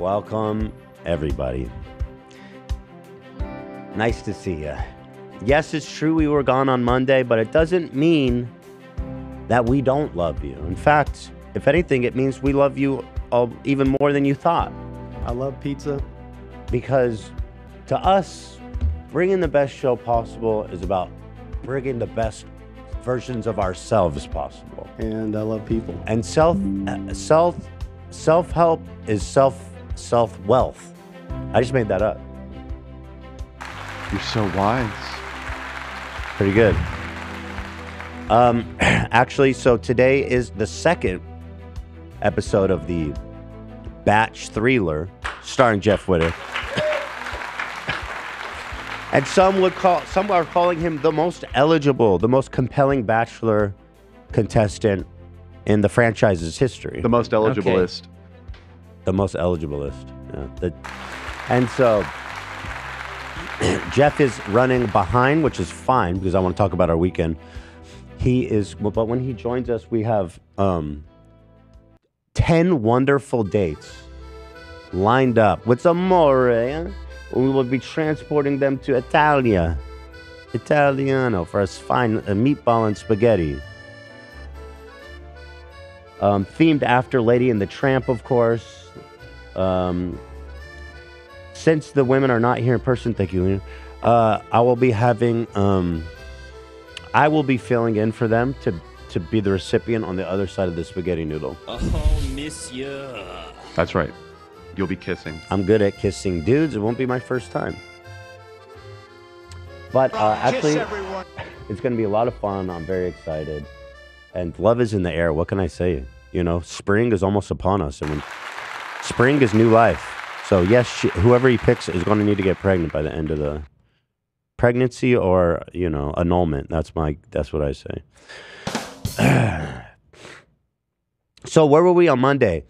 Welcome, everybody. Nice to see you. Yes, it's true we were gone on Monday, but it doesn't mean that we don't love you. In fact, if anything, it means we love you even more than you thought. I love pizza. Because to us, bringing the best show possible is about bringing the best versions of ourselves possible. And I love people. And self-help is self-wealth. I just made that up. You're so wise. Pretty good. Actually, so today is the second episode of the Batch Thriller, starring Jeff Wittek. And some are calling him the most eligible, the most compelling Bachelor contestant in the franchise's history. The most eligiblest. Okay. The most eligiblest. Yeah. And so Jeff is running behind, which is fine because I want to talk about our weekend. But when he joins us, we have 10 wonderful dates lined up with amore. We will be transporting them to Italiano for a fine meatball and spaghetti. Themed after Lady and the Tramp, of course. Since the women are not here in person, thank you, Lena, I will be filling in for them to be the recipient on the other side of the spaghetti noodle. Oh, monsieur. That's right. You'll be kissing. I'm good at kissing dudes. It won't be my first time. But actually, it's going to be a lot of fun. I'm very excited. And love is in the air. What can I say? You know, spring is almost upon us. And when spring is new life. So yes, whoever he picks is going to need to get pregnant by the end of the pregnancy or, you know, annulment. That's what I say. So where were we on Monday?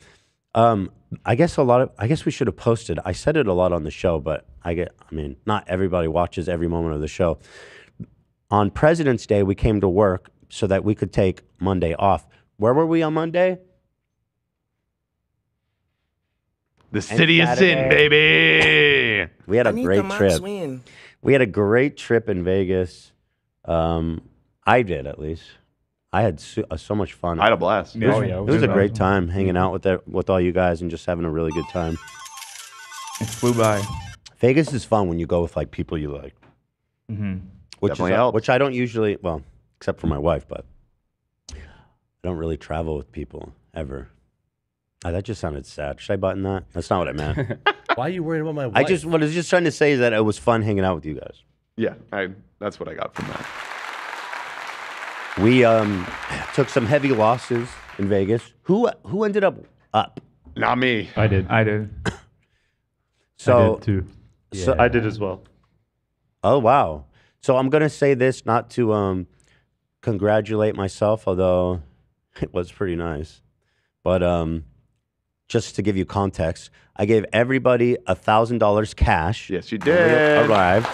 I guess we should have posted. I said it a lot on the show, but not everybody watches every moment of the show. On President's Day, we came to work so that we could take Monday off. Where were we on Monday? The city is in, baby. We had a great trip. We had a great trip in Vegas. I did, at least. I had so much fun. I had a blast. It was a great time hanging out with all you guys and just having a really good time. It flew by. Vegas is fun when you go with like people you like, which I don't usually. Well, except for my wife, but I don't really travel with people ever. Oh, that just sounded sad. Should I button that? That's not what I meant. Why are you worried about my wife? What I was just trying to say is that it was fun hanging out with you guys. Yeah, that's what I got from that. We took some heavy losses in Vegas. Who ended up? Not me. I did. So I did too. Yeah. So I did as well. Oh wow! So I'm gonna say this not to congratulate myself, although it was pretty nice, but just to give you context, I gave everybody $1,000 cash. Yes, you did. Arrived.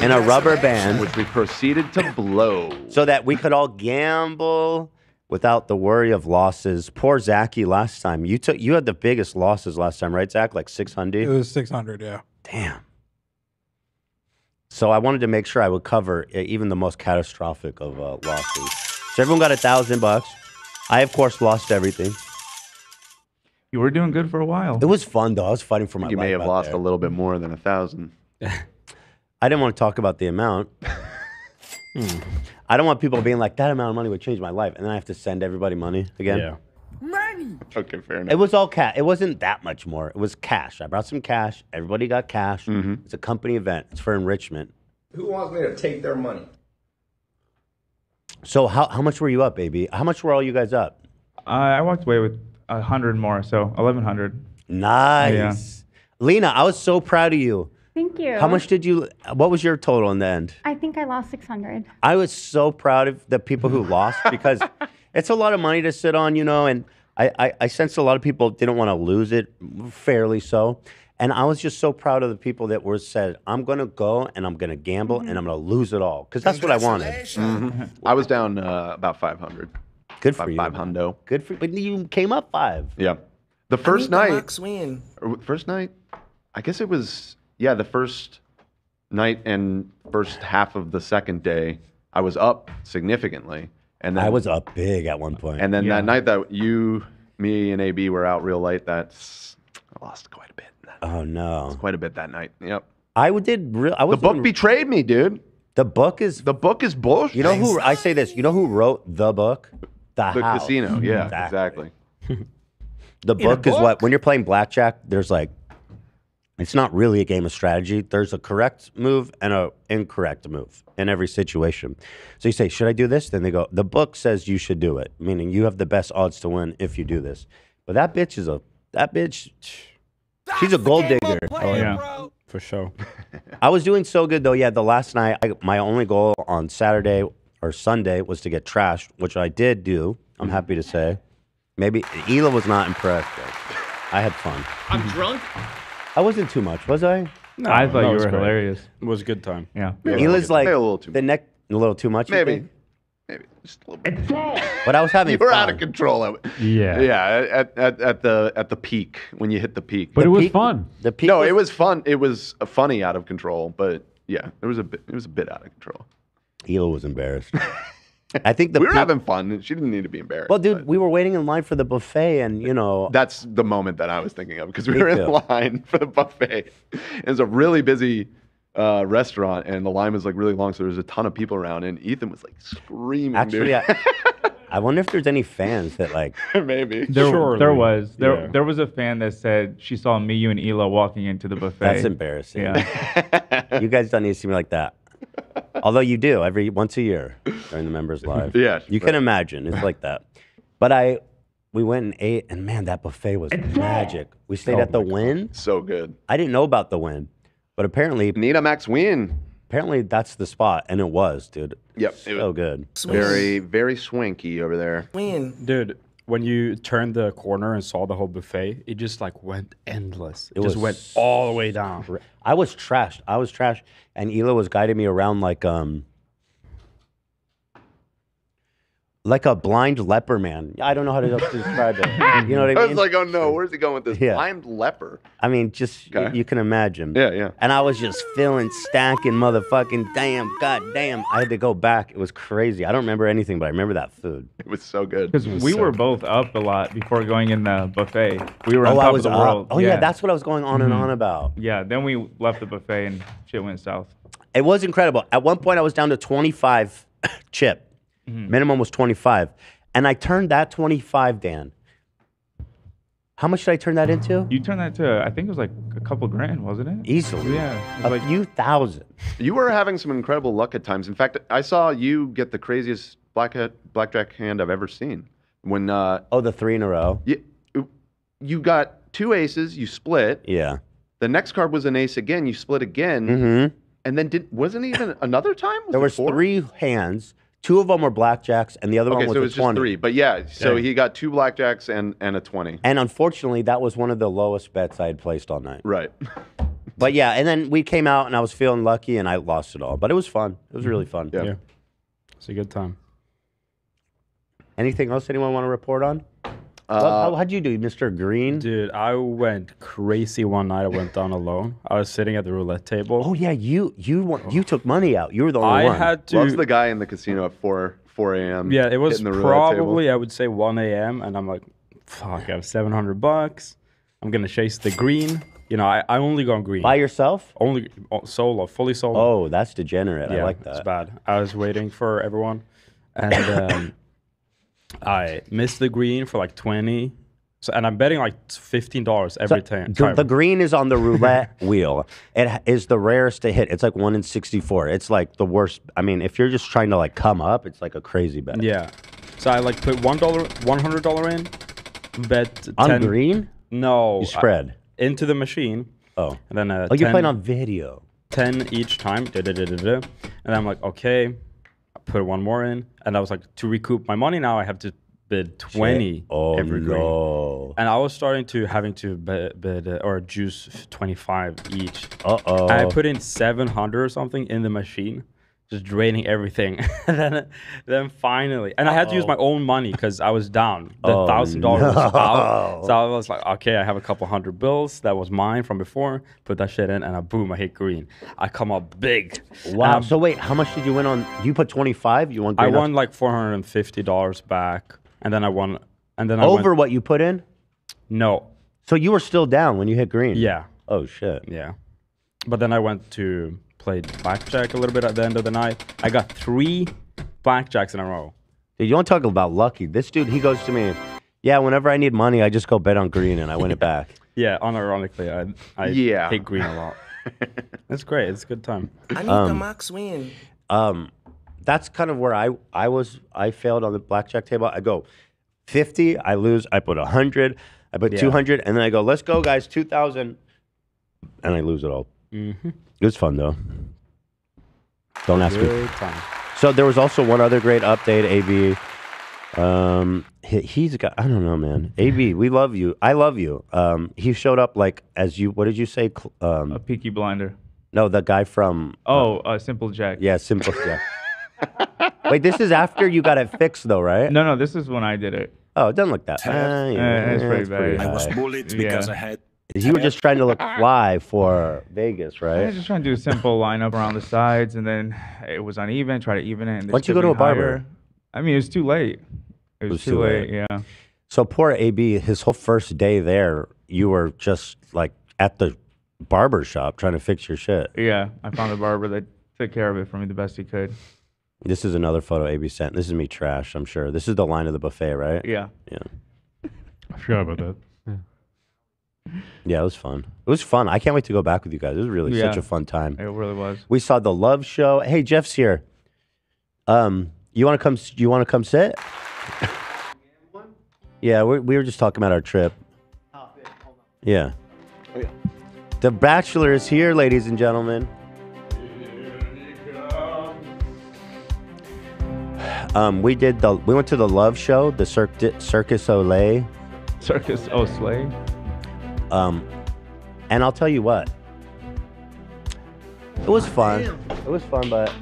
In a rubber band, which we proceeded to blow, so that we could all gamble without the worry of losses. Poor Zachy last time. You had the biggest losses last time, right, Zach? Like 600. It was 600, yeah. Damn. So I wanted to make sure I would cover even the most catastrophic of losses. So everyone got $1,000. I, of course, lost everything. You were doing good for a while. It was fun though. I was fighting for my life. You may have lost a little bit more than 1,000. I didn't want to talk about the amount. I don't want people being like, that amount of money would change my life. And then I have to send everybody money again. Yeah. Money! Okay, fair enough. It was all cash. It wasn't that much more. It was cash. I brought some cash. Everybody got cash. Mm-hmm. It's a company event. It's for enrichment. Who wants me to take their money? So how much were you up, baby? How much were all you guys up? I walked away with 100 more, so 1,100. Nice. Yeah. Lena, I was so proud of you. Thank you. How much what was your total in the end? I think I lost 600. I was so proud of the people who lost because it's a lot of money to sit on, you know, and I sensed a lot of people didn't want to lose it, fairly so. And I was just so proud of the people that said, I'm going to go and I'm going to gamble and I'm going to lose it all because that's what I wanted. Mm-hmm. I was down about 500. Good for you. 500. Good for you. But you came up 5. Yeah. The first night. First night. I guess it was, yeah, the first night and first half of the second day, I was up significantly. And then, I was up big at one point. And then that night that you, me, and AB were out real late, I lost quite a bit. Oh, no. Lost quite a bit that night. Yep. The book betrayed me, dude. The book is bullshit. You know who, I say this, you know who wrote the book? The house. Casino. Yeah, exactly. The book is what, when you're playing blackjack, there's like, it's not really a game of strategy. There's a correct move and an incorrect move in every situation. So you say, should I do this? Then they go, the book says you should do it, meaning you have the best odds to win if you do this. But that bitch is a, she's a gold digger. Oh, yeah, bro. For sure. I was doing so good, though. Yeah, the last night, my only goal on Saturday or Sunday was to get trashed, which I did do, I'm happy to say. Maybe Ela was not impressed, though. I had fun. I'm drunk? I wasn't too much, was I? No, I thought you were hilarious. It was a good time. Yeah. Ela's like a little too much. Maybe. Maybe just a little bit. But I was having fun. You were out of control. Yeah. Yeah. At the peak, when you hit the peak. But it was fun. The peak. No, it was fun. It was funny out of control, but yeah, it was a bit out of control. Ela was embarrassed. I think we were having fun. She didn't need to be embarrassed. Well, dude, we were waiting in line for the buffet, and you know that's the moment that I was thinking of because we were in line for the buffet. It was a really busy restaurant, and the line was like really long, so there was a ton of people around, and Ethan was like screaming. Actually, dude. I wonder if there's any fans that like maybe there was a fan that said she saw me, you, and Ela walking into the buffet. That's embarrassing. Yeah. You guys don't need to see me like that. Although you do once a year during the members live. Yeah, you can imagine it's like that. But we went and ate, and man, that buffet was magic. We stayed at the Wynn. So good. I didn't know about the Wynn, but apparently Wynn. Apparently that's the spot, and it was, dude. Yep, so good. Very, very swanky over there. Wynn, dude. When you turned the corner and saw the whole buffet, it just like went endless. It just went all the way down. I was trashed. I was trashed. And Ela was guiding me around like a blind leper man. I don't know how to describe it. You know what I mean? I was like, oh no, where's he going with this blind leper? I mean, just you can imagine. Yeah, yeah. And I was just stacking motherfucking goddamn. I had to go back. It was crazy. I don't remember anything, but I remember that food. It was so good. Because we were both up a lot before going in the buffet. We were on top of the world. Oh yeah, that's what I was going on and on about. Yeah, then we left the buffet and shit went south. It was incredible. At one point I was down to 25 chip. Minimum was 25. And I turned that 25, Dan. How much did I turn that into? You turned that to, I think it was like a couple grand, wasn't it? Easily. Yeah. It was a few thousand. You were having some incredible luck at times. In fact, I saw you get the craziest blackjack hand I've ever seen. When the three in a row. You got two aces, you split. Yeah. The next card was an ace again, you split again. Mm-hmm. And then wasn't it even another time? There was three hands. Two of them were blackjacks, and the other one was a 20. Okay, so it was just three. But yeah, so he got two blackjacks and a 20. And unfortunately, that was one of the lowest bets I had placed all night. Right. But yeah, and then we came out, and I was feeling lucky, and I lost it all. But it was fun. It was really fun. Yeah. It's a good time. Anything else anyone want to report on? How'd you do, Mr. Green? Dude, I went crazy one night. I went down alone. I was sitting at the roulette table. Oh yeah, you took money out. You were the only one. I had to. Loves the guy in the casino at 4 a.m. Yeah, it was probably I would say 1 a.m. And I'm like, fuck, I have $700. I'm gonna chase the green. You know, I only go on green. By yourself? Only solo, fully solo. Oh, that's degenerate. Yeah, I like that. It's bad. I was waiting for everyone, and. I missed the green for like 20, so, and I'm betting like $15 every time. The green is on the roulette wheel. It is the rarest to hit. It's like 1 in 64. It's like the worst. I mean, if you're just trying to like come up, it's like a crazy bet. Yeah. So I like put $100 in, bet 10, on green. No, you spread into the machine. Oh, and then you're playing on video. 10 each time. And I'm like, okay. Put one more in, and I was like, to recoup my money now, I have to bid 20 every green. And I was starting to having to bid or juice 25 each. And I put in 700 or something in the machine, just draining everything. And then finally, and I had to use my own money because I was down. The $1,000 was out. So I was like, okay, I have a couple hundred bills. That was mine from before. Put that shit in and I boom, I hit green. I come up big. Wow. So wait, how much did you win on? You put 25? You won green? I won like $450 back. And then I won. And then I over went, what you put in? No. So you were still down when you hit green? Yeah. Oh, shit. Yeah. But then I went to play blackjack a little bit at the end of the night. I got 3 blackjacks in a row. Dude, you don't talk about lucky. This dude, he goes to me, yeah, whenever I need money, I just go bet on green and I win it back. Yeah, unironically, I hate green a lot. That's great. It's a good time. I need the max win. That's kind of where I failed on the blackjack table. I go 50, I lose, I put 100, I put 200, and then I go, let's go, guys, 2,000. And I lose it all. Mm-hmm. It was fun though. Don't ask me. So there was also one other great update, AB. He's got, I don't know, man. AB, we love you. I love you. He showed up like as you. What did you say? A Peaky Blinder. No, the guy from. Simple Jack. Yeah, Simple Jack. Wait, this is after you got it fixed though, right? No, this is when I did it. Oh, it doesn't look that. It's pretty bad. I was bullied because I had. You were just trying to look fly for Vegas, right? I was just trying to do a simple lineup around the sides, and then it was uneven. Try to even it. Why'd you go to a barber? I mean, it was too late. It was too late, yeah. So poor AB, his whole first day there, you were just like at the barber shop trying to fix your shit. Yeah, I found a barber that took care of it for me the best he could. This is another photo AB sent. This is me trash, I'm sure. This is the line of the buffet, right? Yeah. Yeah. I forgot about that. Yeah, it was fun. It was fun. I can't wait to go back with you guys. It was really such a fun time. It really was. We saw the Love Show. Hey, Jeff's here. You want to come? You want to come sit? Yeah, we were just talking about our trip. Yeah. The Bachelor is here, ladies and gentlemen. We did the. We went to the Love Show, the Cirque du Soleil. Circus Soleil. And I'll tell you what, it was fun. Damn. It was fun, but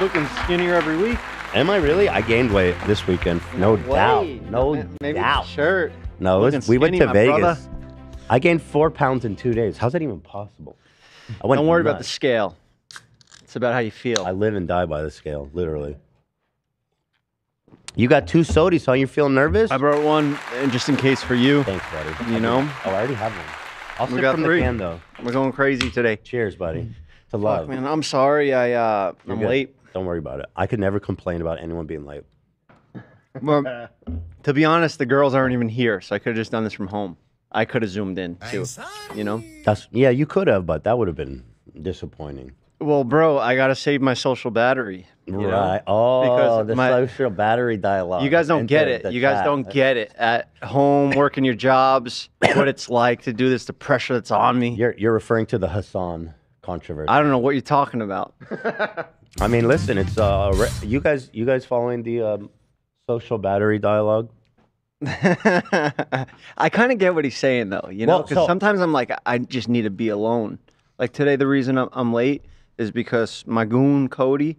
looking skinnier every week. Am I really? I gained weight this weekend. No doubt. No doubt. Shirt. No, we went to Vegas. Brother. I gained 4 pounds in 2 days. How's that even possible? I went Don't worry nuts. About the scale. It's about how you feel. I live and die by the scale, literally. You got 2 sodas, huh? You feel nervous? I brought one just in case for you. Thanks, buddy. You know? Oh, I already have one. I'll sip from the can, though. We're going crazy today. Cheers, buddy. To love. Fuck, man, I'm sorry. I'm late. Don't worry about it. I could never complain about anyone being late. Well, to be honest, the girls aren't even here, so I could have just done this from home. I could have zoomed in, too. You know? Yeah, you could have, but that would have been disappointing. Well, bro, I got to save my social battery. Right. Oh, the social battery dialogue. You guys don't get it. You guys don't get it. At home, working your jobs, what it's like to do this, the pressure that's on me. You're referring to the Hassan controversy. I don't know what you're talking about. I mean, listen, it's you guys following the social battery dialogue? I kind of get what he's saying, though, you know, because sometimes I'm like, I just need to be alone. Like today, the reason I'm late is because my goon, Cody,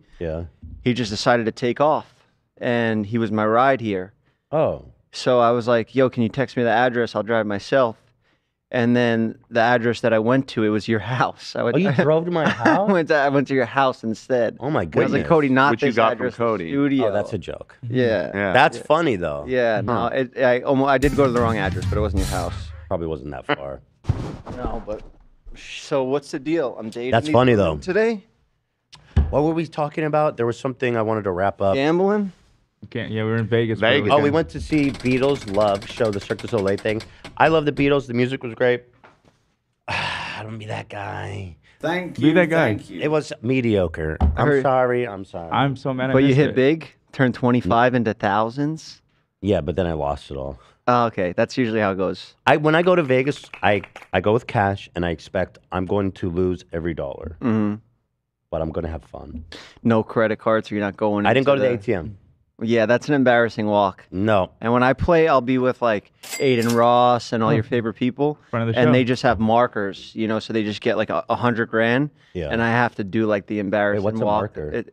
he just decided to take off, and he was my ride here. Oh. So I was like, yo, can you text me the address? I'll drive myself. And then the address that I went to, it was your house. You drove to my house? I went to your house instead. Oh, my goodness. I was like, Cody, not this address, Cody. Studio. Oh, that's a joke. Yeah. That's funny, though. Yeah. No, I did go to the wrong address, but it wasn't your house. Probably wasn't that far. No, but... So what's the deal? I'm dating. That's funny though. Today, what were we talking about? There was something I wanted to wrap up. Gambling. Okay, yeah, we were in Vegas. Oh, we went to see Beatles Love Show, the Cirque du Soleil thing. I love the Beatles. The music was great. I don't be that guy. Thank you. Be that guy. Thank you. It was mediocre. I'm sorry. I'm so mad. But you hit big. Turned 25 into thousands. Yeah, but then I lost it all. Oh, okay, that's usually how it goes. When I go to Vegas, I go with cash, and I expect I'm going to lose every dollar. Mm-hmm. But I'm going to have fun. No credit cards, so you're not going. I didn't go to the ATM. Yeah, that's an embarrassing walk. No. And when I play, I'll be with like Aiden Ross and all your favorite people. Front of the show. And they just have markers, you know, so they just get like $100 grand. Yeah. And I have to do like the embarrassing walk. Wait, what's a marker?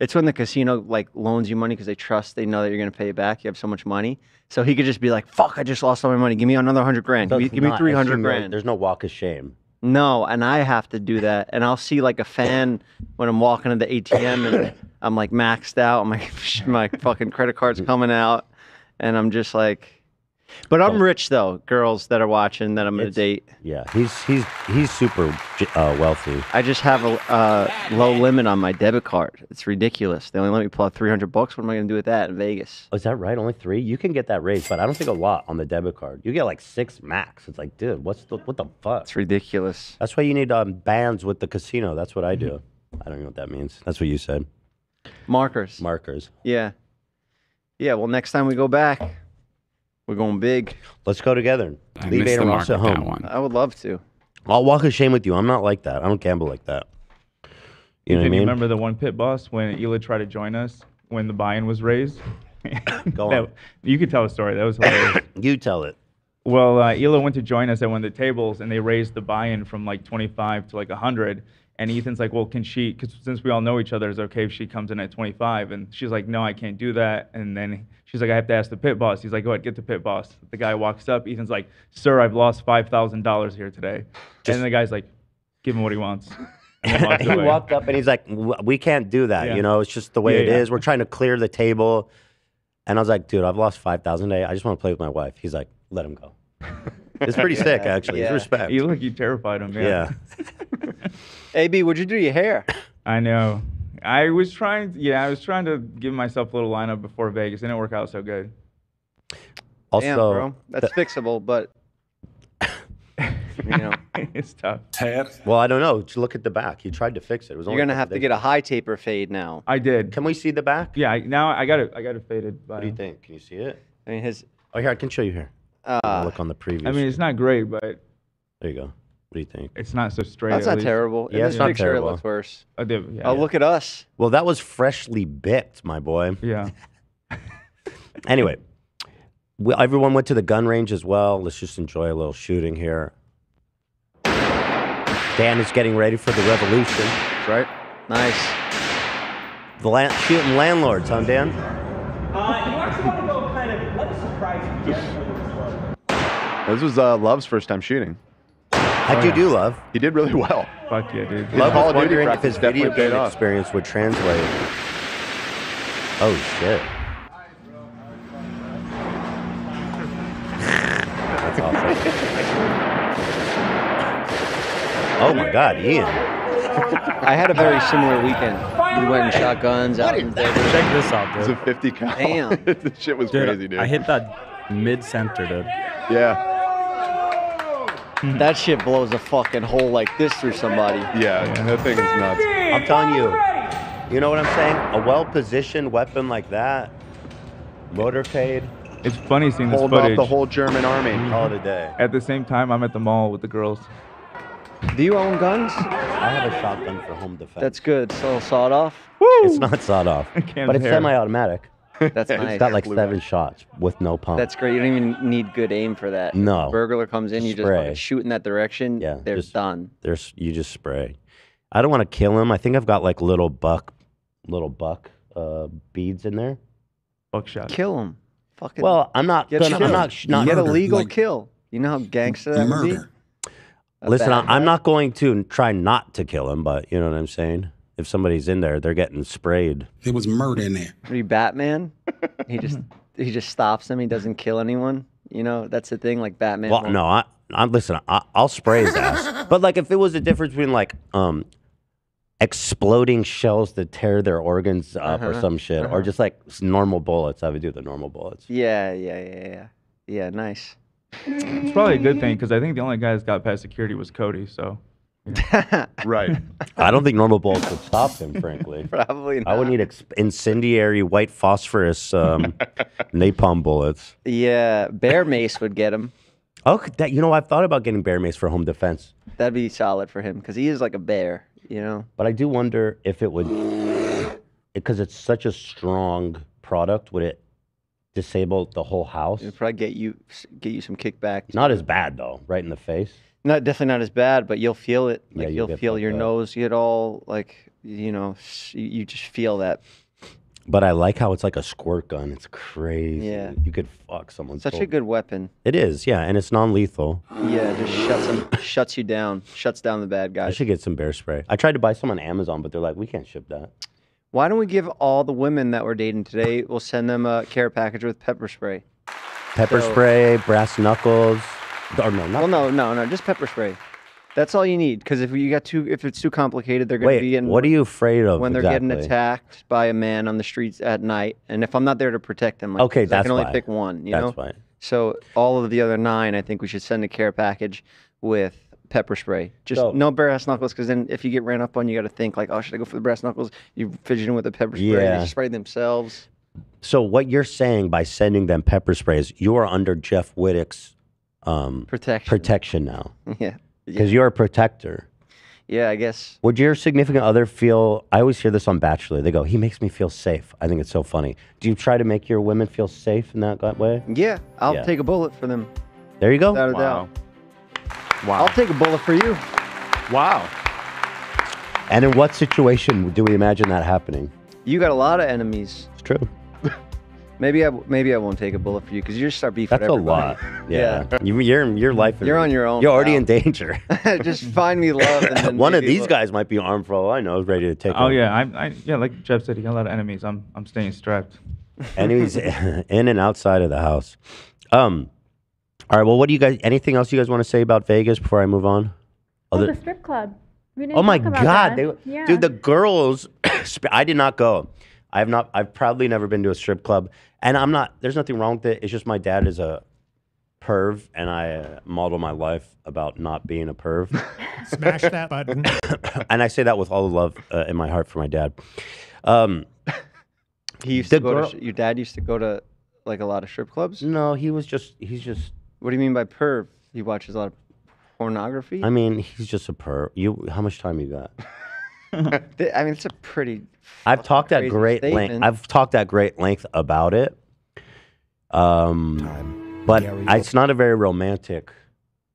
It's when the casino like loans you money because they trust, they know that you're going to pay it back. You have so much money. So he could just be like, fuck, I just lost all my money. Give me another $100 grand. Give me 300 grand. There's no walk of shame. No, and I have to do that. And I'll see like a fan when I'm walking to the ATM and I'm like maxed out. I'm like, my fucking credit card's coming out. And I'm just like, but I'm rich though, girls that are watching that I'm going to date. Yeah, he's super wealthy. I just have a low limit on my debit card. It's ridiculous. They only let me pull out $300. What am I going to do with that in Vegas? Oh, is that right? Only $300? You can get that raised, but I don't think a lot on the debit card. You get like $600 max. It's like, dude, what the fuck? It's ridiculous. That's why you need bands with the casino. That's what I do. I don't know what that means. That's what you said. Markers. Markers. Yeah. Yeah, well, next time we go back... We're going big. Let's go together. Leave Aiden Ross at home. I would love to. I'll walk a shame with you. I'm not like that. I don't gamble like that. You know what I mean? You remember the one pit boss when Hila tried to join us when the buy-in was raised? Go on. You could tell a story. That was hilarious. You tell it. Well, Hila went to join us at one of the tables, and they raised the buy-in from like 25 to like 100. And Ethan's like, well, can she, because since we all know each other, it's okay if she comes in at 25. And she's like, no, I can't do that. And then she's like, I have to ask the pit boss. He's like, go ahead, get the pit boss. The guy walks up. Ethan's like, sir, I've lost $5,000 here today. And the guy's like, give him what he wants. And he walked up and he's like, we can't do that. Yeah. You know, it's just the way it is. We're trying to clear the table. And I was like, dude, I've lost $5,000 today. I just want to play with my wife. He's like, let him go. It's pretty sick, actually. Yeah. It's respect. You look, you terrified him, man. Yeah. AB, what'd you do to your hair? I know. I was trying to give myself a little lineup before Vegas. It didn't work out so good. Also, damn, bro. That's fixable, but you know, it's tough. Well, I don't know. Just look at the back. You tried to fix it. It was only you're gonna have to get a high taper fade now. I did. Can we see the back? Yeah. Now I got it faded. What do you think? Can you see it? I mean, his. Oh, here I can show you here. Look on the preview. I mean, it's not great, but there you go. What do you think? It's not so straight. That's not terrible. Yeah, it's not terrible. It looks worse. I did. Yeah, Look at us. Well, that was freshly bipped, my boy. Yeah. Anyway, everyone went to the gun range as well. Let's just enjoy a little shooting here. Dan is getting ready for the revolution. Right. Nice. The shooting landlords, huh, Dan? You actually want to go kind of let us surprise you. This was Love's first time shooting. How'd you do, Love? He did really well. Fuck yeah, dude. Love was wondering if his video game experience would translate. Oh, shit. That's awesome. Oh, my God, Ian. I had a very similar weekend. We went and shot guns out in Vegas. Check this out, dude. It's a 50 cal. Damn. This shit was crazy, dude. I hit that mid-center, dude. Yeah. That shit blows a fucking hole like this through somebody. Yeah, that thing is nuts. I'm telling you, you know what I'm saying? A well-positioned weapon like that, motorcade. It's funny seeing this footage. Hold off the whole German army. Call it a day. At the same time, I'm at the mall with the girls. Do you own guns? I have a shotgun for home defense. That's good. It's a little sawed off. Woo! It's not sawed off, but it's semi-automatic. That's nice. It's got like 7 shots with no pump. That's great. You don't even need good aim for that. No. Burglar comes in, you just fucking shoot in that direction. Yeah, they're done. You just spray. I don't want to kill him. I think I've got like little buck beads in there. Buckshot. Kill him. Fucking. Well, I'm not. Get a legal kill. You know how gangster that would be. Listen, I'm not going to try not to kill him, but you know what I'm saying. If somebody's in there, they're getting sprayed. There was murder in there. Are you Batman? He just stops him. He doesn't kill anyone. You know, that's the thing. Like Batman. Well, no, I'll spray his ass. But like, if it was a difference between like exploding shells that tear their organs up or some shit, or just like normal bullets, I would do the normal bullets. Yeah. Nice. It's probably a good thing because I think the only guy that's got past security was Cody. So. Right. I don't think normal bullets would stop him, frankly. Probably not. I would need incendiary white phosphorus napalm bullets. Yeah, bear mace would get him. Oh, you know, I've thought about getting bear mace for home defense. That'd be solid for him because he is like a bear, you know. But I do wonder if it would, because it's such a strong product, would it disable the whole house? It'd probably get you some kickback. Not as bad though, right in the face. Not definitely not as bad, but you'll feel it. Like, yeah, you'll feel your nose get all like, you know, you just feel that. But I like how it's like a squirt gun. It's crazy. Yeah. You could fuck someone. Such a good weapon. It is, yeah, and it's non-lethal. Yeah, it just shuts you down, shuts down the bad guys. I should get some bear spray. I tried to buy some on Amazon, but they're like, we can't ship that. Why don't we give all the women that we're dating today, we'll send them a care package with pepper spray. Pepper spray, brass knuckles. Or no, not no, just pepper spray. That's all you need, because if you got if it's too complicated, they're going to be in. What are you afraid of? When they're getting attacked by a man on the streets at night, and if I'm not there to protect them, like, okay, that's I can only pick one. You know, that's fine. So all of the other 9, I think we should send a care package with pepper spray. Just no brass knuckles, because then if you get ran up on, you got to think like, oh, should I go for the brass knuckles? You fidgeting with the pepper spray. Yeah. They just spray themselves. So what you're saying by sending them pepper sprays, you are under Jeff Wittek's protection now. Yeah. Because you're a protector. Yeah, I guess. Would your significant other feel... I always hear this on Bachelor. They go, he makes me feel safe. I think it's so funny. Do you try to make your women feel safe in that way? Yeah, I'll take a bullet for them. There you go. Without a doubt. Wow. I'll take a bullet for you. Wow. And in what situation do we imagine that happening? You got a lot of enemies. It's true. Maybe I won't take a bullet for you because you just start beefing. That's everybody. A lot. Yeah, yeah. Your life. You're on your own. You're already in danger. Just find me love. And then one of these guys might be armed for all I know, is ready to take. Oh yeah, yeah. Like Jeff said, he got a lot of enemies. I'm staying strapped. Enemies in and outside of the house. All right. Well, what do you guys? Anything else you guys want to say about Vegas before I move on? The strip club. We didn't talk about God, that. Yeah. Dude, the girls. I did not go. I've proudly never been to a strip club, and I'm not, there's nothing wrong with it. It's just my dad is a perv, and I model my life about not being a perv. Smash that button. And I say that with all the love in my heart for my dad. He used to go to, your dad used to go to like a lot of strip clubs? No, he's just. What do you mean by perv? He watches a lot of pornography? I mean, he's just a perv. How much time you got? I mean, it's a pretty. I've talked at great length about it, but it's not a very romantic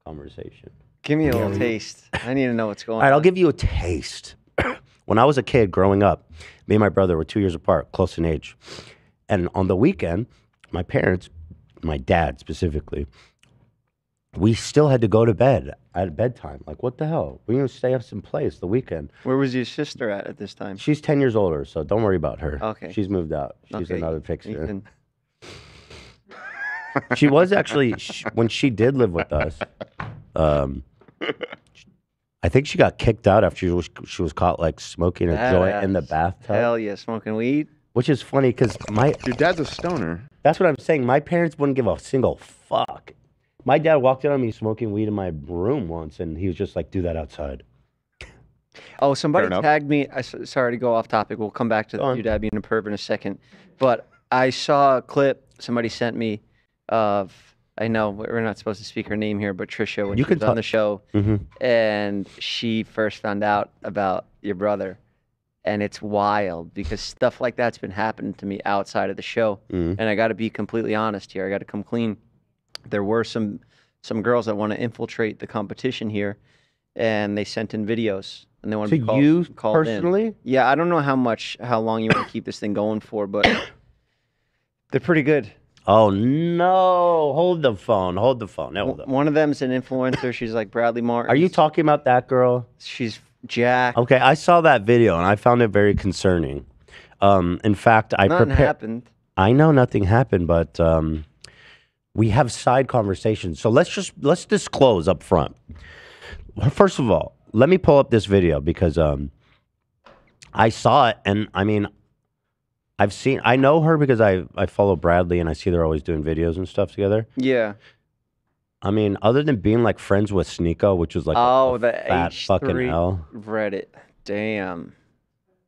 conversation. Give me a little taste. I need to know what's going on. All right, I'll give you a taste. When I was a kid growing up, me and my brother were 2 years apart, close in age, and on the weekend, my parents, my dad specifically, we still had to go to bed at bedtime. Like, what the hell? We're going to stay up someplace the weekend. Where was your sister at this time? She's 10 years older, so don't worry about her. Okay. She's moved out. She's another fixer. She was actually, when she did live with us, I think she got kicked out after she was caught, like, smoking a joint in the bathtub. Hell yeah, smoking weed. Which is funny, because your dad's a stoner. That's what I'm saying. My parents wouldn't give a single fuck. My dad walked in on me smoking weed in my room once, and he was just like, do that outside. Oh, somebody tagged me. Sorry to go off topic. We'll come back to your dad being a perv in a second. But I saw a clip somebody sent me of, I know we're not supposed to speak her name here, but Trisha, when she was on the show, and she first found out about your brother. And it's wild because stuff like that's been happening to me outside of the show. And I got to be completely honest here. I got to come clean. There were some girls that want to infiltrate the competition here, and they sent in videos, and they want to be called in. So you personally? Yeah, I don't know how long you want to keep this thing going for, but they're pretty good. Oh no! Hold the phone. Hold the phone. No, hold the phone. One of them's an influencer. She's like Bradley Martin. Are you talking about that girl? She's jacked. Okay, I saw that video and I found it very concerning. In fact, I prepared. Nothing happened. I know nothing happened, but. We have side conversations. So let's disclose up front. First of all, let me pull up this video because I saw it, and I mean, I know her because I follow Bradley and I see they're always doing videos and stuff together. Yeah. I mean, other than being like friends with Sneeko, which is like the fat H3 fucking L. Reddit. Damn.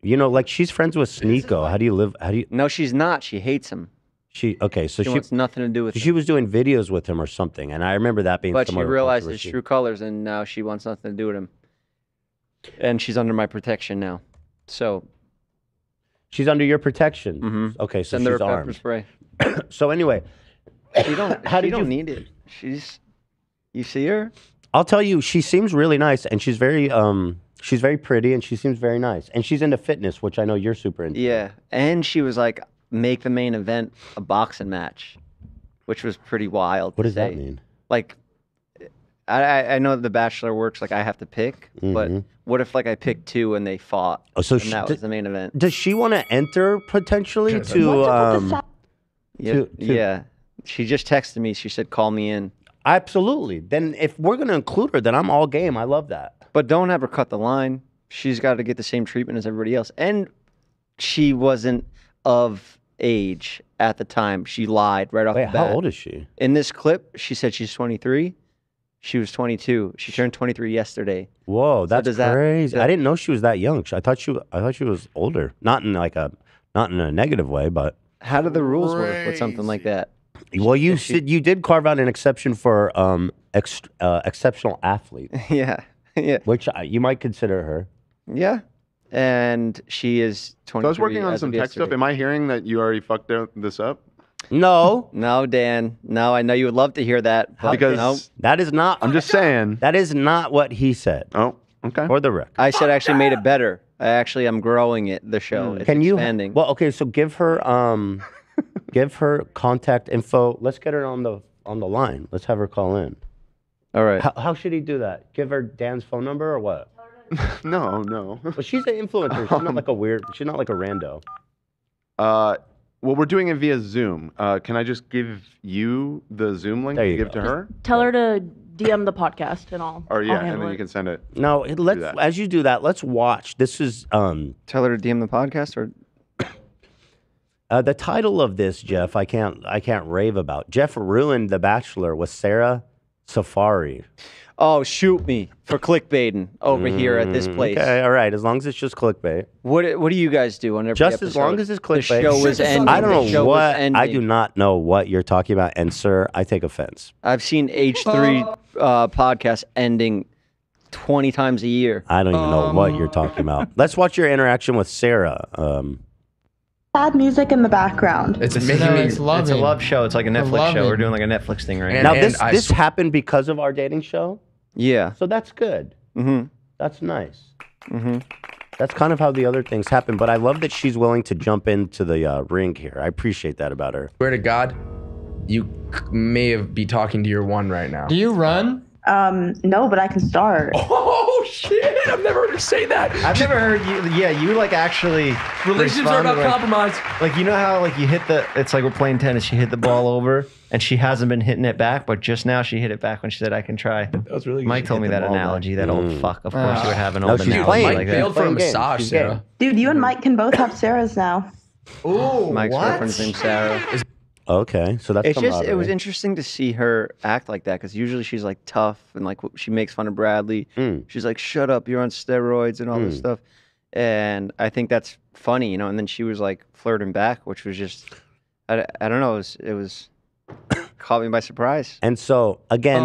You know, like she's friends with Sneeko. How do you No, she's not. She hates him. She wants nothing to do with him. She was doing videos with him or something, and I remember that being. But she realized his true colors, and now she wants nothing to do with him. And she's under my protection now, so. She's under your protection. Mm-hmm. Okay, so she's armed. Spray. So anyway, you don't. How do you don't need it? She's. You see her? I'll tell you, she seems really nice, and she's very pretty, and she seems very nice, and she's into fitness, which I know you're super into. Yeah, and she was like, make the main event a boxing match, which was pretty wild. What does that mean? Like, I know the Bachelor works like I have to pick, but what if like I picked two and they fought? Oh, so that was the main event. Does she want to enter potentially to? Yeah, she just texted me. She said, "Call me in." Absolutely. Then if we're going to include her, then I'm all game. I love that. But don't have her cut the line. She's got to get the same treatment as everybody else. And she wasn't of age at the time. She lied right off the bat. How old is she? In this clip, she said she's 23. She was 22. She turned 23 yesterday. Whoa, that's crazy. I didn't know she was that young. I thought she was older. Not in a negative way, but how do the rules work with something like that? Well, you did carve out an exception for exceptional athlete. Yeah. Which you might consider her. Yeah, and she is 23. So I was working on some tech stuff. Am I hearing that you already fucked this up? No, no, Dan. No, I know you would love to hear that because that is not. I'm just saying that is not what he said. Oh, okay. For the record, I said I actually made it better. I'm growing it. The show. It's expanding. Well, okay. So give her. Give her contact info. Let's get her on the line. Let's have her call in. All right. How should he do that? Give her Dan's phone number or what? No. Well, she's an influencer. She's not like a weird. She's not like a rando. Well, we're doing it via Zoom. Can I just give you the Zoom link to give to her? Just tell her to DM the podcast and all. Or yeah, and then you can send it. No, let's as you do that, let's watch. This is tell her to DM the podcast or. The title of this, Jeff, I can't rave about. Jeff ruined The Bachelor with Sarah Safari. Oh, shoot me for clickbaiting over here at this place. Okay, all right. As long as it's just clickbait. What do you guys do on every episode? Just as long as it's clickbait. The show is ending. I don't know what. I do not know what you're talking about. And sir, I take offense. I've seen H3 podcast ending 20 times a year. I don't even know what you're talking about. Let's watch your interaction with Sarah. Bad music in the background. It's a love show. It's like a Netflix show. We're doing like a Netflix thing right now. Now this happened because of our dating show. Yeah. So that's good. Mm-hmm. That's nice. Mm-hmm. That's kind of how the other things happen. But I love that she's willing to jump into the ring here. I appreciate that about her. Swear to God, you may be talking to your one right now. Do you run? No, but I can start. Oh shit! I've never heard her say that. I've never heard you. Yeah, you like actually. Relationships are about compromise. Like you know how like you hit the. It's like we're playing tennis. You hit the ball over, and she hasn't been hitting it back. But just now she hit it back when she said, "I can try." That was really good. Mike told me that analogy. That old fuck. Of course you were having old analogy like that. Mike failed for a massage, Sarah. Dude, you and Mike can both have Sarahs now. Ooh, Mike's girlfriend's named Sarah. Okay, so that's it was interesting to see her act like that because usually she's like tough and like she makes fun of Bradley. She's like, "Shut up, you're on steroids" and all this stuff. And I think that's funny, you know. And then she was like flirting back, which was just, I don't know, it was caught me by surprise. And so again,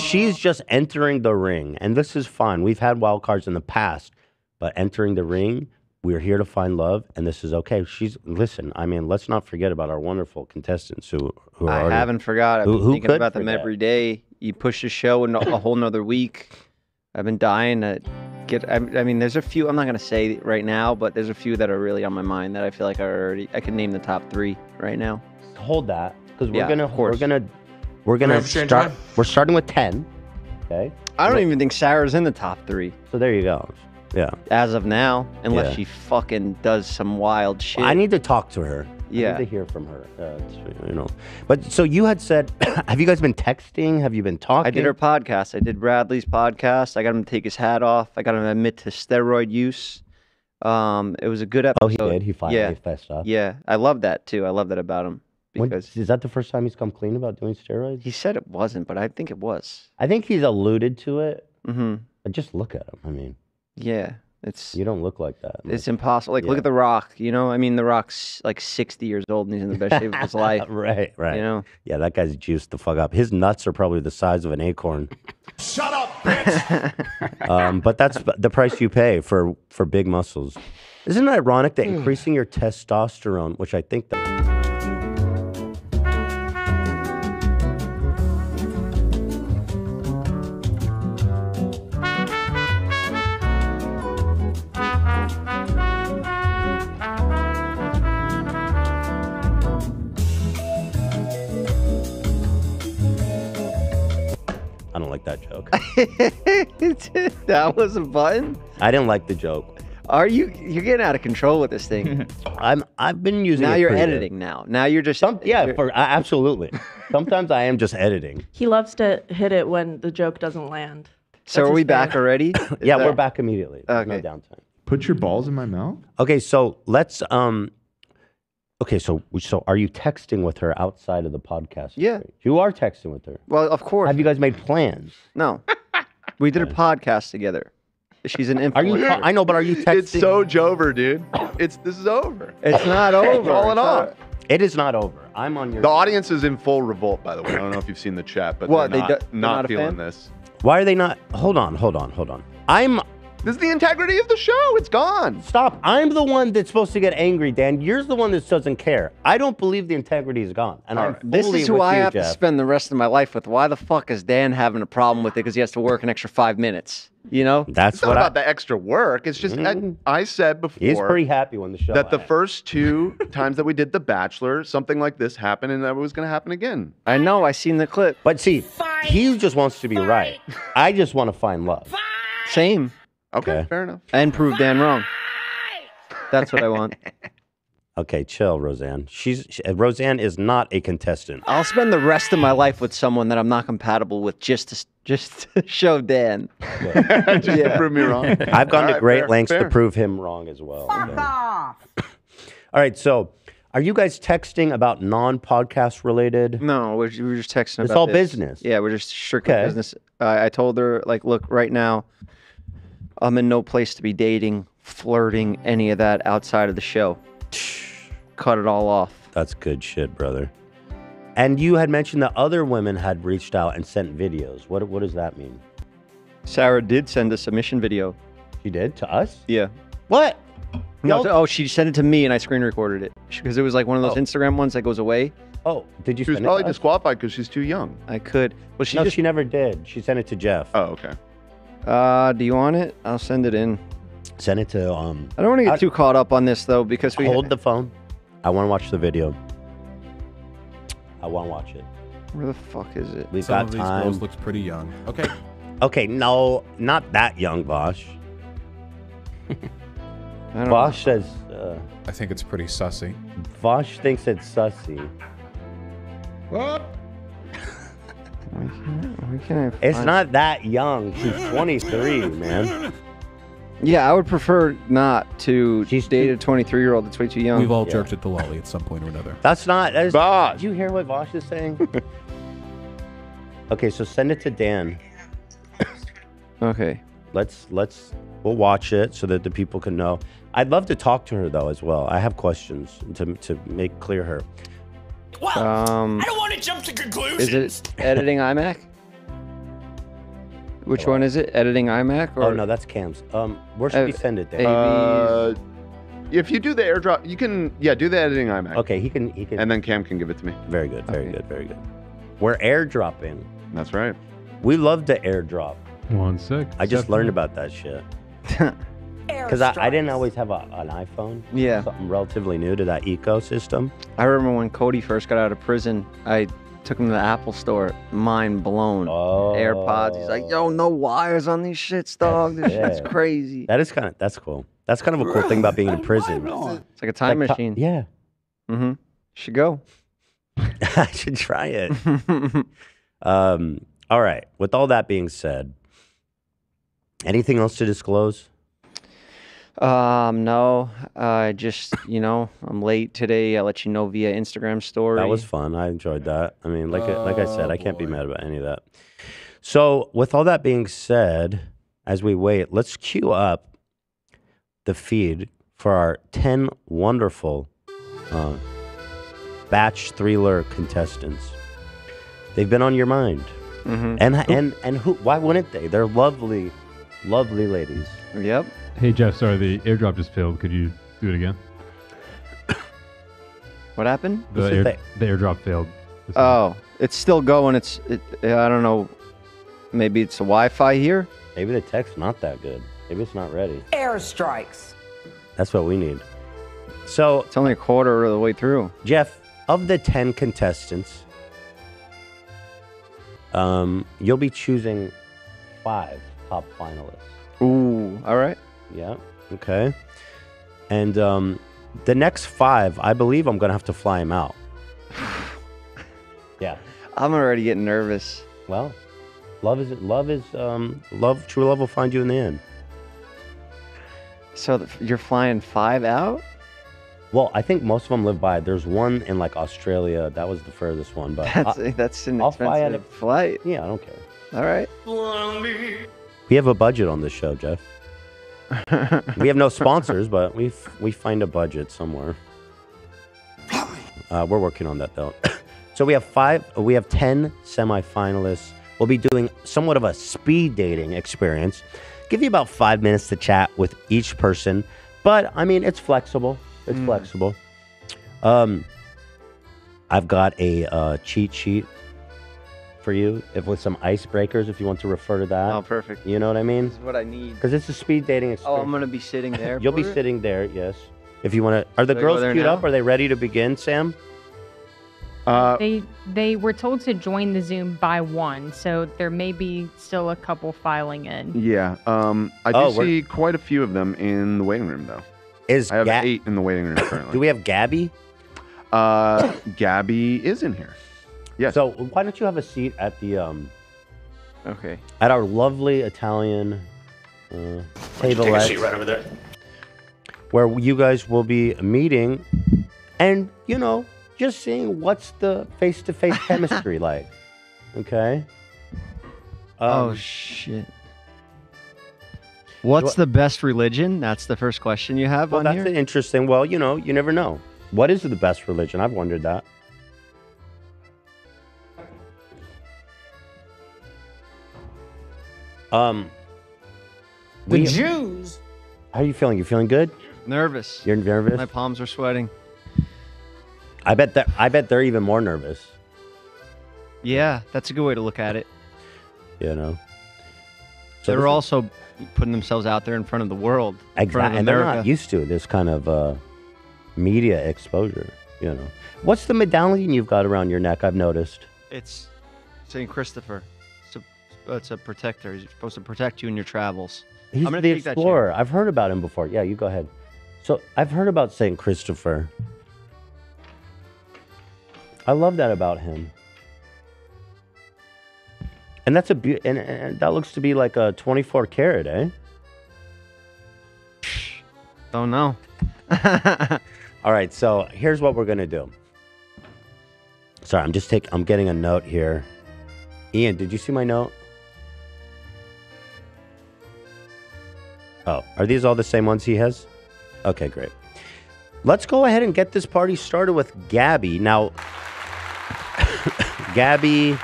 she's just entering the ring, and this is fun. We've had wild cards in the past, but entering the ring. We're here to find love, and this is okay. Listen, I mean, let's not forget about our wonderful contestants who are already, haven't forgot. I've been thinking about them every day. You push the show in a whole nother week. I've been dying to get, I mean, there's a few, I'm not going to say right now, but there's a few that are really on my mind that I feel like I can name the top three right now. Hold that, because we're starting with 10, okay? I don't even think Sarah's in the top three. So there you go. Yeah. As of now, unless she fucking does some wild shit. I need to talk to her. Yeah. I need to hear from her. You know. But so you had said, have you guys been texting? Have you been talking? I did her podcast. I did Bradley's podcast. I got him to take his hat off. I got him to admit to steroid use. It was a good episode. Oh, he did. He finally fessed up. Yeah. I love that too. I love that about him. Because is that the first time he's come clean about doing steroids? He said it wasn't, but I think it was. I think he's alluded to it. Mm-hmm. But just look at him. I mean. Yeah, you don't look like that. It's impossible. Like, look at The Rock. You know, I mean, The Rock's like 60 years old and he's in the best shape of his life. Right. You know, yeah, that guy's juiced the fuck up. His nuts are probably the size of an acorn. Shut up, bitch. But that's the price you pay for big muscles. Isn't it ironic that increasing your testosterone, which I think that... That was a button? I didn't like the joke. Are you? You're getting out of control with this thing. I've been using. Now it you're editing. Good. Now you're just. Absolutely. Sometimes I am just editing. He loves to hit it when the joke doesn't land. So are we back already? Yeah, we're back immediately. There's no downtime. Put your balls in my mouth. Okay, so let's. Okay, so are you texting with her outside of the podcast? Yeah, you are texting with her. Well, of course. Have you guys made plans? No. We did a podcast together. She's an influencer. I know, but are you texting? It's so Jover, dude. This is over. It's not over. All in all. It is not over. I'm on your... The audience is in full revolt, by the way. I don't know if you've seen the chat, but they're not feeling this. Why are they not? Hold on. This is the integrity of the show. It's gone. Stop. I'm the one that's supposed to get angry, Dan. You're the one that doesn't care. I don't believe the integrity is gone. And I'm fully with you, Jeff. This is who I have to spend the rest of my life with. Why the fuck is Dan having a problem with it? Because he has to work an extra 5 minutes. You know? That's it's not about the extra work. It's just I said before. He's pretty happy when the show that the first two times that we did The Bachelor, something like this happened, and that was going to happen again. I know. I seen the clip. But see, he just wants to be right. I just want to find love. Same. Okay, fair enough. And prove Dan wrong. That's what I want. Okay, chill, Roseanne. Roseanne is not a contestant. I'll spend the rest of my life with someone that I'm not compatible with just to show Dan. Yeah. To prove me wrong. I've gone to great lengths to prove him wrong as well. Fuck off. All right, so are you guys texting about non-podcast related? No, we're just texting about all business. Yeah, we're just business. I told her, like, look, right now, I'm in no place to be dating, flirting, any of that outside of the show. Cut it all off. That's good shit, brother. And you had mentioned that other women had reached out and sent videos. What does that mean? Sarah did send a submission video. She did? To us? Yeah. What? No, she sent it to me and I screen recorded it. Because it was like one of those Instagram ones that goes away. Oh, did you send it? She was probably disqualified because she's too young. I could. Well, she never did. She sent it to Jeff. Oh, okay. Do you want it? I'll send it in. Send it to, I don't want to get too caught up on this, though, because we... Hold the phone. I want to watch the video. I want to watch it. Where the fuck is it? We've got time. Some of these girls looks pretty young. Okay. Okay, no, not that young, Vosh. Vosh says... I think it's pretty sussy. Vosh thinks it's sussy. What? Why can't I find it's not that young. She's 23, man. Yeah, I would prefer not to date a 23-year-old that's way too young. We've all jerked at the lolly at some point or another. That's not... Did you hear what Vosh is saying? Okay, so send it to Dan. Okay. We'll watch it so that the people can know. I'd love to talk to her, though, as well. I have questions to make clear her. Well, I don't want to jump to conclusions. Is it editing iMac? Which one is it? Editing iMac? Or? Oh, no, that's Cam's. Where should we send it then? If you do the airdrop, you can, do the editing iMac. Okay, he can. And then Cam can give it to me. Very good, very good. We're airdropping. That's right. We love to airdrop. 1 sec. I just learned about that shit. Because I didn't always have an iPhone. Yeah. Something relatively new to that ecosystem. I remember when Cody first got out of prison, I took him to the Apple store. Mind blown. Oh. AirPods. He's like, yo, no wires on these shits, dog. This shit's crazy. That's cool. That's kind of a cool thing about being in prison. It's like a time machine. Yeah. Mm-hmm. Should go. I should try it. All right. With all that being said, anything else to disclose? No, just, I'm late today. I let you know via Instagram story. That was fun. I enjoyed that. I mean, like I said, I can't be mad about any of that. So with all that being said, as we wait, let's queue up the feed for our 10 wonderful Batch Thriller contestants. They've been on your mind. Mm-hmm. And why wouldn't they? They're lovely, lovely ladies. Yep. Hey, Jeff, sorry, the airdrop just failed. Could you do it again? What happened? The airdrop failed. Oh, it's still going. I don't know. Maybe it's the Wi-Fi here. Maybe the tech's not that good. Maybe it's not ready. Airstrikes. That's what we need. So it's only a quarter of the way through. Jeff, of the 10 contestants, you'll be choosing 5 top finalists. Ooh, all right. Yeah, okay. And the next 5, I believe I'm going to have to fly him out. Yeah. I'm already getting nervous. Well, true love will find you in the end. So you're flying 5 out? Well, I think most of them live by. There's one in like Australia. That was the furthest one, but that's an expensive flight. Yeah, I don't care. All right. We have a budget on this show, Jeff. We have no sponsors, but we find a budget somewhere. We're working on that though. So we have 10 semifinalists. We'll be doing somewhat of a speed dating experience. Give you about 5 minutes to chat with each person, but I mean it's flexible. It's flexible. I've got a cheat sheet for you, with some icebreakers, if you want to refer to that. Oh, perfect. You know what I mean? That's what I need. Because it's a speed dating experience. Oh, I'm gonna be sitting there. You'll be sitting there, yes. If you want to, are the girls queued up? Are they ready to begin, Sam? They were told to join the Zoom by 1, so there may be still a couple filing in. Yeah. I see quite a few of them in the waiting room, though. I have 8 in the waiting room currently. Do we have Gabby? Gabby is in here. Yes. So why don't you have a seat at the at our lovely Italian table? Take a seat right over there, where you guys will be meeting, and just seeing what's the face-to-face chemistry like. Okay. Oh shit. What's the best religion? That's the first question you have on here? That's an interesting. Well, you never know. What is the best religion? I've wondered that. The Jews. How are you feeling? You feeling good? Nervous. You're nervous? My palms are sweating. I bet they're even more nervous. Yeah, that's a good way to look at it. You know. So they're also putting themselves out there in front of the world. Exactly. And they're not used to this kind of media exposure, What's the medallion you've got around your neck? I've noticed. It's St. Christopher. It's a protector. He's supposed to protect you in your travels. He's the explorer. I've heard about him before. Yeah, you go ahead. So I've heard about St. Christopher. I love that about him. And that's and that looks to be like a 24 karat, eh? Don't know. All right, so here's what we're gonna do. Sorry, I'm getting a note here. Ian, did you see my note? Oh, are these all the same ones he has? Okay, great. Let's go ahead and get this party started with Gabby. Now, Gabby.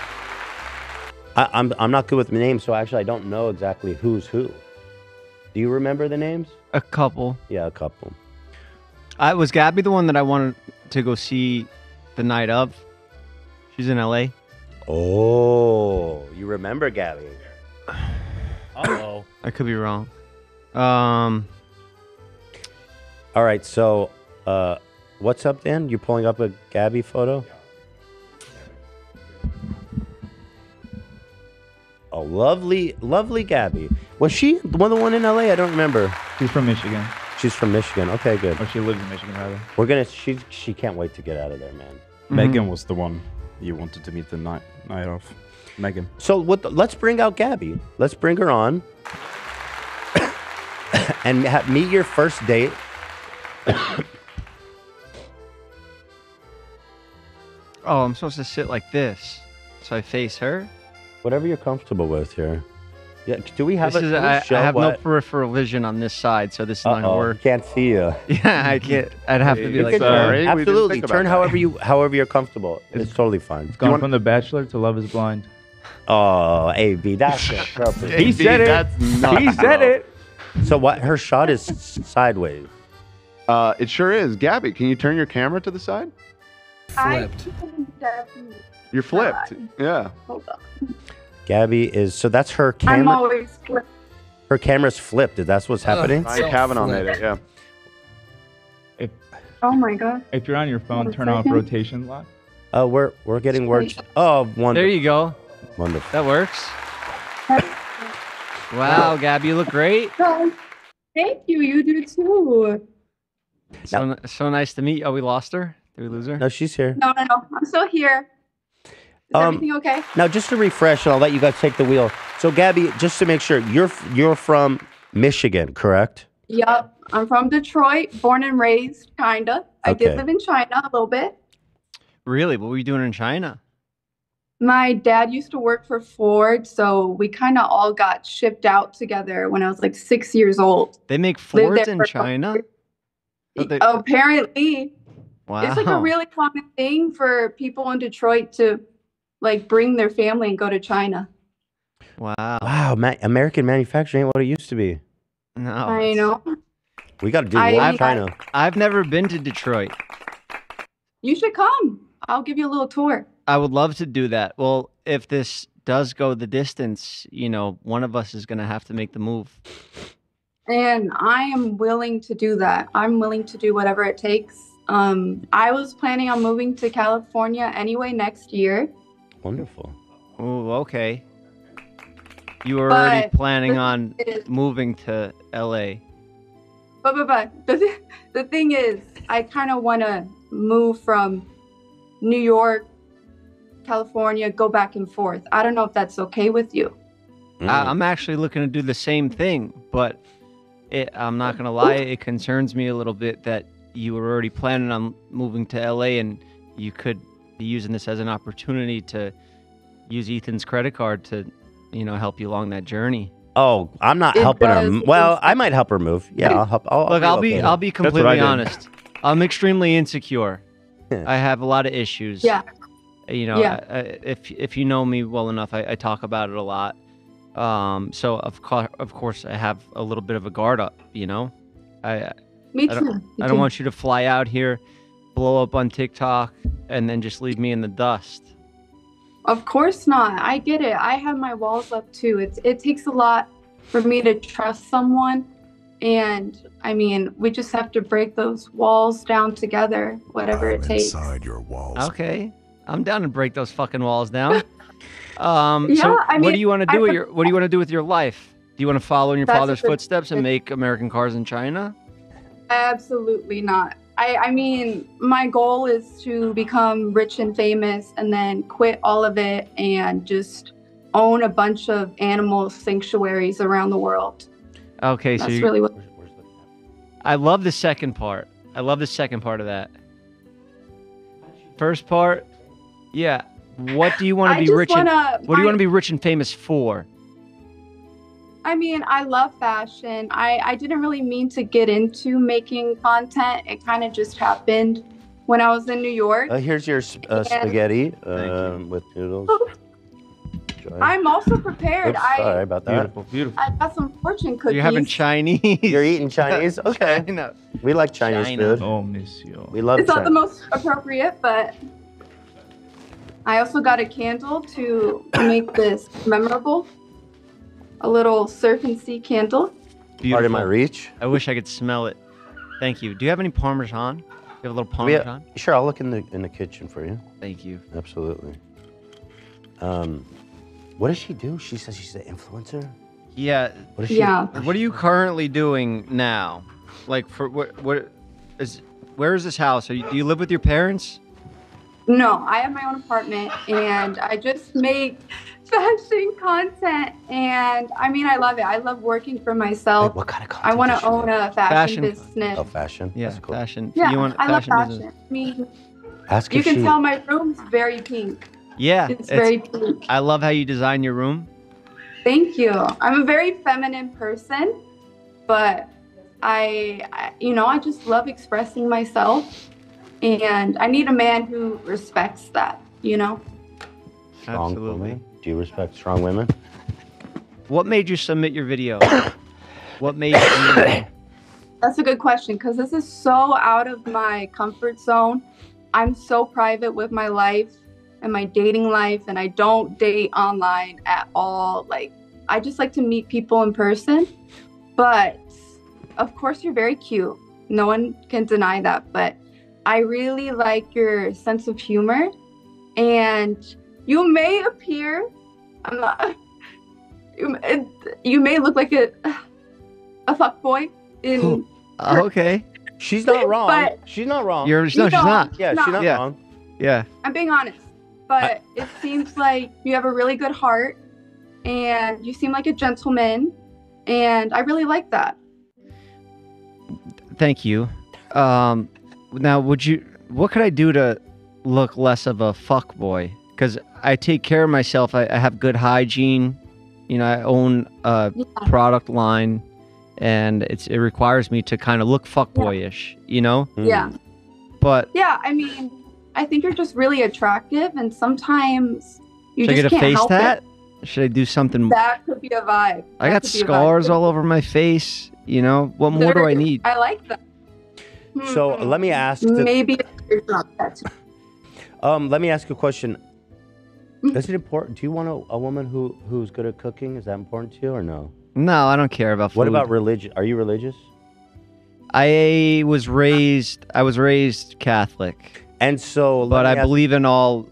I'm not good with the names, so actually I don't know exactly who's who. Do you remember the names? A couple. Yeah, a couple. Was Gabby the one that I wanted to go see the night of? She's in L.A. Oh, you remember Gabby? Uh-oh. I could be wrong. All right, so what's up, Dan? You pulling up a Gabby photo? Yeah. Oh, lovely, lovely Gabby. Was she the one in LA? I don't remember. She's from Michigan. She's from Michigan. Okay, good. Or she lives in Michigan, rather. She can't wait to get out of there, man. Mm-hmm. Megan was the one you wanted to meet the night of. Megan. So let's bring out Gabby. Let's bring her on and meet your first date. Oh, I'm supposed to sit like this, so I face her. Whatever you're comfortable with here. Yeah. Do we have I have no peripheral vision on this side, so this is not gonna work. Can't see you. Yeah, I can't. I'd have to be like, sorry. Absolutely. Turn however you're comfortable. It's totally fine. It's gone from The Bachelor to Love Is Blind. Oh, AB, that's it. He said it. He said it. So what? Her shot is sideways. It sure is. Gabby, can you turn your camera to the side? Flipped. You're flipped. Yeah. Hold on. Gabby is, so that's her camera. I'm always flipped. Her camera's flipped. That's what's happening. Mike Cavanaugh made it, yeah. Oh my God. If you're on your phone, turn off rotation lock. Oh, we're getting words. Oh, wonderful. There you go. Wonderful. That works. Wow, Gabby, you look great. Thank you. You do too. So nice to meet you. Oh, we lost her? Did we lose her? No, she's here. No. I'm still here. Is everything okay? Now, just to refresh, and I'll let you guys take the wheel. So, Gabby, just to make sure, you're from Michigan, correct? Yep. I'm from Detroit, born and raised, kind of. I did live in China a little bit. Really? What were you doing in China? My dad used to work for Ford, so we kind of all got shipped out together when I was like 6 years old. They make Fords in China? Apparently. Wow. It's like a really common thing for people in Detroit to like bring their family and go to China. Wow. Wow. American manufacturing ain't what it used to be. No. I know. We got to do more in China. I've never been to Detroit. You should come. I'll give you a little tour. I would love to do that. Well, if this does go the distance, you know, one of us is going to have to make the move. And I am willing to do that. I'm willing to do whatever it takes. I was planning on moving to California anyway next year. Wonderful. Oh, okay. You were already planning on moving to LA. But the thing is, I kind of want to move from New York, California, go back and forth. I don't know if that's okay with you. I'm actually looking to do the same thing, but I'm not going to lie. It concerns me a little bit that you were already planning on moving to LA and you could be using this as an opportunity to use Ethan's credit card to, you know, help you along that journey. Oh, I'm not helping her. Well, I might help her move. Yeah, I'll help. Look, I'll be completely honest. I'm extremely insecure. I have a lot of issues. Yeah. You know, if you know me well enough, I talk about it a lot. So of course, I have a little bit of a guard up. You know, I don't want you to fly out here, blow up on TikTok, and then just leave me in the dust. Of course not. I get it. I have my walls up too. It takes a lot for me to trust someone. And I mean, we just have to break those walls down together, whatever it takes. Inside your walls. Okay. I'm down to break those fucking walls down. What do you want to do what do you want to do with your life? Do you want to follow in your father's footsteps and make American cars in China? Absolutely not. I mean, my goal is to become rich and famous and then quit all of it and just own a bunch of animal sanctuaries around the world. Okay, that's really what... I love the second part. I love the second part of that. First part, yeah. What do you want to be rich what do you want to be rich and famous for? I mean, I love fashion. I didn't really mean to get into making content. It kind of just happened when I was in New York. Here's your spaghetti with noodles. I'm also prepared. Oops, sorry about that. Beautiful. I got some fortune cookies. You're having Chinese. You're eating Chinese? Okay. China. We like Chinese food. Oh, monsieur. We love It's not the most appropriate, but I also got a candle to make this memorable. A little Surf and Sea candle. Beautiful. Part of my reach. I wish I could smell it. Thank you. Do you have any Parmesan? Do you have a little Parmesan? Sure, I'll look in the kitchen for you. Thank you. Absolutely. What does she do? She says she's an influencer? Yeah. What is she? Yeah. What are you currently doing now? Like for where is this house? Do you live with your parents? No, I have my own apartment and I just make fashion content, and I mean, I love it. I love working for myself. Wait, what kind of content? I want to own a fashion business. Oh, fashion? Yeah, that's cool. Fashion. Yeah, you want I fashion love fashion. I mean, you can tell my room's very pink. Yeah, it's very pink. I love how you design your room. Thank you. I'm a very feminine person, but I just love expressing myself, and I need a man who respects that, you know? Absolutely. Do you respect strong women? What made you submit your video? What made you... That's a good question, because this is so out of my comfort zone. I'm so private with my life and my dating life, and I don't date online at all. Like, I just like to meet people in person. But of course, you're very cute. No one can deny that. But I really like your sense of humor. And you may appear, I'm not, you may look like a fuckboy in okay. She's not wrong. But she's not wrong. She's not. Yeah, she's not wrong. Yeah. I'm being honest. But it seems like you have a really good heart and you seem like a gentleman, and I really like that. Thank you. Now, what could I do to look less of a fuckboy? Because I take care of myself. I have good hygiene. You know, I own a product line. And it requires me to kind of look fuckboyish, you know? Yeah. But... yeah, I mean, I think you're just really attractive, and sometimes you just can't help it. Should I get a face tat? Should I do something... That could be a vibe. I got scars all over my face, you know? What more do I need? I like that. So, let me ask... Maybe it's not that. Let me ask you a question. Is it important? Do you want a woman who's good at cooking? Is that important to you or no? No, I don't care about food. What about religion? Are you religious? I was raised Catholic. And so... But I believe in all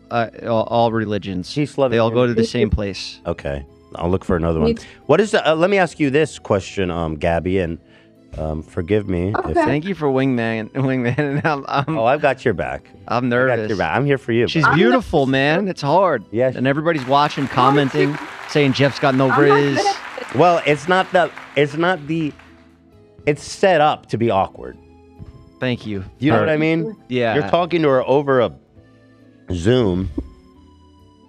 religions. They all go to the same place. Okay. I'll look for another one. What is the... let me ask you this question, Gabby, and forgive me. Okay. Thank you for wingman. I've got your back. I'm nervous. I got your back. I'm here for you. She's beautiful, man. It's hard. Yes. And everybody's watching, commenting, saying Jeff's got no brizz. Well, it's set up to be awkward. Thank you. You know what I mean? Yeah. You're talking to her over a Zoom,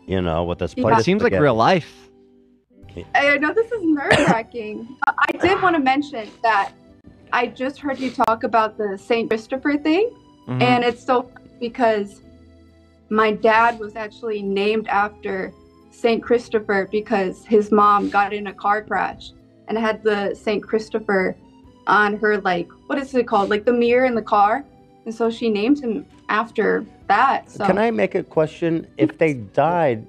you know, with this plate. It seems like real life. I know this is nerve-wracking. I did want to mention that I just heard you talk about the St. Christopher thing. Mm-hmm. And it's so funny because my dad was actually named after St. Christopher because his mom got in a car crash and had the St. Christopher on her, like, what is it called? Like the mirror in the car. And so she named him after that. So. Can I make a question? If they died,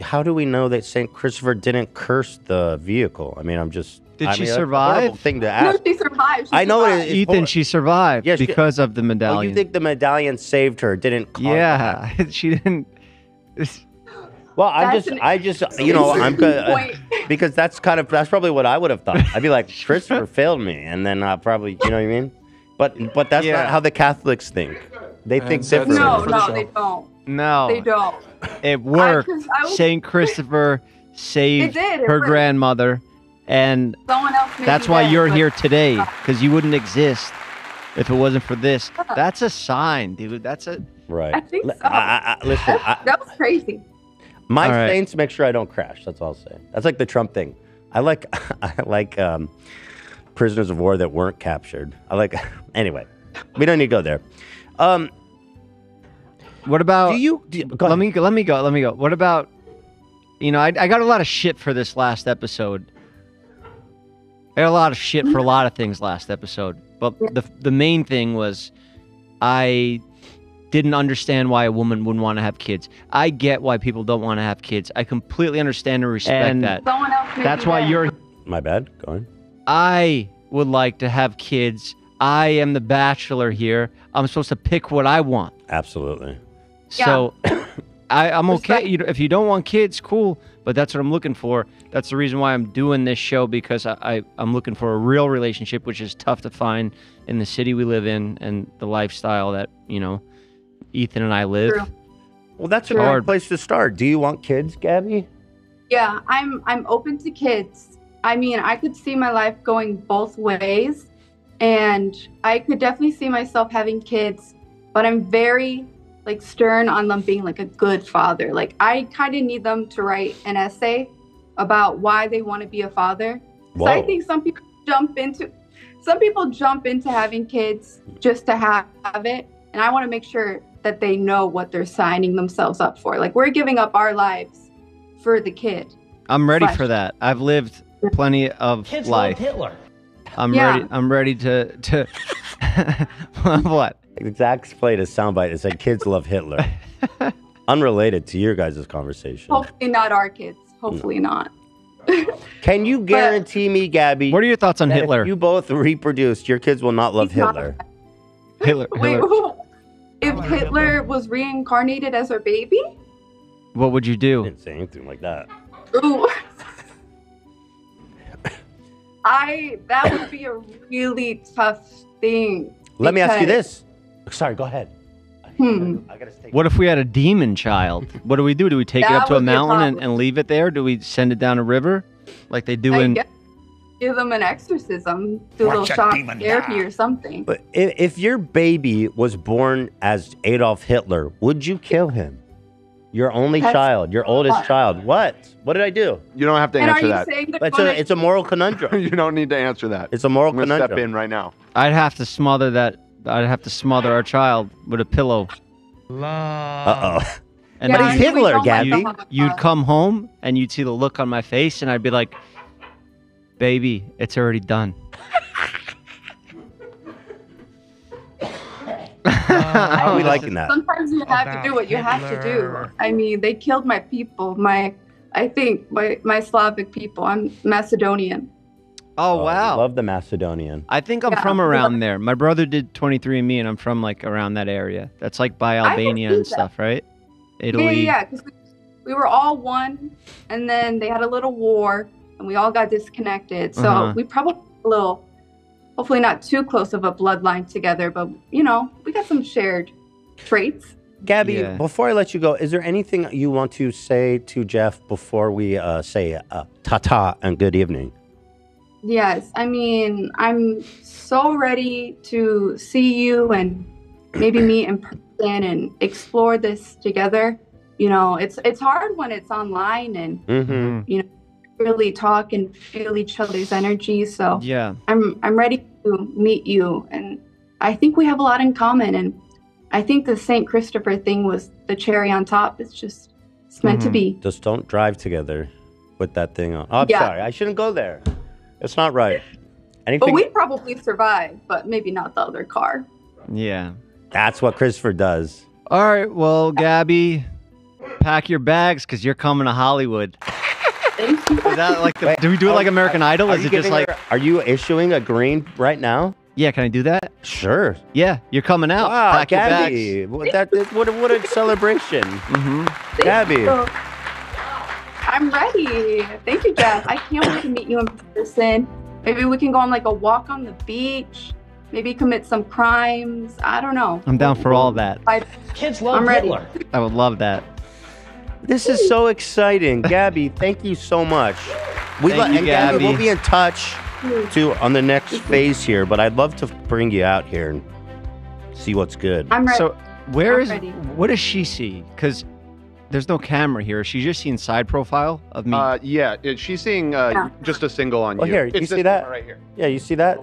how do we know that St. Christopher didn't curse the vehicle? I mean, I'm just... Did she survive? That's a horrible thing to ask. No, she survived. I know it is. Ethan, she survived because of the medallion. Oh, you think the medallion saved her, didn't cause... Yeah, she didn't... Well, I just, you know, I'm good because that's probably what I would have thought. I'd be like, Christopher failed me, and then I probably, you know what I mean? But that's not how the Catholics think. They think differently. No, they don't. No, they don't. It worked. Saint Christopher saved her grandmother, and that's why you're here today, because you wouldn't exist if it wasn't for this. That's a sign, dude. That's a right. I think so. Listen, that was crazy. My saints make sure I don't crash. That's all I'll say. That's like the Trump thing. I like prisoners of war that weren't captured. Anyway, we don't need to go there. What about... Let me go. What about, you know, I got a lot of shit for this last episode. I got a lot of shit for a lot of things last episode. But the main thing was I didn't understand why a woman wouldn't want to have kids. I get why people don't want to have kids. I completely understand and respect that. That's why you're... My bad. Go on. I would like to have kids. I am the bachelor here. I'm supposed to pick what I want. Absolutely. So yeah. I'm okay. If you don't want kids, cool. But that's what I'm looking for. That's the reason why I'm doing this show, because I'm looking for a real relationship, which is tough to find in the city we live in and the lifestyle that, you know, Ethan and I live. True. Well, that's a hard place to start. Do you want kids, Gabby? Yeah, I'm open to kids. I mean, I could see my life going both ways, and I could definitely see myself having kids, but I'm very stern on them being a good father. I kind of need them to write an essay about why they want to be a father. Whoa. So I think some people jump into having kids just to have it, and I want to make sure that they know what they're signing themselves up for. We're giving up our lives for the kid. I'm ready for that. I've lived plenty of life. Kids love Hitler. I'm ready. I'm ready to what? Zach's played a soundbite that said kids love Hitler. Unrelated to your guys' conversation. Hopefully not our kids. Hopefully not. Can you guarantee me, Gabby? What are your thoughts on Hitler? If you both reproduced, your kids will not love Hitler. Wait, if Hitler was reincarnated as our baby? What would you do? I didn't say anything like that. Ooh. That would be a really tough thing. Let me ask you this. Sorry, go ahead. What if we had a demon child? What do we do? Do we take it up to a mountain and leave it there? Do we send it down a river like they do in... Give them an exorcism, do a little shock therapy or something. But if your baby was born as Adolf Hitler, would you kill him? Your only child, your oldest child. What? What did I do? You don't have to answer that. It's a moral conundrum. You don't need to answer that. It's a moral conundrum. I'm gonna step in right now. I'd have to smother that. I'd have to smother our child with a pillow. Uh-oh. But he's Hitler, Gabby. You'd come home and you'd see the look on my face and I'd be like, baby, it's already done. How are we liking that? Sometimes you have to do what you have to do. I mean, they killed my people. I think my Slavic people. I'm Macedonian. Oh, wow. I love the Macedonian. I think I'm from around there. My brother did 23andMe, and I'm from, like, around that area. That's, like, by Albania and stuff, right? Italy. Yeah, because we were all one, and then they had a little war, and we all got disconnected. So we probably a little, hopefully not too close of a bloodline together, but, you know, we got some shared traits. Gabby, before I let you go, is there anything you want to say to Jeff before we say ta-ta and good evening? Yes, I mean, I'm so ready to see you and maybe meet in person and explore this together. You know, it's hard when it's online and, you know, really talk and feel each other's energy. So yeah, I'm ready to meet you. And I think we have a lot in common. And I think the St. Christopher thing was the cherry on top. It's meant to be. Just don't drive together with that thing on. Oh, I'm sorry, I shouldn't go there. It's not right. But we probably survive, but maybe not the other car. Yeah. That's what Christopher does. All right. Well, Gabby, pack your bags because you're coming to Hollywood. Thank you. Is that like do we do it like American Idol? Is it just like... Are you issuing a green right now? Yeah, can I do that? Sure. Yeah, you're coming out. Wow, pack Gabby. Your bags. What a celebration. Gabby. I'm ready. Thank you, Jeff. I can't wait to meet you in person. Maybe we can go on like a walk on the beach. Maybe commit some crimes. I don't know. I'm down for all that. Kids love Hitler. I would love that. This is so exciting. Gabby, thank you so much. Thank you, Gabby. We'll be in touch too on the next phase here, but I'd love to bring you out here and see what's good. I'm ready. So what does she see? Because there's no camera here. She's just seeing side profile of me. Yeah, she's seeing just a single on you. Here, you see that? Right here. Yeah, you see that?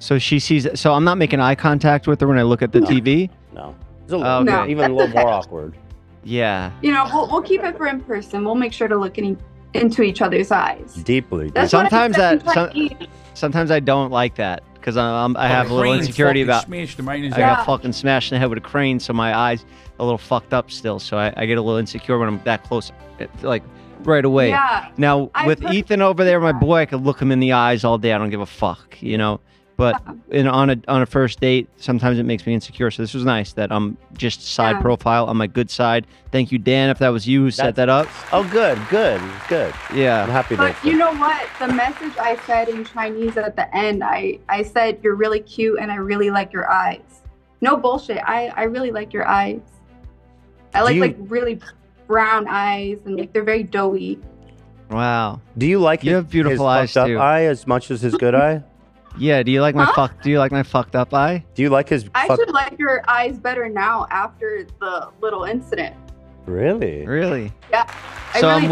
So she sees it. So I'm not making eye contact with her when I look at the TV? No. It's a little, even a little more awkward. Yeah. You know, we'll keep it for in person. We'll make sure to look into each other's eyes. Deeply. Sometimes I don't like that because I have a little insecurity about I got fucking smashed in the head with a crane, so my eyes... a little fucked up still, so I get a little insecure when I'm that close, like right away. Yeah, now with Ethan over there, my boy, I could look him in the eyes all day. I don't give a fuck, you know. But on a first date, sometimes it makes me insecure. So this was nice that I'm just side profile on my good side. Thank you, Dan, if that was you who set that up. Oh, good. Yeah, I'm happy. But you know what? The message I said in Chinese at the end, I said, "You're really cute, and I really like your eyes." No bullshit. I really like your eyes. I like really brown eyes, and like they're very doughy. Wow. Do you like you have beautiful eyes too. His fucked up eye as much as his good eye? Yeah. Do you like my Do you like my fucked up eye? Do you like his? I should like your eyes better now after the little incident. Really? Really? Yeah. So I really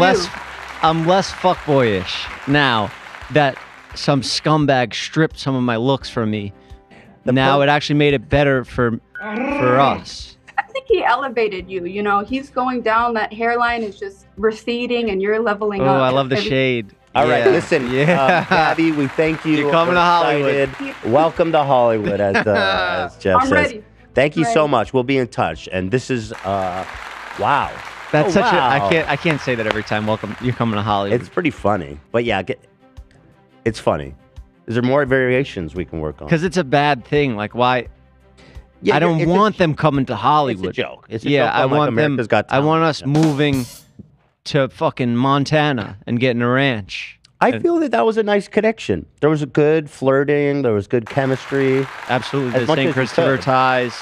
I'm less fuckboyish now that some scumbag stripped some of my looks from me. Now it actually made it better for us. I think he elevated you. You know, he's going down. That hairline is just receding, and you're leveling up. Oh, I love the shade. All right, listen, Gabby, we thank you. You're coming to Hollywood. Welcome to Hollywood, as Jeff says. Ready. Thank you so much. We'll be in touch. And this is, wow. That's I can't say that every time. Welcome, you're coming to Hollywood. It's pretty funny, but yeah, it's funny. Is there more variations we can work on? Because it's a bad thing. Like why? Yeah, I don't want them coming to Hollywood. It's a joke. It's a joke. I want them. I want us moving to fucking Montana and getting a ranch. I feel that that was a nice connection. There was a good flirting. There was good chemistry. Absolutely, the St. Christopher ties.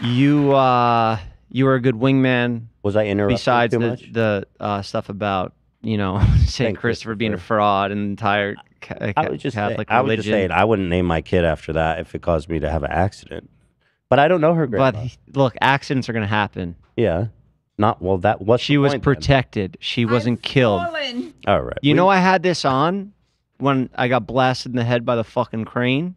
You were a good wingman. Was I interrupting besides too much? the stuff about St. Christopher being a fraud and the entire Catholic religion. I would just say it. I wouldn't name my kid after that if it caused me to have an accident. But I don't know her grandma. But look, accidents are going to happen. Yeah. She was protected. She wasn't killed. All right. You know, I had this on when I got blasted in the head by the fucking crane.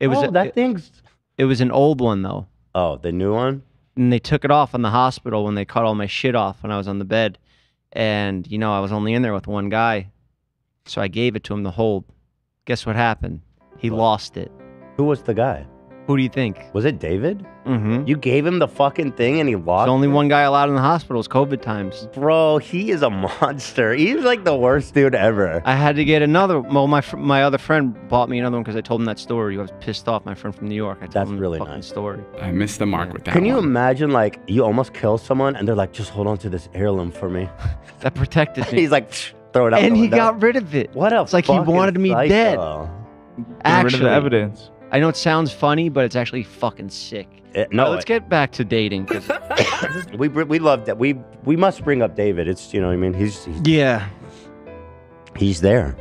It was it was an old one though. Oh, the new one? And they took it off in the hospital when they cut all my shit off when I was on the bed. And you know, I was only in there with one guy. So I gave it to him to hold. Guess what happened? He lost it. Who was the guy? Who do you think? Was it David? Mm-hmm. You gave him the fucking thing and he lost it? There's only one guy allowed in the hospital. It's COVID times. Bro, he is a monster. He's like the worst dude ever. I had to get another. Well, my other friend bought me another one because I told him that story. I was pissed off, my friend from New York. I told him the fucking story. I missed the mark with that Can you imagine, like, you almost kill someone and they're like, just hold on to this heirloom for me. That protected me. He's like, throw it out and the window. Got rid of it. What else? It's like he wanted me dead. Actually, rid of the evidence. I know it sounds funny, but it's actually fucking sick. No, let's get back to dating. we love that. We must bring up David. It's I mean, he's there,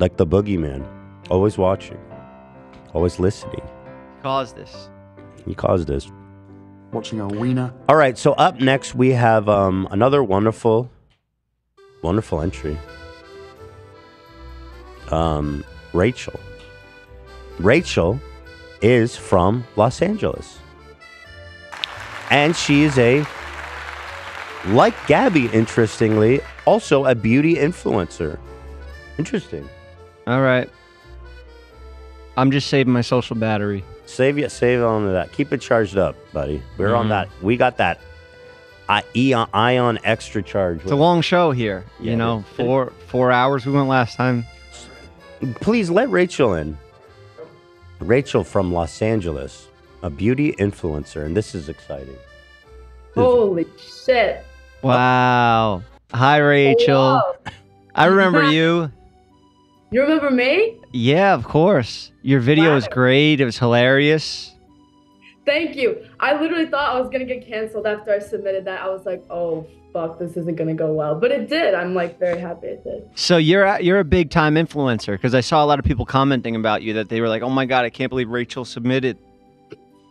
like the boogeyman, always watching, always listening. He caused this. Watching a wiener. All right, so up next we have another wonderful entry. Rachel. Rachel is from Los Angeles, and she is like Gabby, interestingly, also a beauty influencer. Interesting. All right, I'm just saving my social battery. Save on to that. Keep it charged up, buddy. We're on that. We got that ion extra charge. It's a long show here. Yeah, you know, four hours. We went last time. Please let Rachel in. Rachel from Los Angeles, a beauty influencer, and this is exciting. Holy shit. Wow. Hi, Rachel. Hello. I remember you. You remember me? Yeah, of course. Your video was great. It was hilarious. Thank you. I literally thought I was going to get canceled after I submitted that. I was like, oh, fuck, this isn't going to go well. But it did. I'm like very happy it did. So you're a big time influencer, because I saw a lot of people commenting about you that they were like, oh, my God, I can't believe Rachel submitted.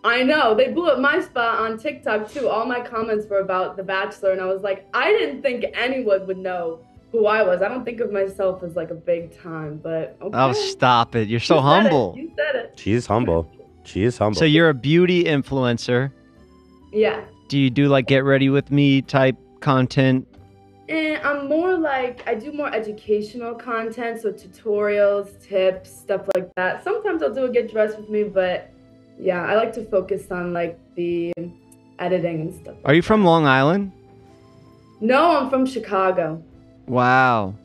I know. They blew up my spot on TikTok, too. All my comments were about The Bachelor. And I was like, I didn't think anyone would know who I was. I don't think of myself as like a big time. But okay. Oh, stop it. You're so humble. You said it. She's humble. She is humble. So you're a beauty influencer. Yeah. Do you do like get ready with me type content? And I'm more like, I do more educational content. So tutorials, tips, stuff like that. Sometimes I'll do a get dressed with me. But yeah, I like to focus on like the editing and stuff. Are you from Long Island? No, I'm from Chicago. Wow.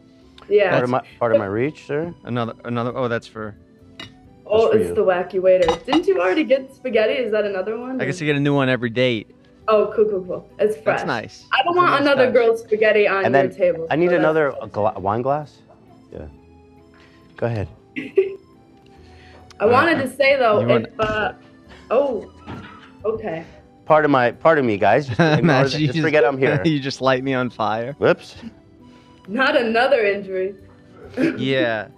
Yeah. Part of my reach, sir. Another. Oh, that's for... Oh, it's the wacky waiter. Didn't you already get spaghetti? Is that another one? I guess you get a new one every date. Oh, cool. It's fresh. That's nice. I don't want another girl's spaghetti on your table. I need another wine glass. Yeah. Go ahead. I wanted to say though, if okay. Part of me, guys. Just, just forget I'm here. You just light me on fire. Whoops. Not another injury. Yeah.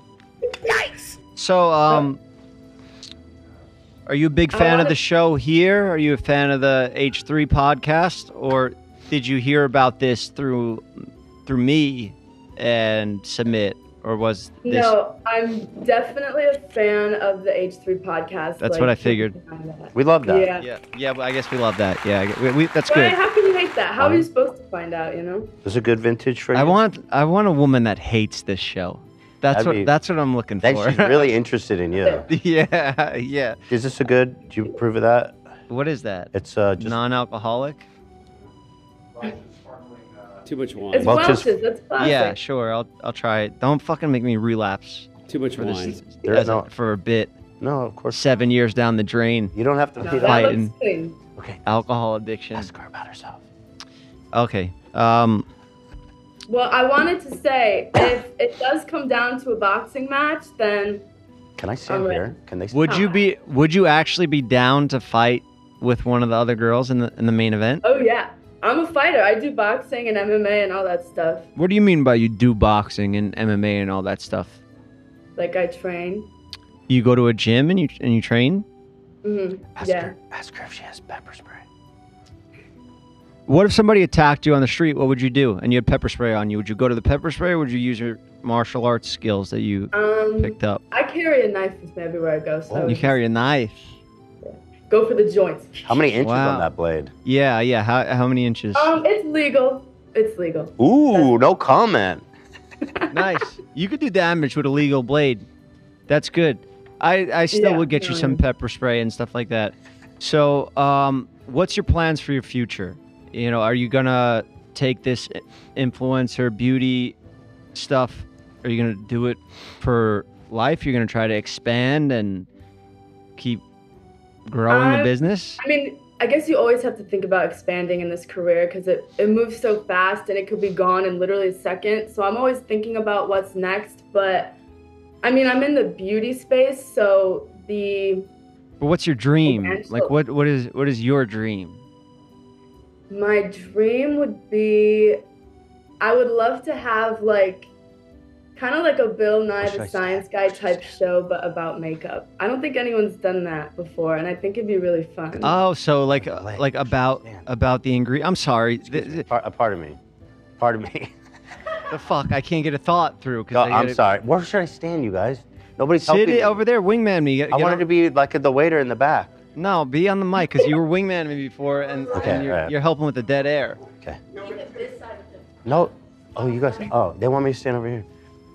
Yikes. So, are you a big fan of the show here? Are you a fan of the H3 podcast? Or did you hear about this through me and submit? Or was this... No, I'm definitely a fan of the H3 podcast. That's like, what I figured. We love that. Yeah. I guess we love that. Yeah, that's good. How can you hate that? How are you supposed to find out, you know? This is a good vintage for you. I want a woman that hates this show. That's what I'm looking for. She's really interested in you. Yeah, yeah. Is this a good? Do you approve of that? What is that? It's just non-alcoholic. Too much wine. It's Welch's. That's classic. Yeah, sure. I'll try it. Don't fucking make me relapse. Too much wine. For a bit. No, of course. 7 years down the drain. You don't have to be fighting. Okay. Alcohol addiction. Ask her about herself. Okay. Well, I wanted to say, if it does come down to a boxing match, then can I see him here? Can they? Would you actually be down to fight with one of the other girls in the main event? Oh yeah, I'm a fighter. I do boxing and MMA and all that stuff. What do you mean by you do boxing and MMA and all that stuff? Like I train. You go to a gym and you train? Mm-hmm. Ask her if she has pepper spray. What if somebody attacked you on the street? What would you do? And you had pepper spray on you. Would you go to the pepper spray or would you use your martial arts skills that you picked up? I carry a knife with me everywhere I go. So you carry a knife? Yeah. Go for the joints. How many inches on that blade? Yeah, yeah. How many inches? It's legal. It's legal. Ooh, no comment. Nice. You could do damage with a legal blade. That's good. I still would get you some pepper spray and stuff like that. So what's your plans for your future? You know, are you gonna take this influencer beauty stuff? Are you gonna do it for life? You're gonna try to expand and keep growing the business? I mean, I guess you always have to think about expanding in this career because it moves so fast and it could be gone in literally a second. So I'm always thinking about what's next. But I mean, I'm in the beauty space, so But what's your dream? Like, what is your dream? My dream would be, I would love to have like, kind of like a Bill Nye the Science Guy type show, but about makeup. I don't think anyone's done that before, and I think it'd be really fun. Oh, so like about the ingredient. I'm sorry. Pardon me. The fuck, I can't get a thought through. I'm sorry. Where should I stand, you guys? Nobody's helping me. Over there, wingman me. I wanted to be like the waiter in the back. No, be on the mic, because you were wingman me before, and you're helping with the dead air. Okay. No, you guys. Oh, they want me to stand over here.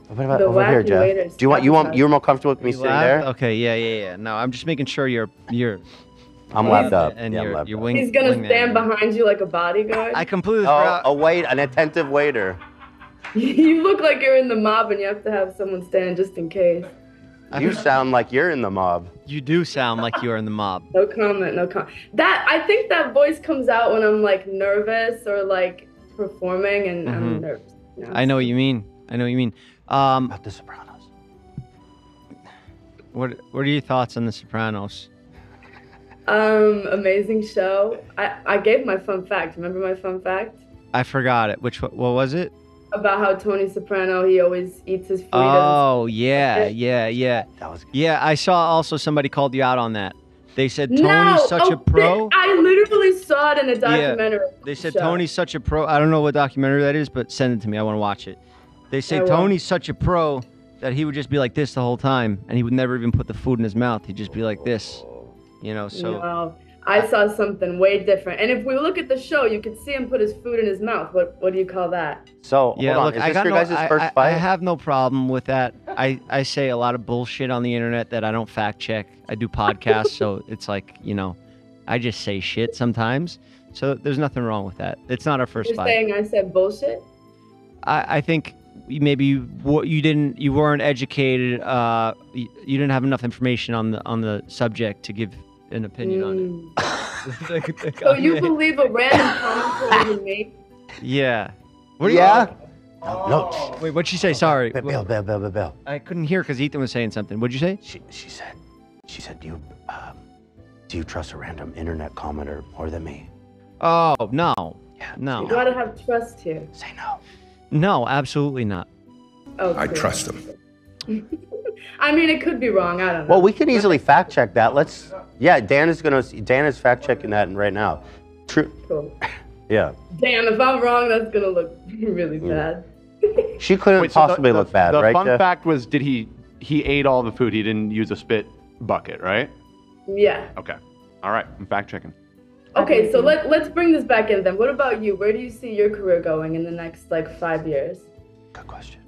What about over here, Jeff? Do you want you're more comfortable with me sitting there? Okay, yeah. No, I'm just making sure you're. I'm lapped up. And you're wingman. He's gonna stand behind you like a bodyguard. I completely forgot. An attentive waiter. You look like you're in the mob, and you have to have someone stand just in case. You sound like you're in the mob. You do sound like you're in the mob. No comment, no comment. I think that voice comes out when I'm like nervous or like performing and I'm nervous. You know? I know what you mean. About the Sopranos. What are your thoughts on the Sopranos? Amazing show. I gave my fun fact. Remember my fun fact? I forgot it. What was it? About how Tony Soprano, he always eats his freedoms. Oh, yeah. That was good. Yeah, I saw also somebody called you out on that. They said, Tony's such a pro. I literally saw it in a documentary. Yeah. They said, Tony's such a pro. I don't know what documentary that is, but send it to me. I want to watch it. They say Tony's such a pro that he would just be like this the whole time, and he would never even put the food in his mouth. He'd just be like this, you know, so... Wow. I saw something way different. And if we look at the show, you could see him put his food in his mouth. What do you call that? So, yeah, hold on. Is this your guys' first fight? I have no problem with that. I say a lot of bullshit on the internet that I don't fact check. I do podcasts, so it's like, you know, I just say shit sometimes. So there's nothing wrong with that. It's not our first fight. You're saying I said bullshit? I think maybe you weren't educated. You didn't have enough information on the subject to give an opinion on it. So you believe a random comment from me? Yeah. What are you? No. Wait, what'd she say? Sorry. Bill. I couldn't hear because Ethan was saying something. What'd you say? She said, do you trust a random internet commenter more than me? Oh, no. Yeah, no. You gotta have trust here. Say no. No, absolutely not. Okay. I trust him. I mean, it could be wrong. I don't know. Well, we can easily fact check that. Dan is fact checking that right now. True. Cool. Yeah. Dan, if I'm wrong, that's gonna look really bad. She couldn't possibly look bad, right? The fun fact was, did he ate all the food? He didn't use a spit bucket, right? Yeah. Okay. All right. I'm fact checking. Okay, so let's bring this back in then. What about you? Where do you see your career going in the next like 5 years? Good question.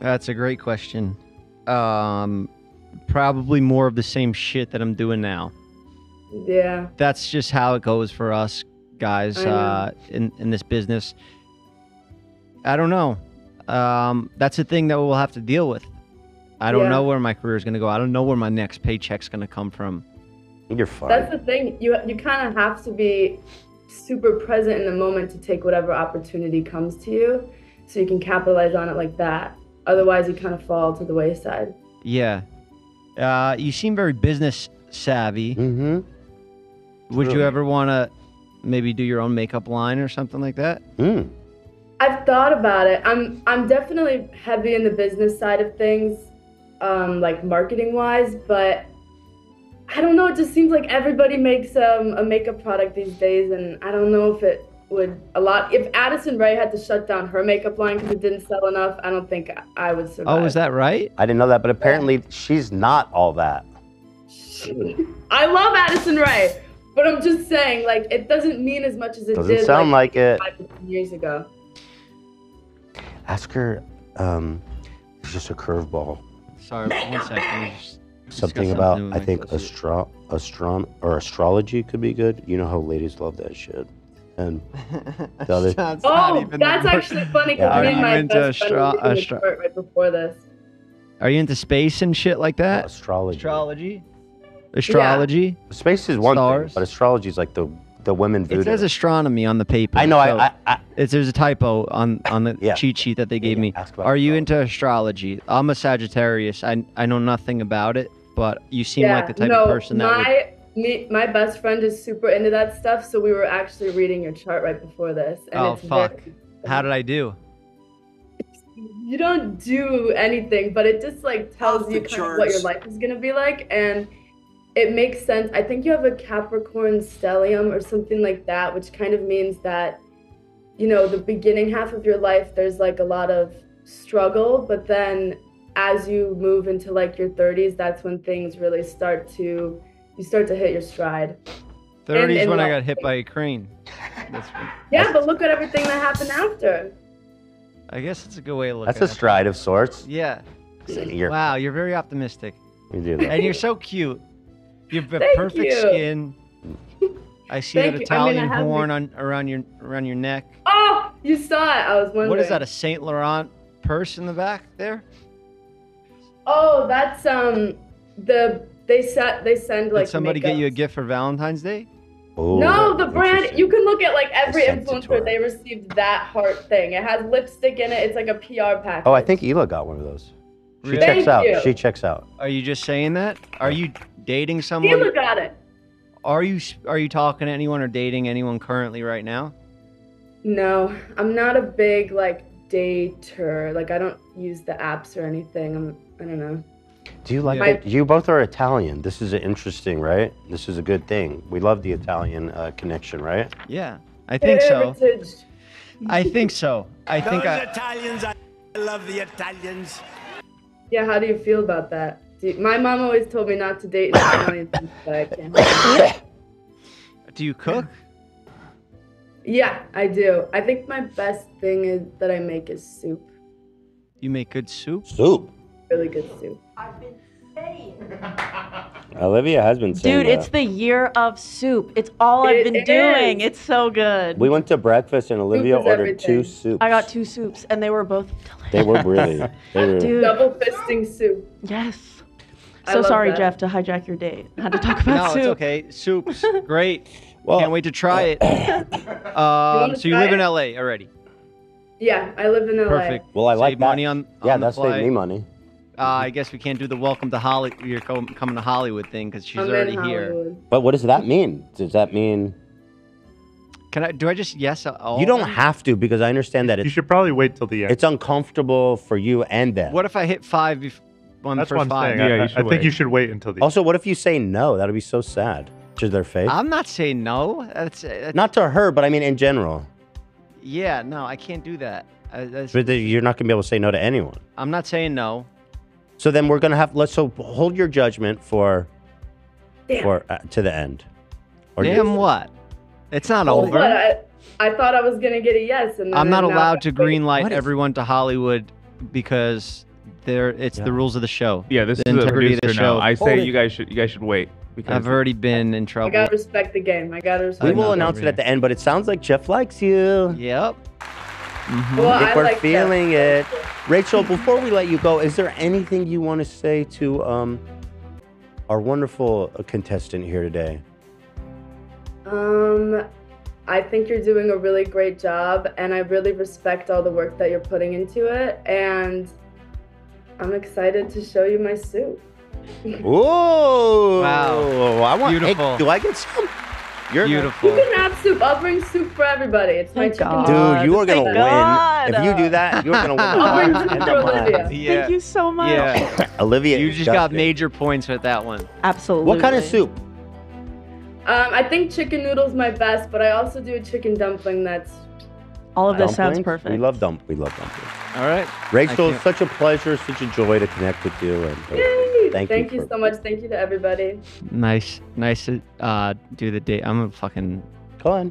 That's a great question. Probably more of the same shit that I'm doing now. Yeah. That's just how it goes for us guys in this business. I don't know. That's a thing that we'll have to deal with. I don't know where my career is going to go. I don't know where my next paycheck's going to come from. You're fine. That's the thing. You kind of have to be super present in the moment to take whatever opportunity comes to you so you can capitalize on it like that. Otherwise, you kind of fall to the wayside. Yeah. You seem very business savvy. Mm-hmm. Would you ever want to maybe do your own makeup line or something like that? Mm. I've thought about it. I'm definitely heavy in the business side of things, like marketing-wise, but I don't know. It just seems like everybody makes a makeup product these days, and I don't know if it would if Addison Rae had to shut down her makeup line because it didn't sell enough, I don't think I would survive. Oh, is that right? I didn't know that, but apparently she's not all that. I love Addison Rae, but I'm just saying, like, it doesn't mean as much as it did sound like it 5 years ago. Ask her, it's just a curveball. Sorry, one second. Something about, I think, astrology could be good. You know how ladies love that shit. And the other... that's actually funny because me and my best friend was in Detroit right before this. Are you into space and shit like that? No, astrology. Astrology? Yeah. Space is one thing, but astrology is like the women voodoo. It says astronomy on the paper. I know. So there's a typo on the cheat sheet that they gave me. Are you into astrology? I'm a Sagittarius. I know nothing about it, but you seem like the type of person that my best friend is super into that stuff, so we were actually reading your chart right before this. And oh, fuck. How did I do? You don't do anything, but it just like tells you kind of what your life is going to be like. And it makes sense. I think you have a Capricorn stellium or something like that, which kind of means that, you know, the beginning half of your life, there's like a lot of struggle. But then as you move into like your 30s, that's when things really start to, you start to hit your stride. 30s and when I got hit by a crane. Yeah, but look at everything that happened after. I guess it's a good way to look at it. That's a stride of sorts. Yeah. Wow, you're very optimistic. You do that. And you're so cute. You have perfect skin. I see that Italian horn around your neck. Oh, you saw it. I was wondering. What is that, a Saint Laurent purse in the back there? Oh, that's they send like. Did somebody get you a gift for Valentine's Day? Oh, no, the brand. You can look at like every influencer. They received that heart thing. It has lipstick in it. It's like a PR package. Oh, I think Ela got one of those. Really? She checks out. She checks out. Are you just saying that? Are you dating someone? Ela got it. Are you talking to anyone or dating anyone currently right now? No, I'm not a big like dater. Like I don't use the apps or anything. I don't know. Do you like it? You both are Italian. This is interesting, right? This is a good thing. We love the Italian connection, right? Yeah, I think heritage. So. I think so. I Those think Italians. I love the Italians. Yeah, how do you feel about that? My mom always told me not to date Italians, but I can't. Do you cook? Yeah, I do. I think my best thing is that I make is soup. You make good soup? Soup. Really good soup. I've been saying. Olivia has been saying. Dude, it's the year of soup. It's all I've been doing. It's so good. We went to breakfast and Olivia ordered two soups. I got two soups and they were both delicious. They were really. Dude. Double fisting soup. Yes. So sorry, Jeff, to hijack your date. I had to talk about soup. No, it's okay. Soup's great. Well, can't wait to try it. So you live in LA already? Yeah, I live in LA. Perfect. Well, I like that. Money on yeah, that's saved me money. I guess we can't do the welcome to Hollywood, you're coming to Hollywood thing because she's already here. But what does that mean? Does that mean... Do I just yes? All you don't have to because I understand that it's... You should probably wait till the end. It's uncomfortable for you and them. What if I hit five on the first five? Yeah, I think you should wait until the end. Also, what if you say no? That would be so sad to their face. I'm not saying no. That's... Not to her, but I mean in general. Yeah, no, I can't do that. But you're not going to be able to say no to anyone. I'm not saying no. So then we're gonna have so hold your judgment for to the end. Or damn what? It's not over. I thought I was going to get a yes. And then I'm not allowed to greenlight everyone to Hollywood because it's the rules of the show. Yeah, this is integrity of the show. I say you guys should wait. Because I've already been in trouble. I gotta respect the game. We will announce it at the end, but it sounds like Jeff likes you. Yep. Mm-hmm. Well, I think we're feeling it. Rachel, before we let you go, is there anything you want to say to our wonderful contestant here today? I think you're doing a really great job, and I really respect all the work that you're putting into it, and I'm excited to show you my suit. Ooh! Wow! I want. Beautiful. Hey, do I get some? You're beautiful. You can have soup. I'll bring soup for everybody. It's my chicken. Dude, you are gonna win. If you do that, you're gonna win. I'll bring soup for Olivia. Yeah. Thank you so much. Yeah. Olivia, you just got major points with that one. Absolutely. What kind of soup? I think chicken noodles my best, but I also do a chicken dumpling. That's all of this sounds perfect. We love dumplings. All right, Rachel, it's such a pleasure, such a joy to connect with you. And Thank you so much. Thank you to everybody. Nice to do the date. I'm a fucking gone.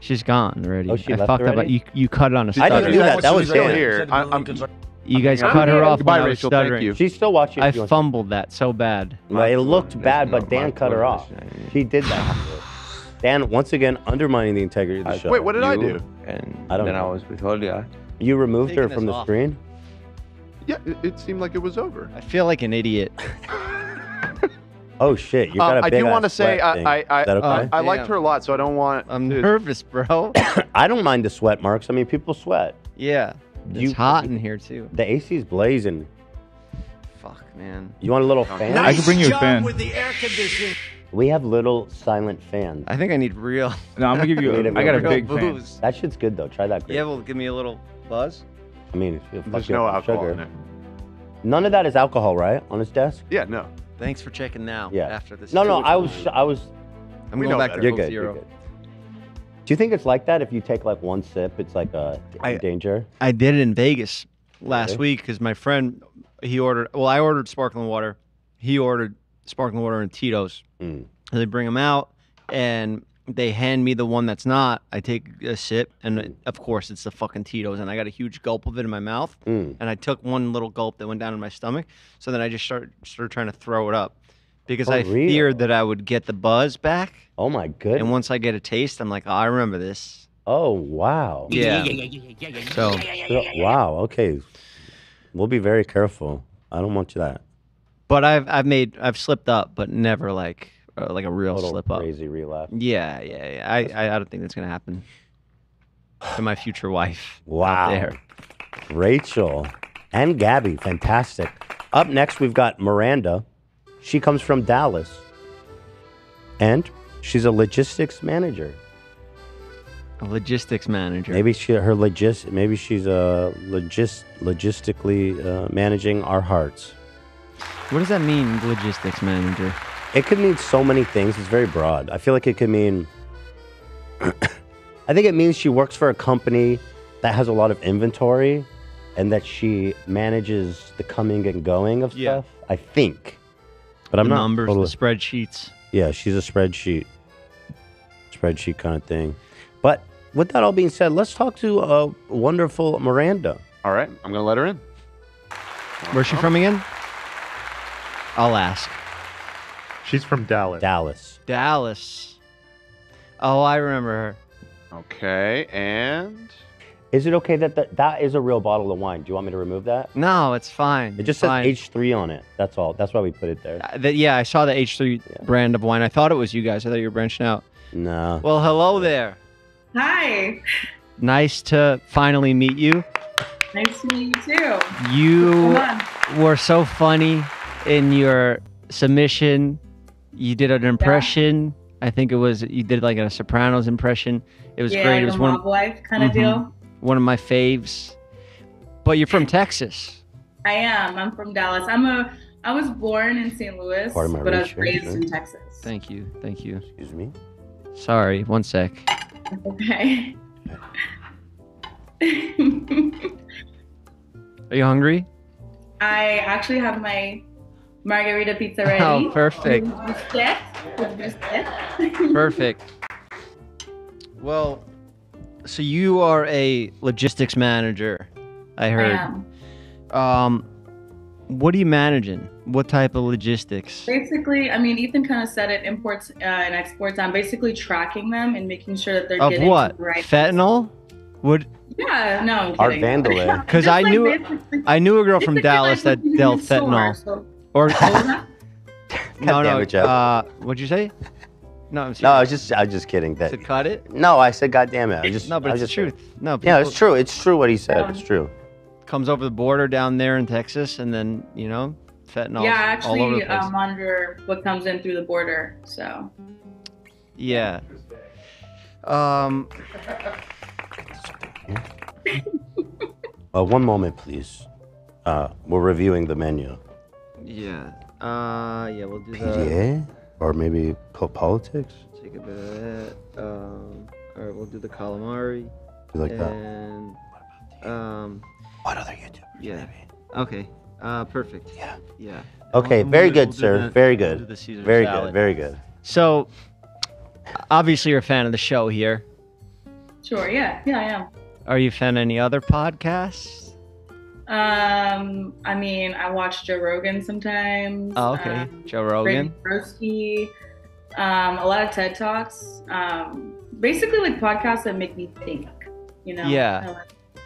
She's gone already. Oh, she left already? Up. You cut it on a stutter. I didn't do that. That was here. You guys cut her off by Rachel. Thank you. She's still watching. I fumbled that so bad. It looked bad, but Dan cut her off. He did that. Dan, once again, undermining the integrity of the show. Wait, what did I do? And I don't know. I was with Holia. You removed her from the screen? Yeah, it seemed like it was over. I feel like an idiot. Oh shit! You got a big ass. I do want to say I liked her a lot, so I don't want. I'm nervous, bro. I don't mind the sweat marks. I mean, people sweat. Yeah, it's hot in here too. The AC's blazing. Fuck, man. You want a little fan? Nice I can bring you a fan. With the air conditioning. We have little silent fans. I think I need real. No, I'm gonna give you. I got a big fan. That shit's good though. Try that. Great. Yeah, well, give me a little buzz. I mean, there's no alcohol in it. None of that is alcohol, right? On his desk? Yeah, no. Thanks for checking now. Yeah. After this. No, I was. I'm going back to Coke Zero. You're good. Do you think it's like that? If you take like one sip, it's like a danger. I did it in Vegas last week because my friend I ordered sparkling water. He ordered sparkling water and Tito's. Mm. And they bring them out and. They hand me the one that's not. I take a sip, and of course, it's the fucking Tito's, and I got a huge gulp of it in my mouth, and I took one little gulp that went down in my stomach, so then I just started trying to throw it up, because I feared that I would get the buzz back. Oh, my goodness. And once I get a taste, I'm like, oh, I remember this. Oh, wow. Yeah. Wow, okay. We'll be very careful. I don't want you that. But I've slipped up, but never like a real slip up, crazy relapse. Yeah. I don't think that's gonna happen to my future wife. Wow, there. Rachel and Gabby, fantastic. Up next, we've got Miranda. She comes from Dallas, and she's a logistics manager. A logistics manager. Maybe she's a logistically managing our hearts. What does that mean, logistics manager? It could mean so many things. It's very broad. I feel like it could mean... I think it means she works for a company that has a lot of inventory and that she manages the coming and going of stuff, I think. But I'm not... The numbers, the spreadsheets. Yeah, she's a spreadsheet kind of thing. But with that all being said, let's talk to a wonderful Miranda. All right, I'm going to let her in. Where's she from again? I'll ask. She's from Dallas. Dallas. Oh, I remember her. Okay, and? Is it okay that that is a real bottle of wine? Do you want me to remove that? No, it's fine. It just says H3 on it. That's all. That's why we put it there. Yeah, I saw the H3 brand of wine. I thought it was you guys. I thought you were branching out. No. Well, hello there. Hi. Nice to finally meet you. Nice to meet you, too. You were so funny in your submission. You did an impression. Yeah. I think it was, you did like a Sopranos impression. It was great. It was one of life kind of deal. One of my faves. But you're from Texas. I am. I'm from Dallas. I was born in St. Louis, but I was raised in Texas. Thank you. Thank you. Excuse me. Sorry. One sec. Okay. Are you hungry? I actually have my margarita pizza ready. Oh, perfect. Perfect. Well, so you are a logistics manager, I heard. I am. What are you managing? What type of logistics? Basically, I mean, Ethan kind of said it, imports and exports. I'm basically tracking them and making sure that they're getting what? The right fentanyl? Would yeah, no. Or Vandalay. Because I knew a girl from Dallas that dealt fentanyl. Or no. What'd you say? No, I'm serious. No, I was just kidding. That. To cut it? No, I said, God damn it. No, but it's the truth. No, people, yeah, it's true. It's true what he said. It's true. Comes over the border down there in Texas, and then you know, fentanyl. Yeah, actually, all over the place. Monitor what comes in through the border. So. Yeah. One moment, please. We're reviewing the menu. Yeah. Yeah, we'll do PDA? PDA? Or maybe politics? Take a bit of that. All right, we'll do the calamari. You like that? And what other YouTubers? Yeah. Maybe? Okay. Perfect. Yeah. Yeah. Okay. Very good, sir. Very good. Very good. Very good. So, obviously, you're a fan of the show here. Sure. Yeah. Yeah, I am. Are you a fan of any other podcasts? I mean, I watch Joe Rogan sometimes. Oh, okay. Joe Rogan. Brady Broski, a lot of TED Talks. Basically, like podcasts that make me think. You know. Yeah.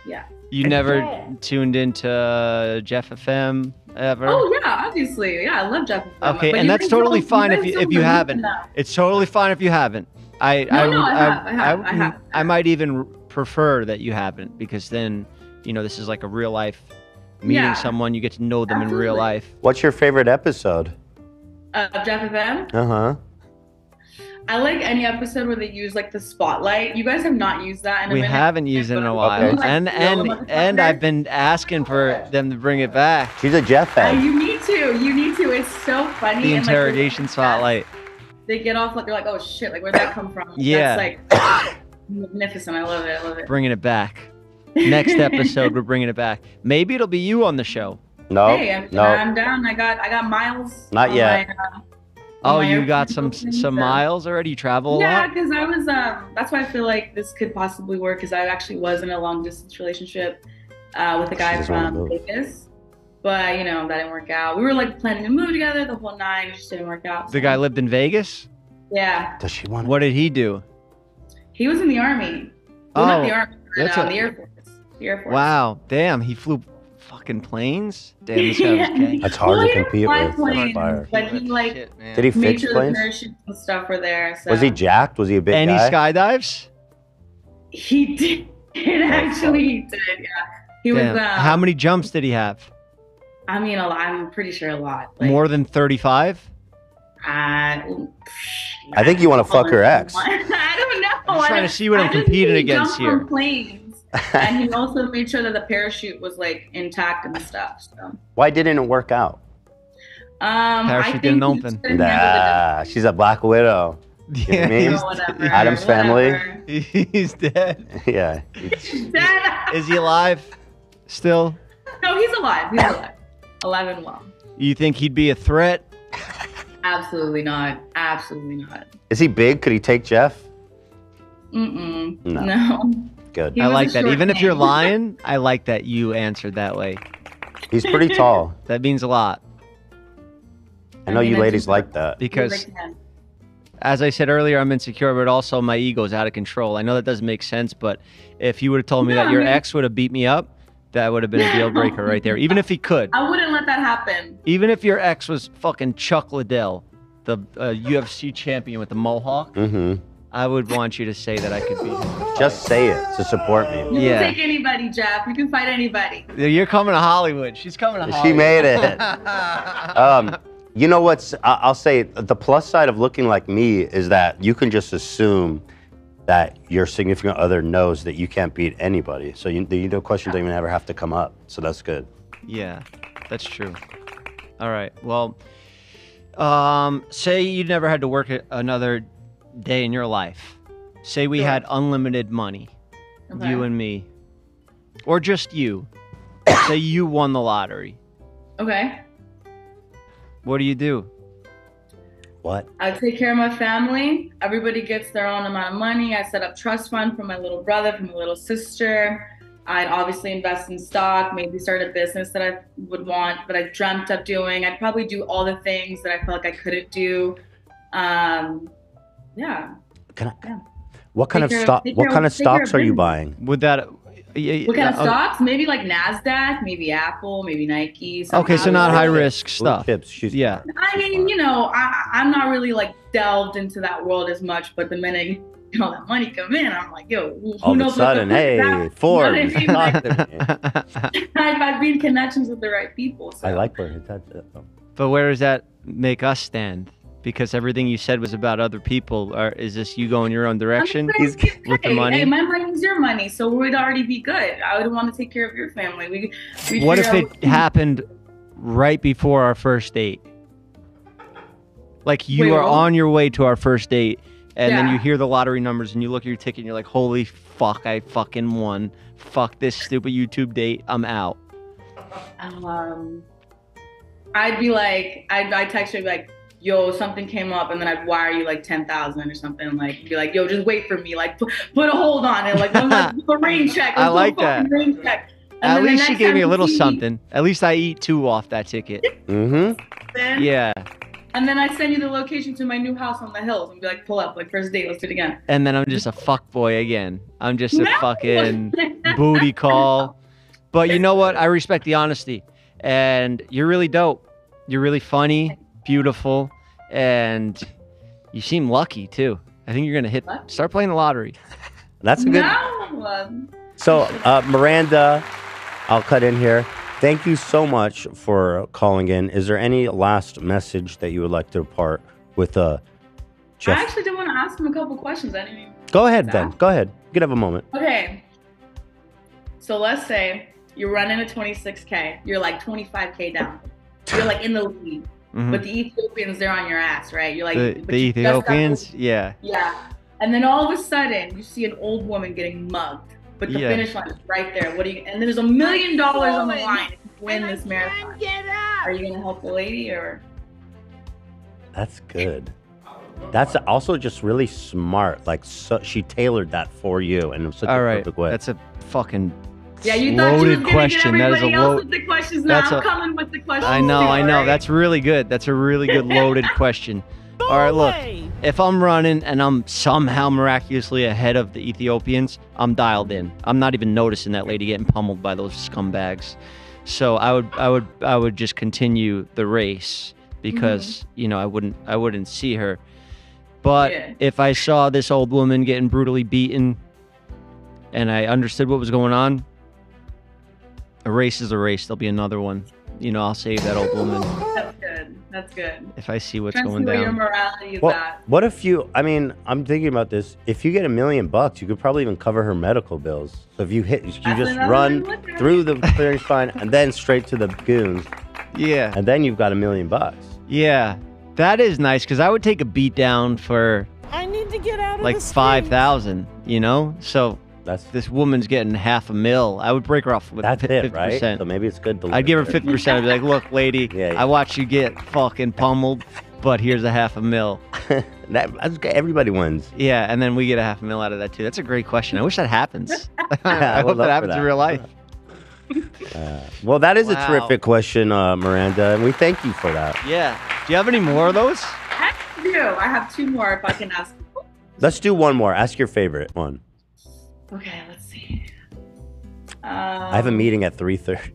Yeah. You never tuned into Jeff FM ever? Oh yeah, obviously. Yeah, I love Jeff FM. Okay, and that's totally fine if you haven't. It's totally fine if you haven't. I have. I might even prefer that you haven't, because then, you know, this is like a real life meeting someone. You get to know them in real life. What's your favorite episode? Of Jeff FM? Uh-huh. I like any episode where they use like the spotlight. You guys have not used that in a minute. We haven't used it in a while. Okay. And I've been asking for them to bring it back. She's a Jeff fan. You need to. You need to. It's so funny. The interrogation spotlight. They get off like they're like, oh shit, like where'd that come from? Yeah. That's like magnificent. I love it. I love it. Bringing it back. Next episode, we're bringing it back. Maybe it'll be you on the show. No. Hey, I'm down. I got miles. Not yet. Oh, you got some miles already? You travel a lot? Yeah, because I was, that's why I feel like this could possibly work, because I actually was in a long-distance relationship with a guy from Vegas. But, you know, that didn't work out. We were, like, planning to move together the whole night. It just didn't work out. So. The guy lived in Vegas? Yeah. Does she want? What did he do? He was in the Army. Well, not the Army. That's the Air Force. The Air Force. Wow. Damn, he flew... Fucking planes? Damn, this guy was king. That's hard to compete with. Planes, but he like did he fix sure planes? The parachutes and stuff were there. So. Was he jacked? Was he a big guy? And he skydives? He did. He did. Yeah. He was. How many jumps did he have? I mean, a lot. I'm pretty sure a lot. Like, more than 35. I think you want to fuck her ex. I don't know. I'm trying to see what I'm competing against here. And he also made sure that the parachute was like intact and stuff. So. Why didn't it work out? Parachute didn't open. Nah, she's a black widow. Yeah. You know, Adam's family. He's dead. Yeah. He's dead. Is he alive still? No, he's alive. He's alive. Alive and well. You think he'd be a threat? Absolutely not. Absolutely not. Is he big? Could he take Jeff? Mm-mm. No. Good. I like that. Even if you're lying, I like that you answered that way. He's pretty tall. That means a lot. I know you ladies like that. Because, as I said earlier, I'm insecure, but also my ego's out of control. I know that doesn't make sense, but if you would have told me that your ex would have beat me up, that would have been a deal breaker right there. Even if he could. I wouldn't let that happen. Even if your ex was fucking Chuck Liddell, the UFC champion with the mohawk. Mm-hmm. I would want you to say that I could be him. Just say it to support me. You can take anybody, Jeff. You can fight anybody. You're coming to Hollywood. She's coming to Hollywood. She made it. You know what's, I'll say, the plus side of looking like me is that you can just assume that your significant other knows that you can't beat anybody. So the questions don't even ever have to come up. So that's good. Yeah, that's true. All right. Well, say you never had to work another day in your life. Say we had unlimited money, you and me, or just you. Say you won the lottery. Okay. What do you do? What? I take care of my family. Everybody gets their own amount of money. I set up trust fund for my little brother, for my little sister. I'd obviously invest in stock, maybe start a business that I would want, but I dreamt of doing. I'd probably do all the things that I felt like I couldn't do. Yeah. What kind of stocks are you buying? What kind of stocks? Maybe like NASDAQ, maybe Apple, maybe Nike. Okay, so not high risk stuff. Yeah. I mean, you know, I'm not really like delved into that world as much, but the minute all that money come in, I'm like, yo, all of a sudden, hey, Forbes. You know what I mean? Like, I've been in connections with the right people. So. I like where it's at. But where does that make us stand? Because everything you said was about other people. Or is this you going your own direction with the money? Hey, my money's your money, so we'd already be good. I would want to take care of your family. What if it happened right before our first date? Like you are on your way to our first date, and then you hear the lottery numbers and you look at your ticket and you're like, holy fuck, I fucking won. Fuck this stupid YouTube date. I'm out. I'd be like, I'd text you like, yo, something came up, and then I'd wire you like 10,000 or something. Like, be like, yo, just wait for me. Like, put a hold on it. Like, the rain check. I like that. Rain check. At least she gave me a little something. At least I eat two off that ticket. Mm-hmm. Yeah. And then I send you the location to my new house on the hills and be like, pull up, like first date, let's do it again. And then I'm just a fuck boy again. I'm just a fucking booty call. But you know what? I respect the honesty, and you're really dope. You're really funny. Beautiful, and you seem lucky too. I think you're gonna start playing the lottery. That's a good one. So Miranda, I'll cut in here. Thank you so much for calling in. Is there any last message that you would like to impart with Jeff? I actually did want to ask him a couple questions. I didn't even Go ahead. You can have a moment. Okay. So let's say you're running a 26K. You're like 25K down. You're like in the lead. Mm-hmm. But the Ethiopians, they're on your ass, right? You're like the Ethiopians, yeah. And then all of a sudden, you see an old woman getting mugged, but the finish line is right there. What do you? And there's $1 million on the line if you win this marathon. Are you gonna help the lady or? That's good. That's also just really smart. Like so, she tailored that for you, and it was such a perfect way. That's a fucking. Yeah, you thought you was going to get everybody else with the questions. Now I'm coming with the questions. I know. That's really good. That's a really good loaded question. All right, look. If I'm running and I'm somehow miraculously ahead of the Ethiopians, I'm dialed in. I'm not even noticing that lady getting pummeled by those scumbags. So I would just continue the race because you know I wouldn't see her. But if I saw this old woman getting brutally beaten and I understood what was going on. A race is a race. There'll be another one. You know, I'll save that old woman. That's good. That's good. If I see what's going down. Your morality what if you, I mean, I'm thinking about this. If you get $1 million bucks, you could probably even cover her medical bills. So if you just run through the clearing spine and then straight to the goons. Yeah. And then you've got $1 million bucks. Yeah. That is nice because I would take a beat down for I need to get out of like 5,000, you know? So. This woman's getting $500,000. I would break her off with 50%. Right? So maybe it's good to I'd give her 50%. I'd be like, look, lady, I watched you get fucking pummeled, but here's $500,000. Everybody wins. Yeah, and then we get $500,000 out of that, too. That's a great question. I wish that happens. I hope that happens in real life. Well, that is a terrific question, Miranda, and we thank you for that. Yeah. Do you have any more of those? I do. I have two more if I can ask. Let's do one more. Ask your favorite one. Okay, let's see. I have a meeting at 3:30,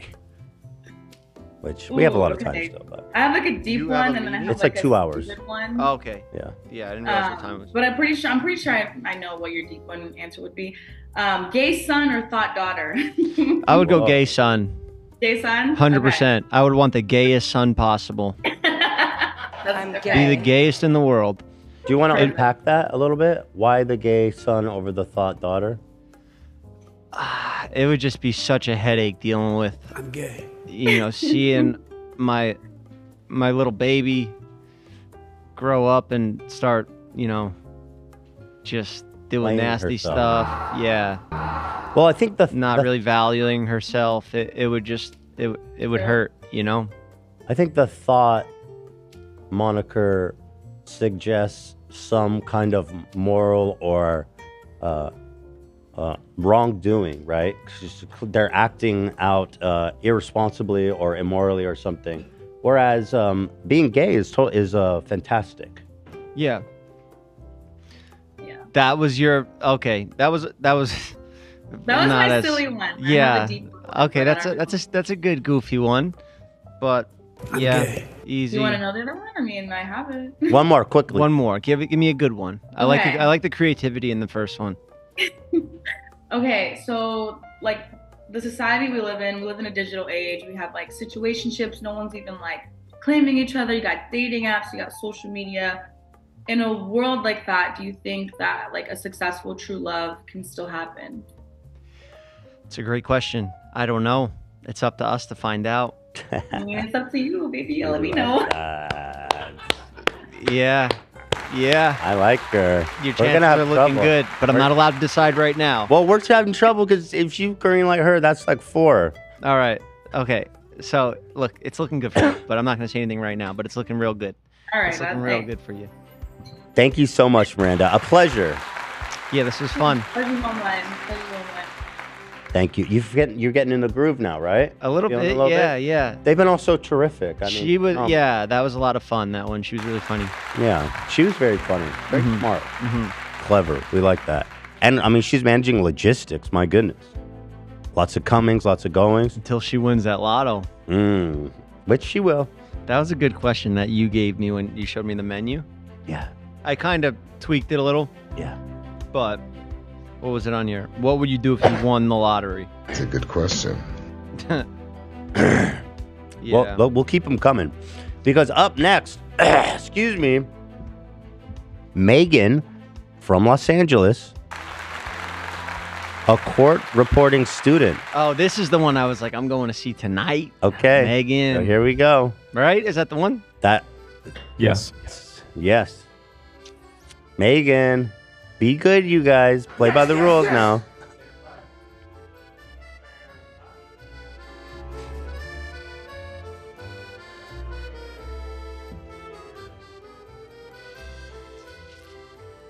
which we have a lot of time still. But I have like a deep one, and then I have it's like 2 hours. One. Oh, okay. Yeah. Yeah, I didn't realize what time it was. But I'm pretty sure I know what your deep one answer would be. Gay son or thought daughter? I would go gay son. Gay son. 100%. I would want the gayest son possible. Be the gayest in the world. Do you want to unpack that a little bit? Why the gay son over the thought daughter? It would just be such a headache dealing with I'm gay. You know, seeing my little baby grow up and start, you know, just doing nasty stuff. Yeah. Well, I think not really valuing herself. It would just it would hurt, you know. I think the thought moniker suggests some kind of moral or wrongdoing, right? They're acting out irresponsibly or immorally or something. Whereas being gay is fantastic. Yeah. Yeah. That was your okay. That was. That was my silly one. Yeah. Okay, that's a good goofy one, but yeah, okay. Easy. You want another one? I mean, I have it. One more quickly. One more. Give me a good one. I like the, I like the creativity in the first one. Okay, so like the society we live in a digital age. We have like situationships. No one's even like claiming each other. You got dating apps. You got social media. In a world like that, do you think that like a successful true love can still happen? It's a great question. I don't know. It's up to us to find out. I mean, it's up to you, baby. You let me know. Yeah. Yeah. I like her. Your chances are looking good, but I'm not allowed to decide right now. Well, we're having trouble because if you green like her, that's like 4. All right. Okay. So, look, it's looking good for you, but I'm not going to say anything right now, but it's looking real good. All right. It's looking real good for you. Thank you so much, Miranda. A pleasure. Yeah, this was fun. Thank you. You're getting in the groove now, right? A little bit, yeah. They've been all so terrific. I mean, yeah, that was a lot of fun, that one. She was really funny. Yeah, she was very funny, very smart, clever. We like that. And, I mean, she's managing logistics, my goodness. Lots of comings, lots of goings. Until she wins that lotto. Which she will. That was a good question that you gave me when you showed me the menu. Yeah. I kind of tweaked it a little. Yeah. But... what was it on here? What would you do if you won the lottery? It's a good question. Yeah. Well, we'll keep them coming. Because up next, excuse me, Megan from Los Angeles, a court reporting student. Oh, this is the one I was like, I'm going to see tonight. Okay. Megan. So here we go. Right? Is that the one? Yes. Megan. Be good, you guys. Play by the rules now.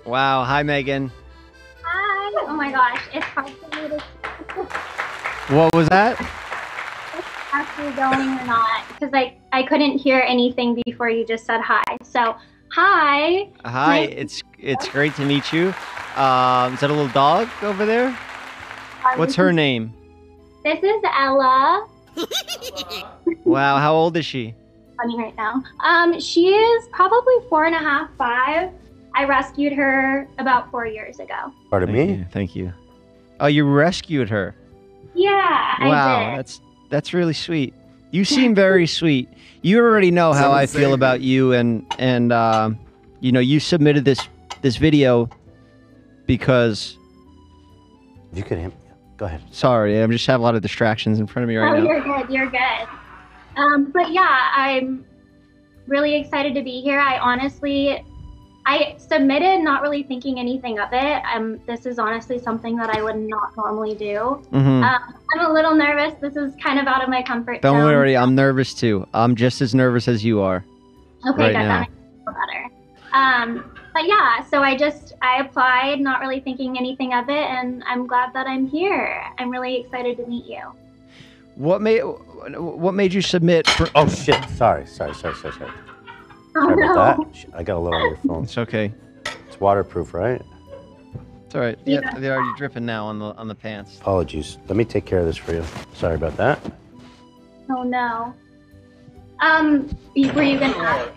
Wow. Hi, Megan. Hi. Oh, my gosh. It's hard for me to... What was that? It's actually going or not. Because I couldn't hear anything before you just said hi. So... hi. Hi, it's great to meet you. Is that a little dog over there? What's her name? This is Ella. Wow, how old is she? Funny right now. She is probably 4.5, 5. I rescued her about 4 years ago. Pardon me? Thank you. Oh, you rescued her? Yeah, I did. Wow, that's really sweet. You seem very sweet. You already know how I feel about you, and you know, you submitted this video because you could. Go ahead. Sorry, I just have a lot of distractions in front of me right now. You're good. But yeah, I'm really excited to be here. I submitted not really thinking anything of it. This is honestly something that I would not normally do. I'm a little nervous. This is kind of out of my comfort zone. Don't worry, I'm nervous too. I'm just as nervous as you are. Okay, good. That makes me feel better. But yeah, so I applied, not really thinking anything of it, and I'm glad that I'm here. I'm really excited to meet you. What made you submit for... Oh shit! Sorry. Sorry about that. I got a little on your phone. It's okay. It's waterproof, right? It's all right. Yeah, they're already dripping now on the pants. Apologies. Let me take care of this for you. Sorry about that. Oh no. Were you gonna?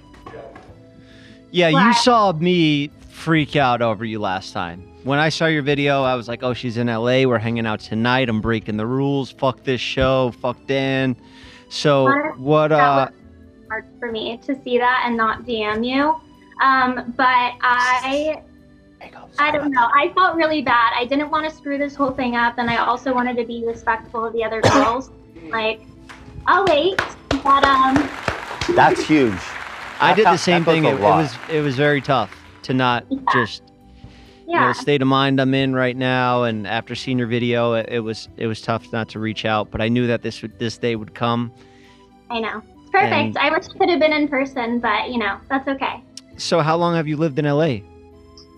Yeah, you saw me freak out over you last time. When I saw your video, I was like, "Oh, she's in LA. We're hanging out tonight. I'm breaking the rules. Fuck this show. Fuck Dan." So what? Hard for me to see that and not DM you, but I don't know. I felt really bad. I didn't want to screw this whole thing up, and I also wanted to be respectful of the other girls. Like, I'll wait. But that's huge. I did the same thing. It was very tough to not just. Yeah. You know, the state of mind I'm in right now, and after seeing your video, it was tough not to reach out. But I knew that this day would come. I know. Perfect. I wish it could have been in person, but, you know, that's okay. So how long have you lived in LA?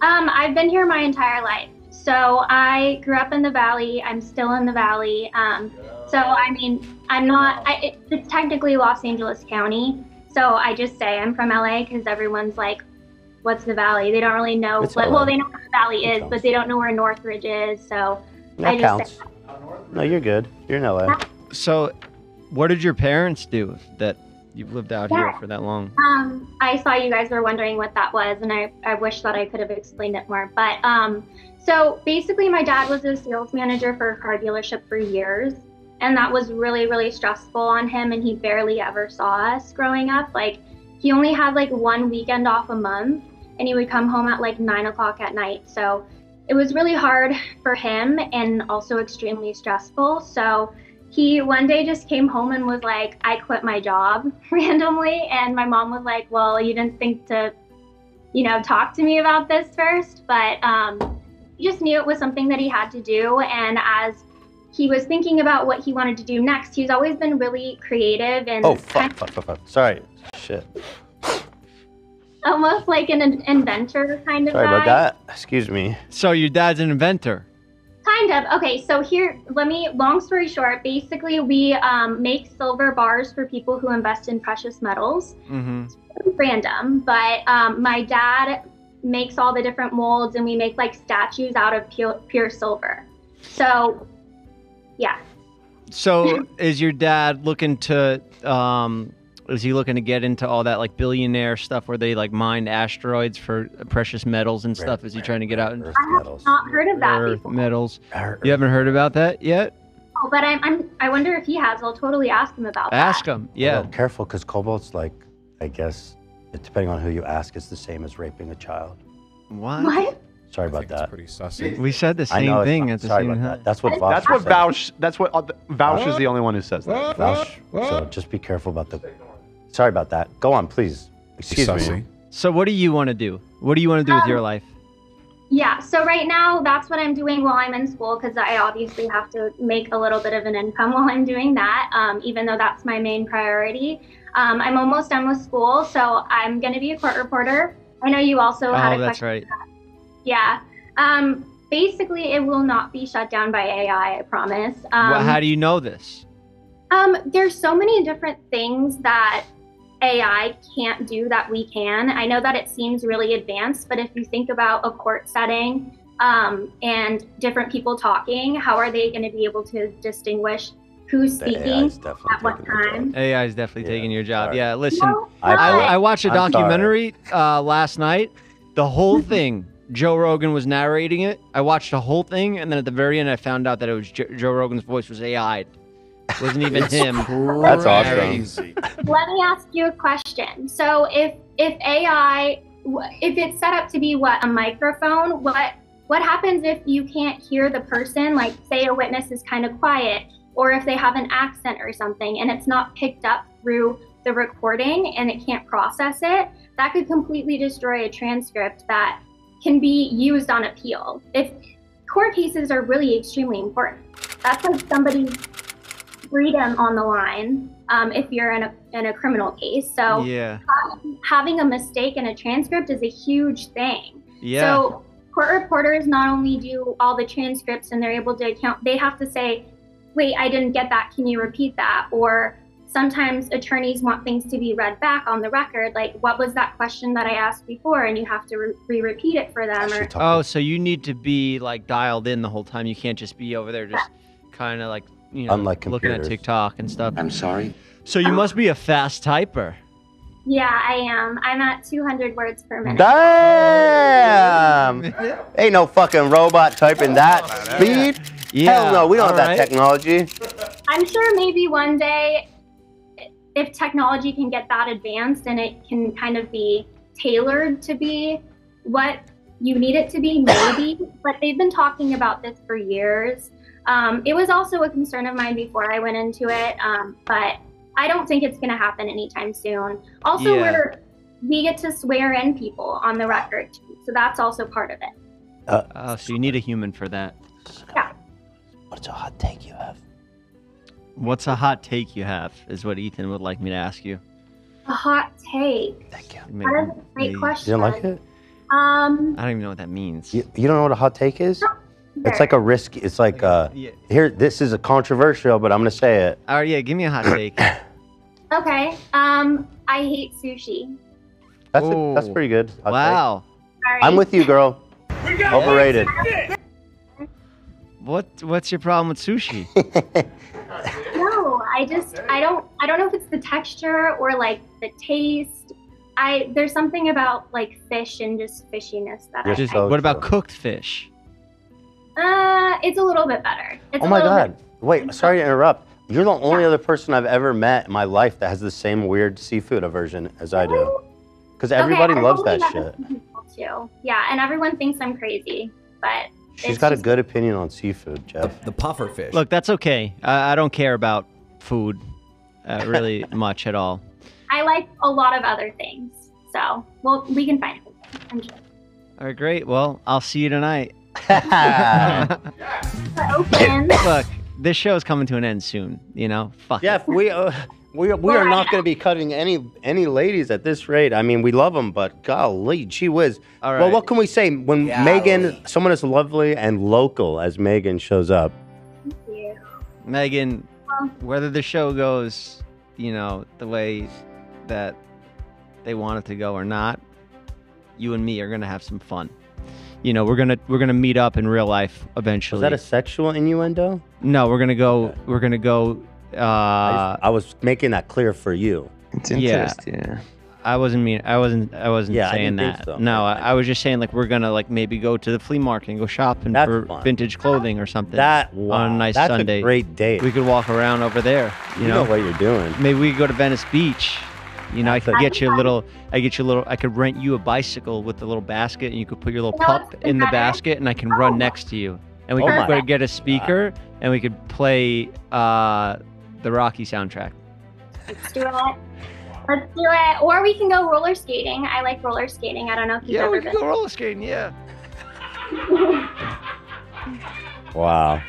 I've been here my entire life. So I grew up in the Valley. I'm still in the Valley. So, I mean, I'm not, it's technically Los Angeles County. So I just say I'm from LA because everyone's like, what's the Valley? They don't really know. Well, they know what the Valley is, but they don't know where Northridge is. So I just say that. No, you're good. You're in LA. So what did your parents do that you've lived out here for that long? I saw you guys were wondering what that was, and I wish that I could have explained it more. But so basically my dad was a sales manager for a car dealership for years, and that was really, really stressful on him, and he barely ever saw us growing up. Like, he only had like one weekend off a month, and he would come home at like 9 o'clock at night. So it was really hard for him and also extremely stressful. So he one day just came home and was like, I quit my job randomly. And my mom was like, well, you didn't think to, you know, talk to me about this first. But he just knew it was something that he had to do. And as he was thinking about what he wanted to do next, he's always been really creative and fuck. Sorry. Shit. Almost like an inventor kind of guy. Sorry about that. Excuse me. So your dad's an inventor? Kind of. Okay, so here, long story short, basically we make silver bars for people who invest in precious metals. Mm-hmm. It's really random, but my dad makes all the different molds, and we make like statues out of pure silver. So, yeah. So is your dad looking to, is he looking to get into all that like billionaire stuff where they like mine asteroids for precious metals and stuff? Is he trying to get out? I have not heard of that before. Metals. You haven't heard about that yet? Oh, but I wonder if he has. I'll totally ask him about that. Ask him. Yeah. Well, careful, because cobalt's like, I guess, depending on who you ask, it's the same as raping a child. What? What? Sorry about that. Pretty sussy. We said the same thing at the same time. That's what Vouch. That's what Vouch is the only one who says that. Vouch. So just be careful about the. Sorry about that. Go on, please. Excuse me. So what do you want to do? What do you want to do with your life? Yeah, so right now, that's what I'm doing while I'm in school, because I obviously have to make a little bit of an income while I'm doing that, even though that's my main priority. I'm almost done with school, so I'm going to be a court reporter. I know you also had a question. Oh, that's right. Yeah. Basically, it will not be shut down by AI, I promise. Well, how do you know this? There's so many different things that AI can't do that we can. I know that it seems really advanced, but if you think about a court setting and different people talking, how are they going to be able to distinguish who's speaking at what time? AI is definitely taking your job. Yeah, listen, I watched a documentary last night. The whole thing, Joe Rogan was narrating it. I watched the whole thing, and then at the very end, I found out that it was Joe Rogan's voice was AI'd. Wasn't even him. That's awesome. Let me ask you a question. So if AI, if it's set up to be what, a microphone, what happens if you can't hear the person? Like, say a witness is kind of quiet, or if they have an accent or something, and it's not picked up through the recording and it can't process it, that could completely destroy a transcript that can be used on appeal. If court cases are really extremely important. That's like somebody's freedom on the line if you're in a criminal case. So yeah, having a mistake in a transcript is a huge thing. Yeah. So court reporters not only do all the transcripts and they're able to account, they have to say, wait, I didn't get that. Can you repeat that? Or sometimes attorneys want things to be read back on the record. Like, what was that question that I asked before? And you have to re-repeat it for them. Or, oh, so you need to be like dialed in the whole time. You can't just be over there just kind of like, you know, unlike looking at TikTok and stuff. I'm sorry. So you must be a fast typer. Yeah, I am. I'm at 200 words per minute. Damn! Ain't no fucking robot typing that speed. Yeah. Hell no, we don't have that technology. I'm sure maybe one day, if technology can get that advanced and it can kind of be tailored to be what you need it to be, maybe. But they've been talking about this for years. It was also a concern of mine before I went into it, but I don't think it's going to happen anytime soon. Also, we get to swear in people on the record, too, so that's also part of it. So you need a human for that. Yeah. What's a hot take you have? What's a hot take you have is what Ethan would like me to ask you. A hot take. Thank you. That's a great question. You don't like it? I don't even know what that means. You don't know what a hot take is? No. It's like a risk. It's like here. This is a controversial, but I'm gonna say it. All right, yeah. Give me a hot take. Okay. I hate sushi. That's pretty good. Wow. Right. I'm with you, girl. Overrated. What's your problem with sushi? No, I don't know if it's the texture or like the taste. There's something about like fish and just fishiness that What about cooked fish? It's a little bit better. Oh my God. Wait, sorry to interrupt. You're the only other person I've ever met in my life that has the same weird seafood aversion as I do. Because everybody loves that shit. Too. Yeah, and everyone thinks I'm crazy, but she's got a good opinion on seafood, Jeff. The puffer fish. Look, that's okay. I don't care about food really much at all. I like a lot of other things, so we can find it. I'm sure. All right, great. Well, I'll see you tonight. Look, this show is coming to an end soon. You know, fuck. Jeff, it. we are not going to be cutting any ladies at this rate. I mean, we love them, but golly, gee whiz. All right. Well, what can we say when Megan, someone as lovely and local as Megan, shows up? Thank you, Megan. Whether the show goes, you know, the way that they want it to go or not, you and me are going to have some fun. You know, we're gonna meet up in real life eventually. Is that a sexual innuendo? No, we're gonna go. I was making that clear for you. It's interesting. Yeah. I wasn't yeah, saying that. So. No, I was just saying like we're gonna like maybe go to the flea market and go shopping for vintage clothing or something. On a nice Sunday. That's a great date. We could walk around over there. You know what you're doing. Maybe we could go to Venice Beach. You know, I could rent you a bicycle with a little basket, and you could put your little pup in the basket, and I can run next to you. And we could get a speaker, and we could play the Rocky soundtrack. Let's do it. Let's do it. Or we can go roller skating. I like roller skating. I don't know if you've ever been. Yeah, we can go roller skating, yeah. Wow.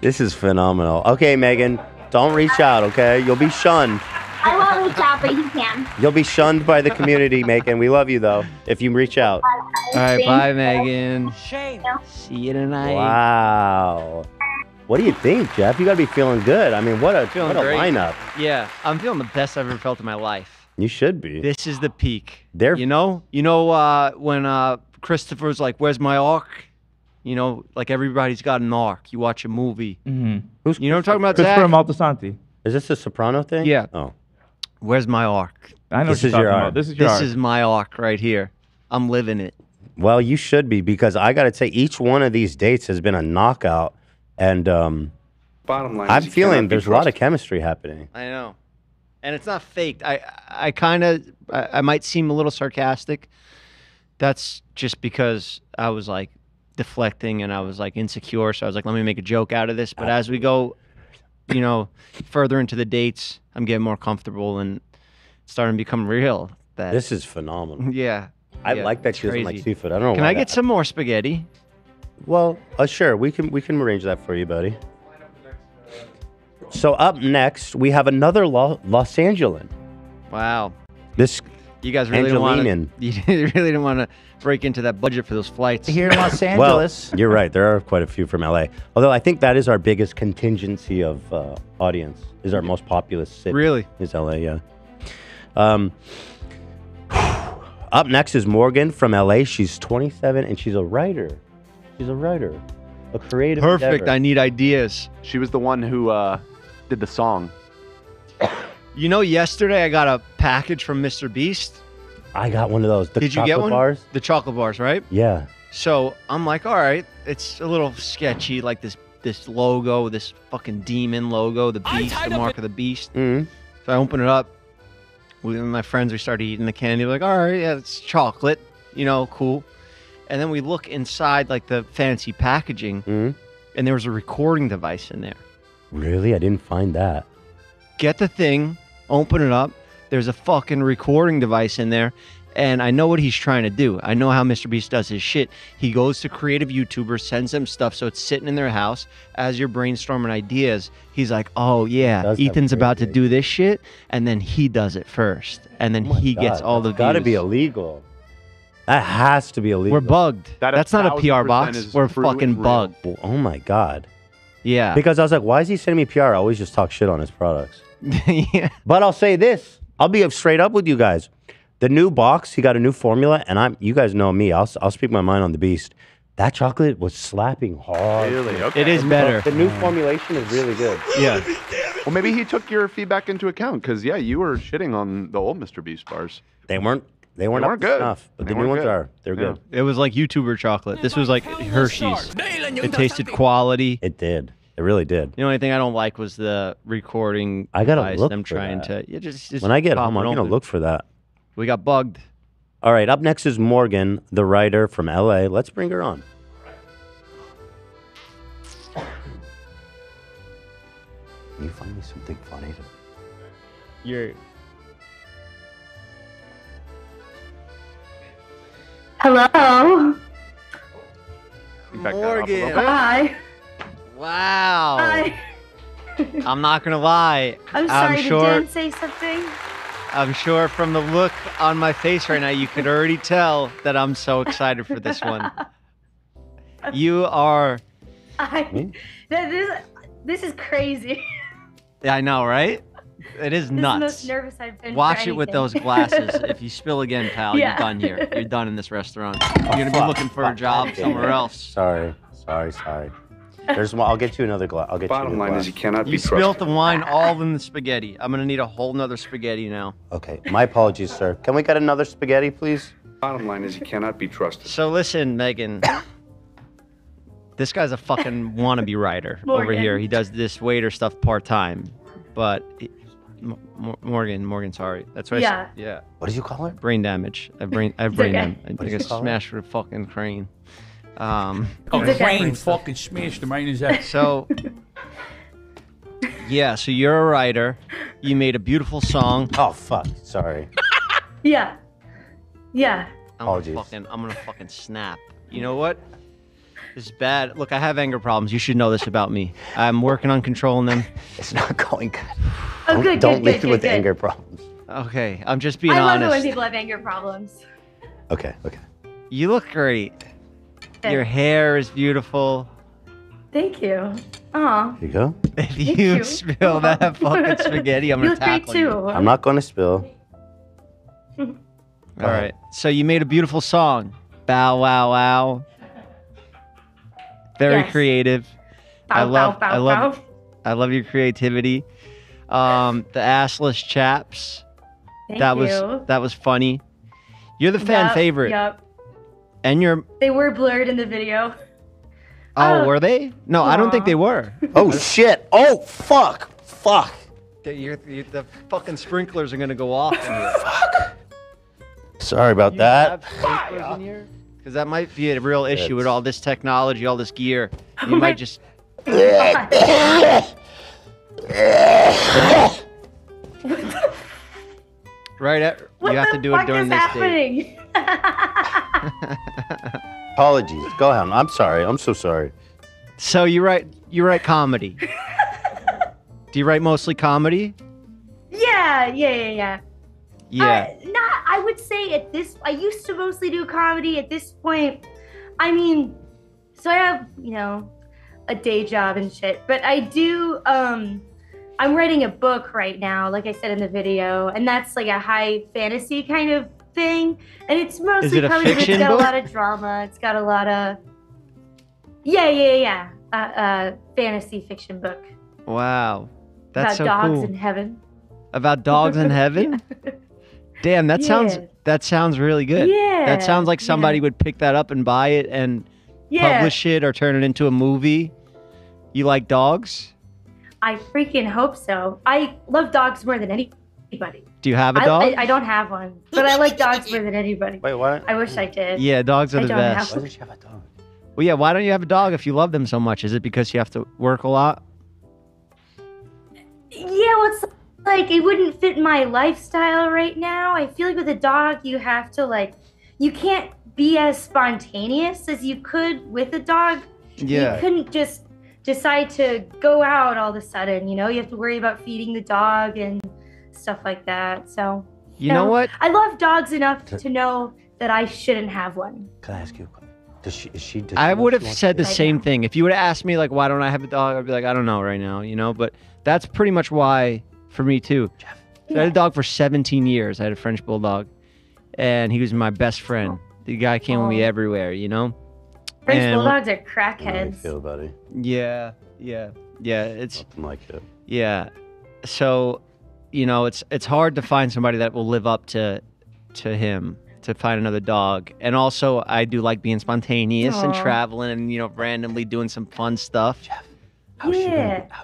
This is phenomenal. Okay, Megan, don't reach out, okay? You'll be shunned. I won't reach out, but you can. You'll be shunned by the community, Megan. We love you, though, if you reach out. All right, bye, Megan. Shame. See you tonight. Wow. What do you think, Jeff? You got to be feeling good. I mean, what a lineup. Yeah, I'm feeling the best I've ever felt in my life. You should be. This is the peak. When Christopher's like, where's my arc? You know, like everybody's got an arc. You watch a movie. Mm-hmm. You know what I'm talking about, Zach? Christopher Maltasanti. Is this a Soprano thing? Yeah. Oh. Where's my arc? I know this is your arc. This is my arc right here. I'm living it. Well, you should be, because I got to say, each one of these dates has been a knockout. And bottom line, I'm feeling there's a lot of chemistry happening. I know. And it's not faked. I might seem a little sarcastic. That's just because I was like deflecting and I was like insecure. So I was like, let me make a joke out of this. But as we go, you know, further into the dates, I'm getting more comfortable and starting to become real. This is phenomenal. Yeah. I like that she doesn't like seafood. I don't know. Can I get some more spaghetti? Well, sure. We can arrange that for you, buddy. So up next, we have another Los Angeles. Wow. You guys really didn't want to break into that budget for those flights. Here in Los Angeles. Well, you're right. There are quite a few from LA. Although I think that is our biggest contingency of audience, is our most populous city. Really? Is LA, yeah. Up next is Morgan from LA. She's 27 and she's a writer. A creative endeavor. I need ideas. She was the one who did the song. You know, yesterday I got a package from MrBeast. I got one of those. Did you get one? Bars? The chocolate bars, right? Yeah. So I'm like, all right, it's a little sketchy, like this logo, this fucking demon logo, the beast, the mark of the beast. Mm-hmm. So I open it up. With my friends, we started eating the candy. We're like, all right, yeah, it's chocolate, you know, cool. And then we look inside, like the fancy packaging, mm-hmm. and there was a recording device in there. Really? I didn't find that. Get the thing. Open it up. There's a fucking recording device in there, And I know what he's trying to do. I know how MrBeast does his shit. He goes to creative YouTubers, sends them stuff, so it's sitting in their house. As you're brainstorming ideas, he's like, oh, yeah, Ethan's about to do this shit. And then he does it first. And then he gets all the views. That's got to be illegal. That has to be illegal. We're bugged. That's not a PR box. We're fucking bugged. Oh, my God. Yeah. Because I was like, why is he sending me PR? I always just talk shit on his products. Yeah. But I'll say this. I'll be straight up with you guys. The new box, he got a new formula, and you guys know me. I'll speak my mind on the beast. That chocolate was slapping hard. Really? Okay. It is better. The new formulation is really good. Yeah. Well, maybe he took your feedback into account, because yeah, you were shitting on the old MrBeast bars. They weren't good enough, but the new ones are. They're good. It was like YouTuber chocolate. This was like Hershey's. It tasted quality. It did. It really did. The only thing I don't like was the recording. I gotta look. When I get home, I'm gonna look for that. We got bugged. All right, up next is Morgan, the writer from LA. Let's bring her on. Can you find me something funny to... Hello? Morgan. Hi. Wow. Hi. I'm not going to lie. I'm sorry, did Dan say something? I'm sure from the look on my face right now, you could already tell that I'm so excited for this one. You are... This is crazy. Yeah, I know, right? It is nuts. This is the most nervous I've been. Watch it with those glasses. If you spill again, pal, you're done here. You're done in this restaurant. You're going to be looking for a job somewhere else. Sorry. There's one. I'll get you another glass. Bottom line is you cannot be trusted. You spilt the wine all in the spaghetti. I'm going to need a whole nother spaghetti now. Okay. My apologies, sir. Can we get another spaghetti, please? Bottom line is you cannot be trusted. So listen, Megan. This guy's a fucking wannabe writer over here. He does this waiter stuff part-time. But Morgan, sorry. That's what I said. Yeah. What did you call her? Brain damage. I have brain damage. I think I smashed her fucking crane. Fucking smashed the mine is that. So yeah, so you're a writer. You made a beautiful song. Oh fuck, sorry. Yeah. Yeah. I'm gonna fucking snap. You know what? This is bad. Look, I have anger problems. You should know this about me. I'm working on controlling them. It's not going good. Oh, good. Don't lead with anger problems. Okay, I'm just being honest. I love it when people have anger problems. Okay. You look great. Your hair is beautiful. Thank you. Aw. Here you go. If you spill that fucking spaghetti, I'm going to tackle you. I'm not going to spill. All right. So you made a beautiful song. Bow, wow, wow. Very creative. Bow, I love your creativity. The assless chaps. That was funny. You're the fan favorite. Yep. And they were blurred in the video. Oh, were they? No, aww. I don't think they were. Oh, shit. Oh, fuck. Fuck. The fucking sprinklers are going to go off. Fuck. Sorry about that. Do you have sprinklers in here? Because that might be a real issue with all this technology, all this gear. You might just... Right at... You have to do it during this date. Apologies. Go ahead. I'm sorry. I'm so sorry. So you write comedy. Do you write mostly comedy? Yeah. I would say I used to mostly do comedy. At this point, I mean, so I have, you know, a day job and shit, but I do, I'm writing a book right now, like I said in the video, and that's like a high fantasy kind of thing, and it's mostly comedy. It's got a lot of drama. It's got a lot of fantasy fiction book. Wow, that's so cool. About dogs in heaven. About dogs in heaven. Yeah. Damn, that sounds really good. Yeah, that sounds like somebody would pick that up and buy it and publish it or turn it into a movie. You like dogs? I freaking hope so. I love dogs more than anybody. Do you have a dog? I don't have one, but I like dogs more than anybody. Wait, what? I wish I did. Yeah, dogs are the best. Why don't you have a dog? Well, yeah, why don't you have a dog if you love them so much? Is it because you have to work a lot? Yeah, well, it's like it wouldn't fit my lifestyle right now. I feel like with a dog, you have to like, you can't be as spontaneous as you could with a dog. Yeah. You couldn't just decide to go out all of a sudden, you know? You have to worry about feeding the dog and stuff like that, so. You know what? I love dogs enough to know that I shouldn't have one. Can I ask you a question? I would have said the same thing. If you would have asked me, like, why don't I have a dog? I'd be like, I don't know right now, you know? But that's pretty much why for me, too. Jeff. So I had a dog for 17 years. I had a French bulldog, and he was my best friend. The guy came with me everywhere, you know? French bulldogs are crackheads. Feel, buddy. Yeah. It's nothing like it. Yeah. So, you know, it's hard to find somebody that will live up to him, to find another dog. And also, I do like being spontaneous and traveling and, you know, randomly doing some fun stuff. Jeff, how's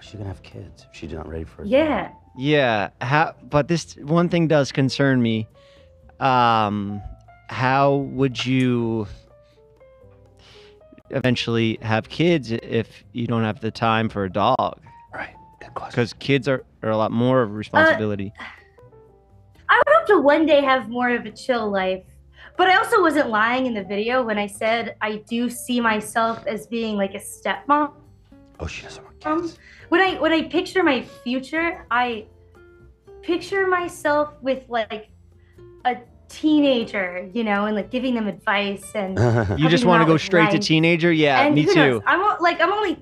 she gonna have kids if she's not ready for it? Yeah. Dog? Yeah. But this one thing does concern me. How would you eventually have kids if you don't have the time for a dog? Right. Good question. Because kids are a lot more of a responsibility. I would hope to one day have more of a chill life. But I also wasn't lying in the video when I said I do see myself as being like a stepmom. Oh, she doesn't want kids. When I picture my future, I picture myself with like a teenager, you know, and like giving them advice and you just want to go straight to teenager. Yeah, and me too. I'm only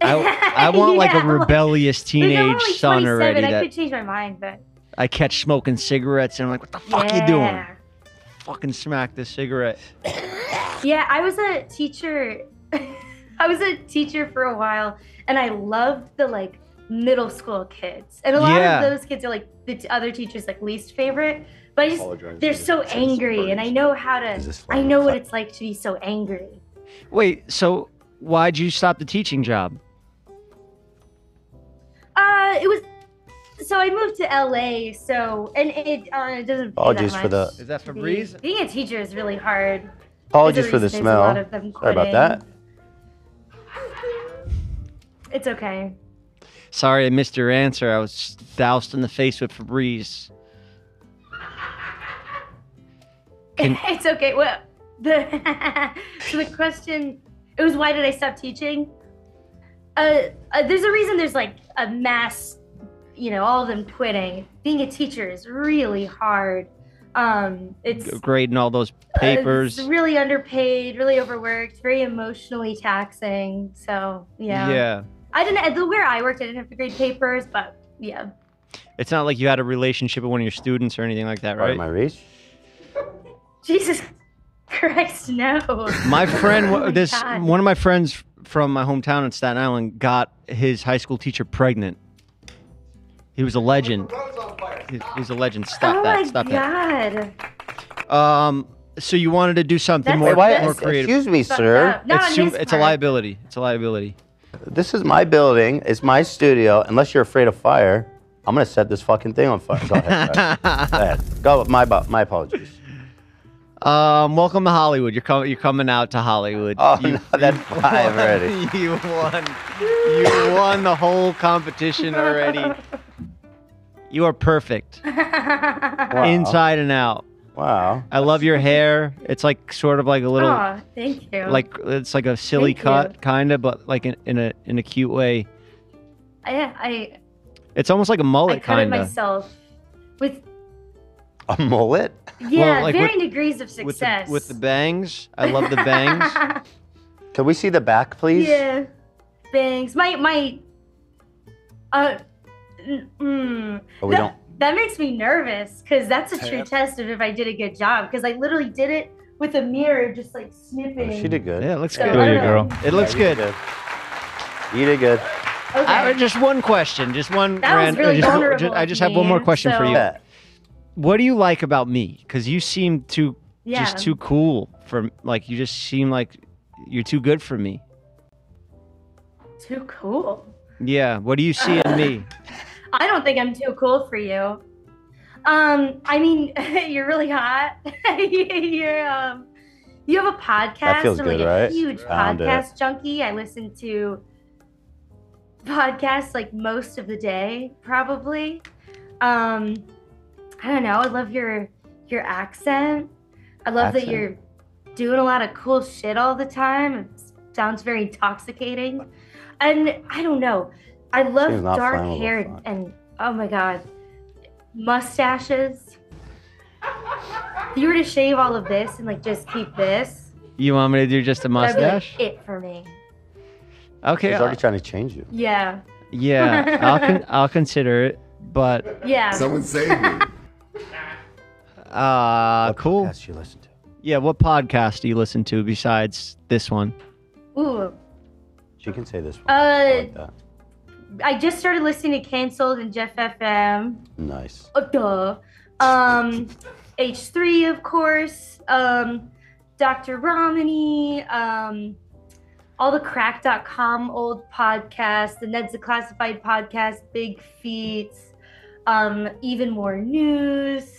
I want like a rebellious teenage son already. I could change my mind, but I catch smoking cigarettes and I'm like, what the fuck you doing? Fucking smack this cigarette. Yeah, I was a teacher. I was a teacher for a while, and I loved the like middle school kids, and a lot of those kids are like the other teachers' like least favorite. But I just, they're so angry, and I know how to, I know what it's like to be so angry. Wait, so why'd you stop the teaching job? It was, so I moved to LA, so, and it doesn't pay that much. For the, is that Febreze? Being a teacher is really hard. Apologies for the smell. A lot of them sorry about that. It's okay. Sorry I missed your answer. I was doused in the face with Febreze. It's okay. Well, so the question, it was, why did I stop teaching? There's a reason there's like a mass, you know, all of them quitting. Being a teacher is really hard. It's grading all those papers. It's really underpaid, really overworked, very emotionally taxing. So yeah. Yeah. I didn't, where I worked, I didn't have to grade papers, but yeah. It's not like you had a relationship with one of your students or anything like that, right? Out of my reach. Jesus Christ, no. My friend, one of my friends from my hometown in Staten Island got his high school teacher pregnant. He was a legend. He's a legend. Stop that. Stop that. Oh my God. So you wanted to do something more creative. Excuse me, sir. It's a liability. It's a liability. This is my building. It's my studio. Unless you're afraid of fire, I'm going to set this fucking thing on fire. Go ahead. Go ahead. My apologies. Welcome to Hollywood. You're coming out to Hollywood. Oh, no, that's five already. You won the whole competition already. You are perfect. Wow. Inside and out. Wow. I love your hair. It's like sort of like a little. Oh, thank you. Like it's like a silly cut, kind of, but like in a cute way. I. It's almost like a mullet, kind of. I cut it myself with. A mullet? Yeah, well, like varying degrees of success. With the bangs. I love the bangs. Can we see the back, please? Yeah. Bangs. Oh, we don't. That makes me nervous, because that's a true test of if I did a good job, because I literally did it with a mirror, just like snipping. Oh, she did good. Yeah, it looks good. Good on you, girl. It looks good. You did good. Okay. Just one question. Just one. That was really vulnerable. I just have one more question for you. Yeah. What do you like about me? Because you seem just too cool for, like, you just seem like you're too good for me. Too cool? Yeah. What do you see in me? I don't think I'm too cool for you. I mean, you're really hot. You have a podcast. That feels good, right? I'm a huge podcast junkie. I listen to podcasts like most of the day, probably. I don't know. I love your accent. I love that you're doing a lot of cool shit all the time. It sounds very intoxicating. And I don't know. I love dark hair and, oh my God, mustaches. If you were to shave all of this and like just keep this. You want me to do just a mustache? That'd be it for me. Okay. He's already trying to change you. Yeah. Yeah. I'll consider it, but. Yeah. Someone save me. Cool. What podcast you listen to? Yeah, what podcast do you listen to besides this one? Ooh. She can say this one. I like that. I just started listening to Canceled and Jeff FM. Nice. Duh. H3, of course. Dr. Romney. All the crack.com old podcasts, the Ned's a Classified podcast, Big Feats, Even More News,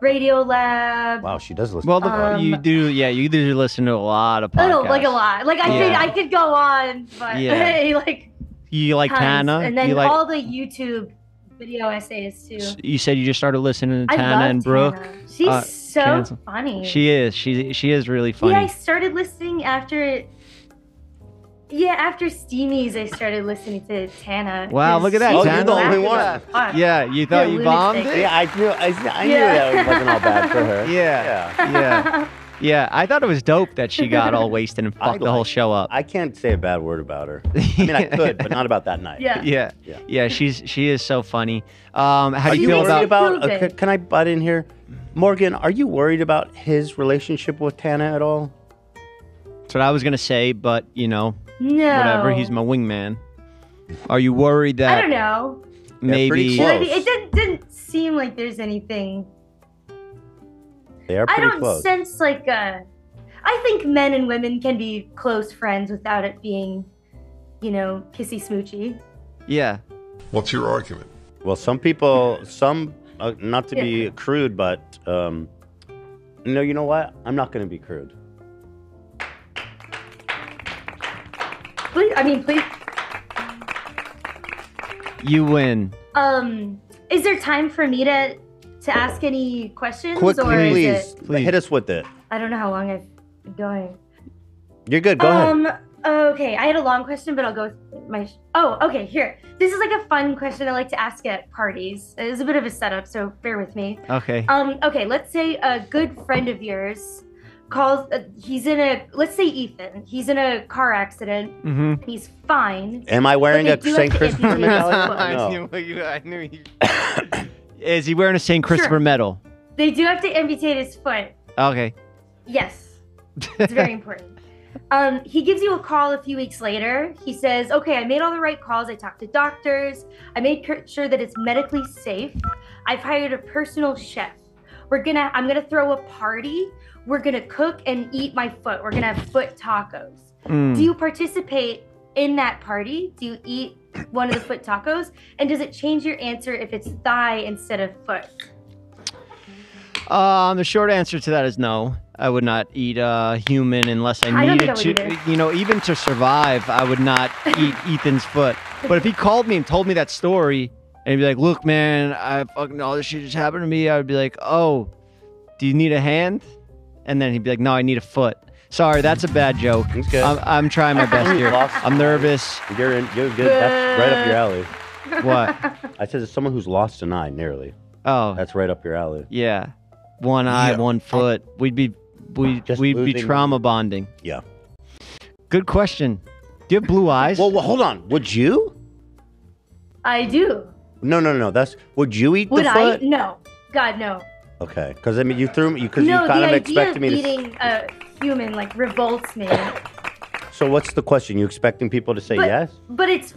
Radio Lab. Wow, she does listen. Well, you do, yeah, you do listen to a lot of podcasts. Like a lot. Like I could go on, but yeah. Like you like Tana, and then all the YouTube video essays too. You said you just started listening to Tana and Brooke. Tana. She's so funny. She is. She is really funny. Yeah, I started listening after Steamies, I started listening to Tana. Wow, look at that, Tana. You're the only one. Yeah, you thought you bombed it? Yeah, I knew that wasn't all bad for her. Yeah, I thought it was dope that she got all wasted and fucked the whole show up. I can't say a bad word about her. I mean, I could, but not about that night. Yeah, she is so funny. How do you feel about can I butt in here? Morgan, are you worried about his relationship with Tana at all? That's what I was going to say, but, you know. No. Whatever, he's my wingman. Are you worried that... I don't know. Maybe... It didn't seem like there's anything... They are pretty close. I don't sense like a... I think men and women can be close friends without it being, you know, kissy-smoochy. Yeah. What's your argument? Well, some people... not to be crude, but... no, you know what? I'm not going to be crude. Please. You win. Is there time for me to ask any questions? Quickly, or is it... please. Hit us with it. I don't know how long I've been going. You're good. Go ahead. Okay, I had a long question, but I'll go with my... okay, here. This is like a fun question I like to ask at parties. It's a bit of a setup, so bear with me. Okay. Okay, let's say a good friend of yours... let's say Ethan, he's in a car accident, and he's fine. Am I wearing a St. Christopher medal? Is he wearing a St. Christopher medal? They do have to amputate his foot. Okay. Yes. It's very important. He gives you a call a few weeks later. He says, okay, I made all the right calls. I talked to doctors. I made sure that it's medically safe. I've hired a personal chef. I'm gonna throw a party. We're going to cook and eat my foot. We're going to have foot tacos. Do you participate in that party? Do you eat one of the foot tacos? And does it change your answer if it's thigh instead of foot? The short answer to that is no. I would not eat human unless I needed to. You know, even to survive, I would not eat Ethan's foot. But if he called me and told me that story, and he'd be like, look, man, all this shit just happened to me. I would be like, oh, do you need a hand? And then he'd be like, no, I need a foot. Sorry, that's a bad joke. I'm trying my best here. I'm nervous. You're good. That's right up your alley. What? I said it's someone who's lost an eye, nearly. Oh. That's right up your alley. Yeah. One eye, one foot. We'd be trauma bonding. Yeah. Good question. Do you have blue eyes? Well, hold on. Would you? I do. No. Would you eat the foot? Would I? No. God, no. Okay, because I mean, you threw me. You kind of expected me to. No, the idea of eating a human like revolts me. So what's the question? You expecting people to say yes? But it's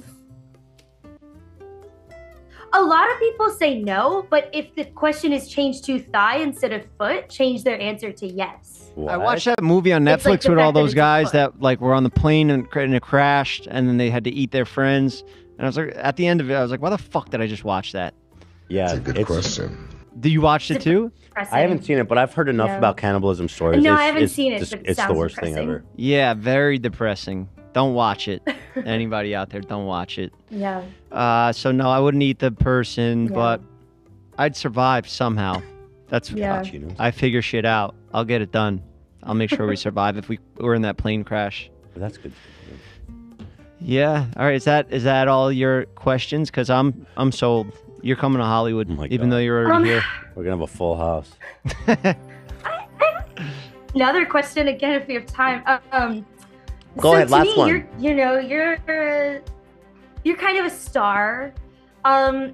a lot of people say no. But if the question is changed to thigh instead of foot, change their answer to yes. What? I watched that movie on Netflix with all those guys that like were on the plane and it crashed, and then they had to eat their friends. And I was like, at the end of it, I was like, why the fuck did I just watch that? Yeah, that's a good question. Do you watch it too? Depressing. I haven't seen it, but I've heard enough about cannibalism stories. No, I haven't seen it. It's the worst thing ever. Yeah, very depressing. Don't watch it. Anybody out there, don't watch it. Yeah. So no, I wouldn't eat the person, but I'd survive somehow. That's what you know. I figure shit out. I'll get it done. I'll make sure we survive if we were in that plane crash. Well, that's good. Yeah. All right. Is that all your questions? Because I'm sold. You're coming to Hollywood, though you're already here. We're gonna have a full house. Another question again, if we have time. Go ahead, last one. You're kind of a star.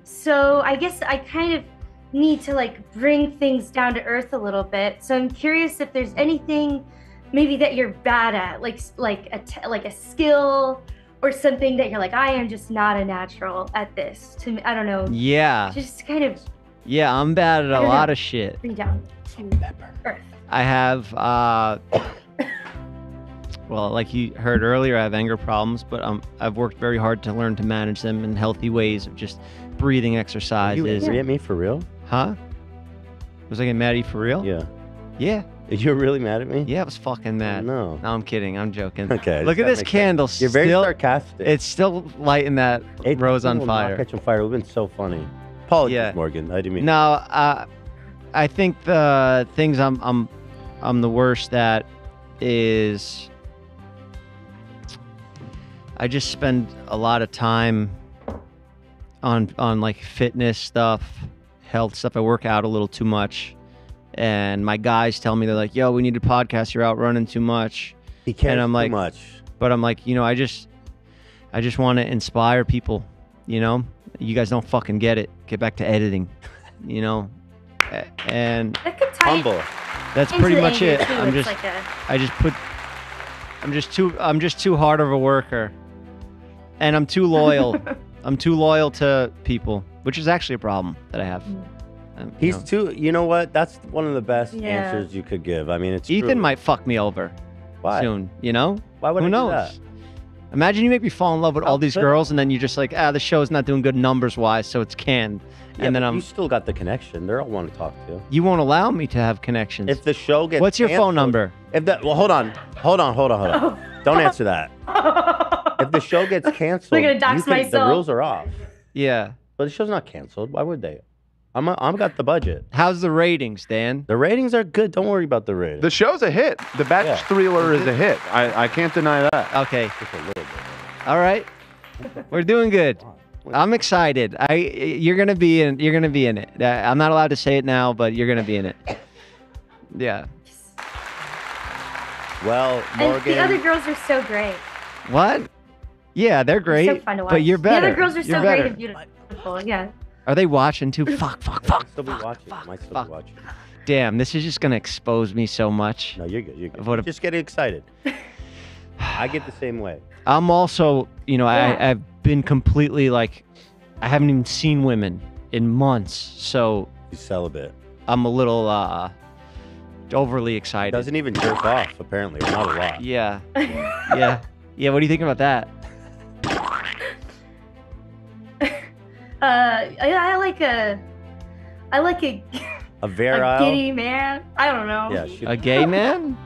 So I guess I kind of need to bring things down to earth a little bit. So I'm curious if there's anything maybe that you're bad at, like a skill or something that you're like, I am just not a natural at this. I don't know. Yeah. Just kind of. Yeah, I'm bad at a lot of shit. Bring down to earth. I have. Well, like you heard earlier, I have anger problems, but I've worked very hard to learn to manage them in healthy ways of just breathing exercises. Are you angry at me for real? Huh? Was I getting mad at you for real? Yeah. Yeah. You were really mad at me? Yeah, I was fucking mad. No. No, I'm kidding. I'm joking. Okay. Look at this candle. You're very sarcastic. It's still lighting that rose on fire. Catching fire. We've been so funny. Apologies, Morgan. I didn't mean. No, I think the things I'm the worst at is. I just spend a lot of time on fitness stuff, health stuff. I work out a little too much. And my guys tell me, they're like, yo, we need a podcast. You're out running too much. He can't too much. But I'm like, I just want to inspire people, You guys don't fucking get it. Get back to editing, And humble. That's pretty much it. I'm just too hard of a worker, and I'm too loyal. I'm too loyal to people, which is actually a problem that I have. You know what? That's one of the best answers you could give. I mean, it's Ethan might fuck me over soon. Why would I do that? Imagine you make me fall in love with all these girls, and then you're just like, the show's not doing good numbers-wise, so it's canned. Yeah, and then you still got the connection. They all want to talk to you. You won't allow me to have connections. If the show gets What's your phone number? Hold on. Don't answer that. If the show gets canceled, I'm gonna dox myself. The rules are off. Yeah. But the show's not canceled. Why would they? I'm got the budget. How's the ratings, Dan? The ratings are good. Don't worry about the ratings. The show's a hit. The Bachelor Thriller is a hit. I can't deny that. Okay. Just a little bit. All right. We're doing good. I'm excited. You're gonna be in it. I'm not allowed to say it now, but you're gonna be in it. Yeah. Well, Morgan. And the other girls are so great. What? Yeah, they're great. They're so fun to watch. But you're better. The other girls are so great and beautiful. Yeah. Are they watching too? Fuck. I might still be watching. Damn, this is just going to expose me so much. No, you're good. I'm just getting excited. I get the same way. I'm also, I've been completely I haven't even seen women in months. So. You celibate. I'm a little overly excited. Doesn't even jerk off, apparently. Not a lot. Yeah. Yeah. Yeah, what do you think about that? I like a virile, a giddy man. I don't know. Yeah, a gay man.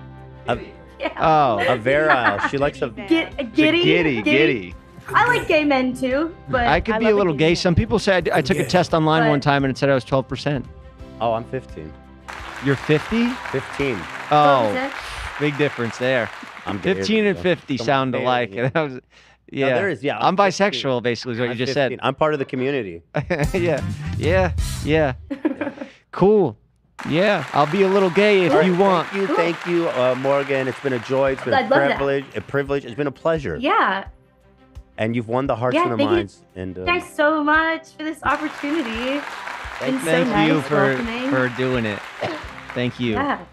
A virile. She likes a giddy. I like gay men too, but I could be a little gay. Some people say I took a test online one time and it said I was 12%. Oh, I'm 15. You're 50? 15. Oh, big difference there. I'm 15 and 50 sound alike. Yeah, no, there is. Yeah, I'm bisexual, 15. Basically, is what you just 15. Said. I'm part of the community. Yeah. Cool. Yeah, I'll be a little gay if you want. Thank you, Morgan. It's been a joy. It's been a privilege. It's been a pleasure. Yeah. And you've won the hearts and the minds. And thanks so much for this opportunity. Thank you for doing it. Thank you. Yeah.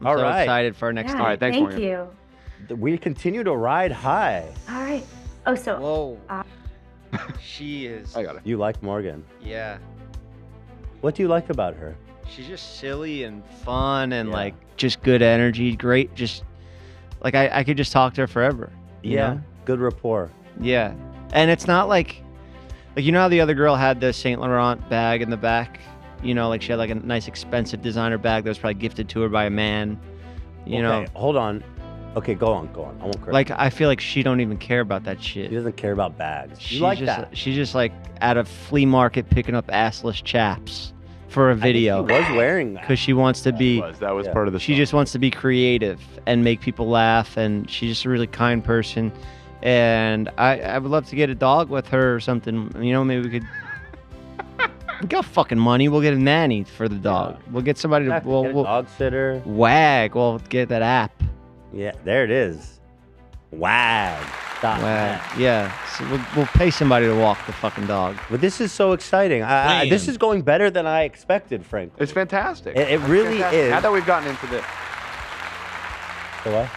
I'm so excited for our next time. All right, thanks, Morgan. Thank you. We continue to ride high. All right. Oh, so. Whoa. She is. I got it. You like Morgan. Yeah. What do you like about her? She's just silly and fun and just good energy. Great. Just I could just talk to her forever. Yeah. Know? Good rapport. Yeah. And it's not like, how the other girl had the Saint Laurent bag in the back, she had a nice expensive designer bag that was probably gifted to her by a man, hold on. Okay, go on. I won't curse. Like, I feel like she don't even care about that shit. She doesn't care about bags. She's just like at a flea market picking up assless chaps for a video. She was wearing that because she wants to be. That was part of the. She just wants to be creative and make people laugh, and she's just a really kind person. And I would love to get a dog with her or something. You know, maybe we could. We got fucking money. We'll get a nanny for the dog. Yeah. We'll get somebody to. We'll dog sitter. Wag. We'll get that app. Yeah, there it is. Wag. Stop. Wag. Yeah. So we'll pay somebody to walk the fucking dog. But this is so exciting. This is going better than I expected, frankly. It's fantastic. It really is. Now that we've gotten into this. The what?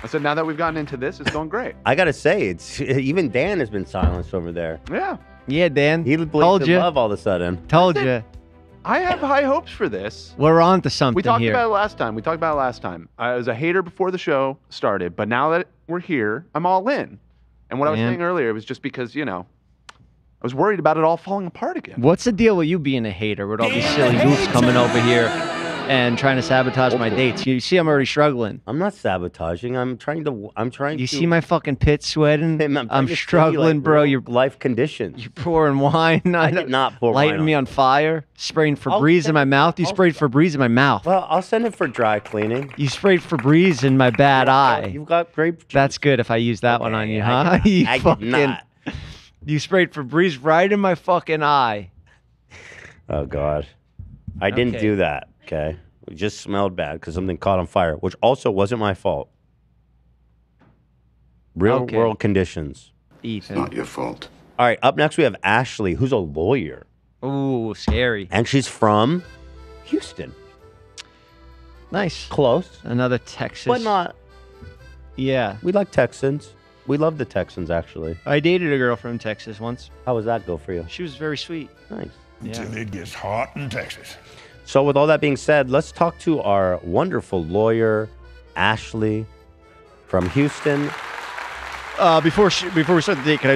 I said, now that we've gotten into this, it's going great. I got to say, it's even Dan has been silenced over there. Yeah. Yeah, Dan. He blinked in love all of a sudden. Told you. I have high hopes for this. We're on to something here. We talked about it last time. I was a hater before the show started, but now that we're here, I'm all in. And what I was saying earlier was just because, you know, I was worried about it all falling apart again. What's the deal with you being a hater with all these silly goofs coming over here and trying to sabotage my dates? You see, I'm already struggling. I'm not sabotaging. I'm trying to. You see my fucking pit sweating? I'm struggling, like, bro. Your life conditions. You're pouring wine. I did not pour wine. Lighting me on fire. Spraying Febreze in my mouth. You sprayed Febreze in my mouth. Well, I'll send it for dry cleaning. You sprayed Febreze in my bad eye. You've got grape juice. That's good if I use that one on you, huh? I did not. You sprayed Febreze right in my fucking eye. Oh, God. I didn't do that. Okay, it just smelled bad because something caught on fire, which also wasn't my fault. Real world conditions. Ethan. It's not your fault. All right, up next we have Ashley, who's a lawyer. Ooh, scary. And she's from Houston. Nice. Close. Another Texas. But not. Yeah. We like Texans. We love the Texans, actually. I dated a girl from Texas once. How was that go for you? She was very sweet. Nice. Yeah. Until it gets hot in Texas. So with all that being said, let's talk to our wonderful lawyer, Ashley, from Houston. Before we start the date, can I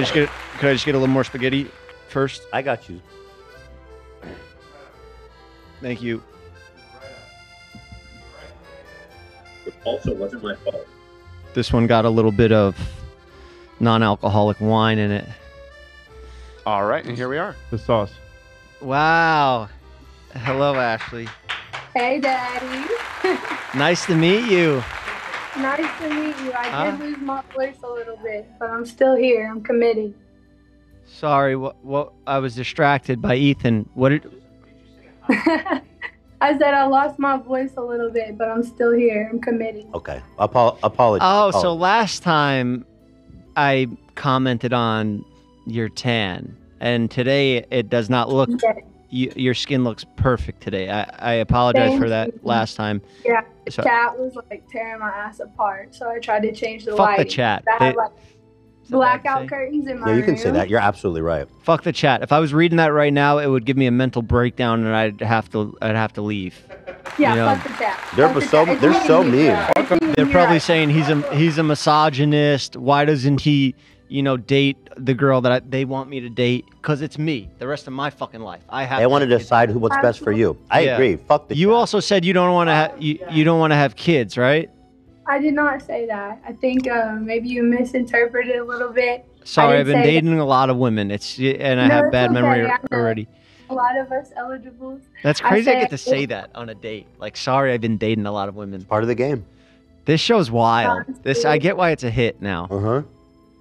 just get a little more spaghetti first? I got you. Thank you. It also wasn't my fault. This one got a little bit of non-alcoholic wine in it. All right, and here we are. The sauce. Wow. Hello, Ashley. Hey, Daddy. Nice to meet you. Nice to meet you. I did lose my voice a little bit, but I'm still here. I'm committed. Sorry, what? I was distracted by Ethan. What did you say? I said I lost my voice a little bit, but I'm still here. I'm committed. Okay. Apologies. Oh, so last time I commented on your tan, and today it does not look... Yeah. Your skin looks perfect today. I apologize for that last time. Yeah, the chat was like tearing my ass apart, so I tried to change the light. Fuck the chat. I had like blackout curtains in my room. Yeah, you can say that. You're absolutely right. Fuck the chat. If I was reading that right now, it would give me a mental breakdown, and I'd have to leave. Yeah, you know? Fuck the chat. They're so mean. They're probably saying he's a misogynist. Why doesn't he? You know, date the girl that they want me to date, because it's me. The rest of my fucking life, I have. They want to decide what's best for you. I agree. Fuck the. You chat. Also said you don't want to. You don't want to have kids, right? I did not say that. I think maybe you misinterpreted a little bit. Sorry, I've been dating a lot of women. I have bad memory already. A lot of us eligibles. That's crazy. I get to say that on a date. Like, sorry, I've been dating a lot of women. It's part of the game. This show's wild. I get why it's a hit now. Uh huh.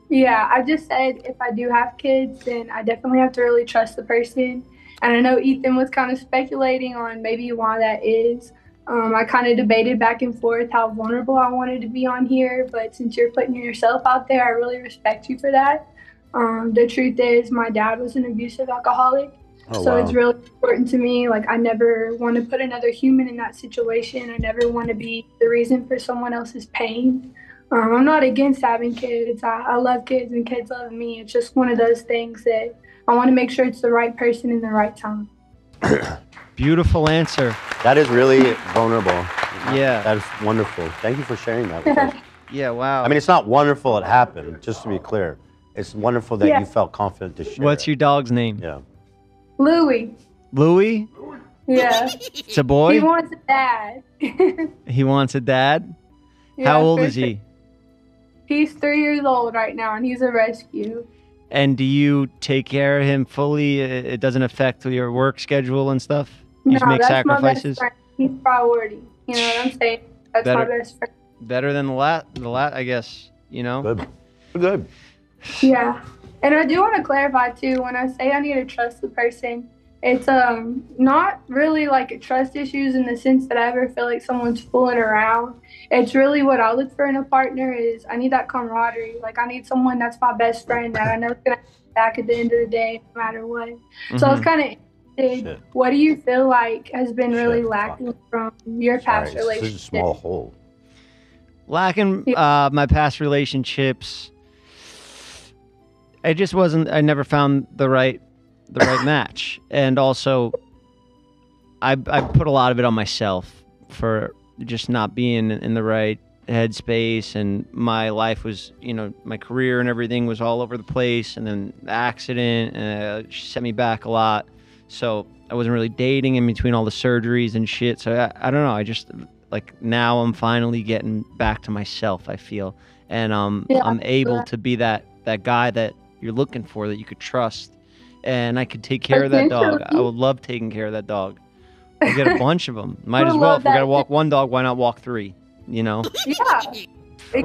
Yeah, I just said if I do have kids, then I definitely have to really trust the person. And I know Ethan was kind of speculating on maybe why that is. I kind of debated back and forth how vulnerable I wanted to be on here. But since you're putting yourself out there, I really respect you for that. The truth is my dad was an abusive alcoholic. Oh, so wow. It's really important to me. Like, I never want to put another human in that situation. I never want to be the reason for someone else's pain. I'm not against having kids. I love kids and kids love me. It's just one of those things that I want to make sure it's the right person in the right time. Beautiful answer. That is really vulnerable. Yeah. That is wonderful. Thank you for sharing that with us. Yeah, wow. I mean, it's not wonderful it happened, just to be clear. It's wonderful that you felt confident to share. What's your dog's name? Yeah. Louie. Louie? Yeah. It's a boy? He wants a dad. How old is he? He's 3 years old right now, and he's a rescue. And do you take care of him fully? It doesn't affect your work schedule and stuff? You no, make that's sacrifices? My best friend. He's priority. You know what I'm saying? That's better, my best friend. Better than the lat, I guess, you know? Good. Good. Yeah. And I do want to clarify, too, when I say I need to trust the person, it's not really like a trust issues in the sense that I ever feel like someone's fooling around. It's really what I look for in a partner is I need that camaraderie. Like, I need someone that's my best friend that I know is going to be back at the end of the day no matter what. Mm-hmm. So I was kind of interested, what do you feel like has been really lacking from your past relationship? This is a small hole. Lacking my past relationships, I never found the right match. And also I put a lot of it on myself for just not being in the right headspace, and my life was, you know, my career and everything was all over the place, and then the accident set me back a lot. So I wasn't really dating in between all the surgeries and shit. So I don't know, I just, like, now I'm finally getting back to myself, I feel, and I'm able to be that guy that you're looking for, that you could trust. And I could take care of that dog. I would love taking care of that dog. We'll get a bunch of them. Might as well. If we're going to walk one dog, why not walk three? You know? Yeah. It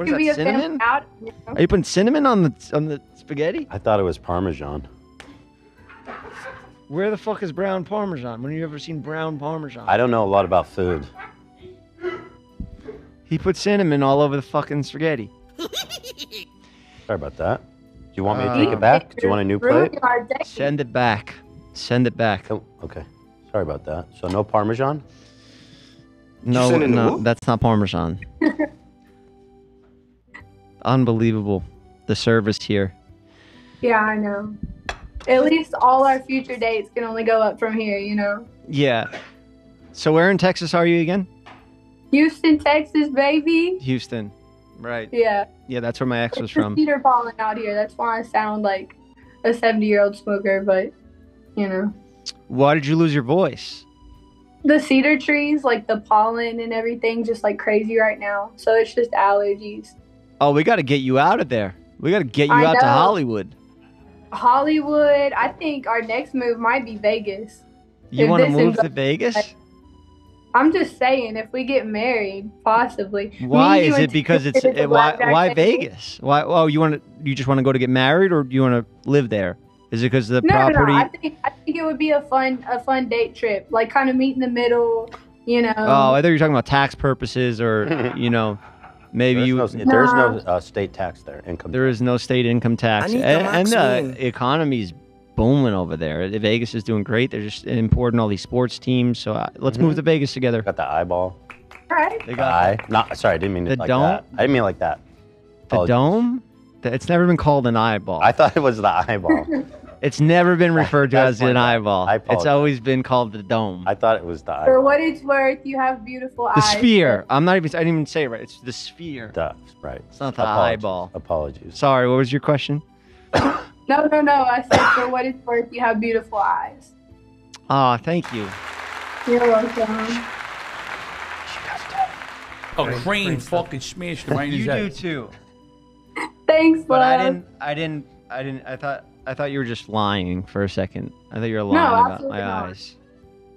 could be a cinnamon. You know? Are you putting cinnamon on the spaghetti? I thought it was Parmesan. Where the fuck is brown Parmesan? When have you ever seen brown Parmesan? I don't know a lot about food. He put cinnamon all over the fucking spaghetti. Sorry about that. Do you want me to take it back? Do you want a new plate? Send it back. Send it back. Oh, okay. Sorry about that. So no Parmesan? No, that's not Parmesan. Unbelievable. The service here. Yeah, I know. At least all our future dates can only go up from here, you know? Yeah. So where in Texas are you again? Houston, Texas, baby. Houston. Right. Yeah. Yeah, that's where my ex was from. Peter falling out here. That's why I sound like a 70-year-old smoker, but, you know. Why did you lose your voice? The cedar trees, like the pollen and everything, just like crazy right now. So it's just allergies. Oh, we got to get you out of there. We got to get you out to Hollywood. Hollywood. I think our next move might be Vegas. You want to move to Vegas? I'm just saying, if we get married, possibly. Why is it? Because it's why Vegas? Why? Oh, you just want to go to get married, or do you want to live there? Is it because of the property? No, I think it would be a fun date trip, like kind of meet in the middle, you know. Oh, I thought you were talking about tax purposes, or you know, maybe there's no state tax there. There is no state income tax, and the economy's booming over there. Vegas is doing great. They're just importing all these sports teams. So let's move to Vegas together. Got the eyeball. All right. They got the eye. Not sorry. I didn't mean it like that. I didn't mean like that. The dome. It's never been called an eyeball. I thought it was the eyeball. It's never been referred to as an eyeball. It's always been called the dome. I thought it was the eyeball. For what it's worth, you have beautiful eyes. The sphere. I didn't even say it right. It's the sphere. Right. It's not the eyeball. Apologies. Sorry. What was your question? No. I said, for what it's worth, you have beautiful eyes. Oh, thank you. You're welcome. A crane fucking smashed right in his head. You do too. Thanks, but love. I thought you were just lying for a second. I thought you were lying about my eyes.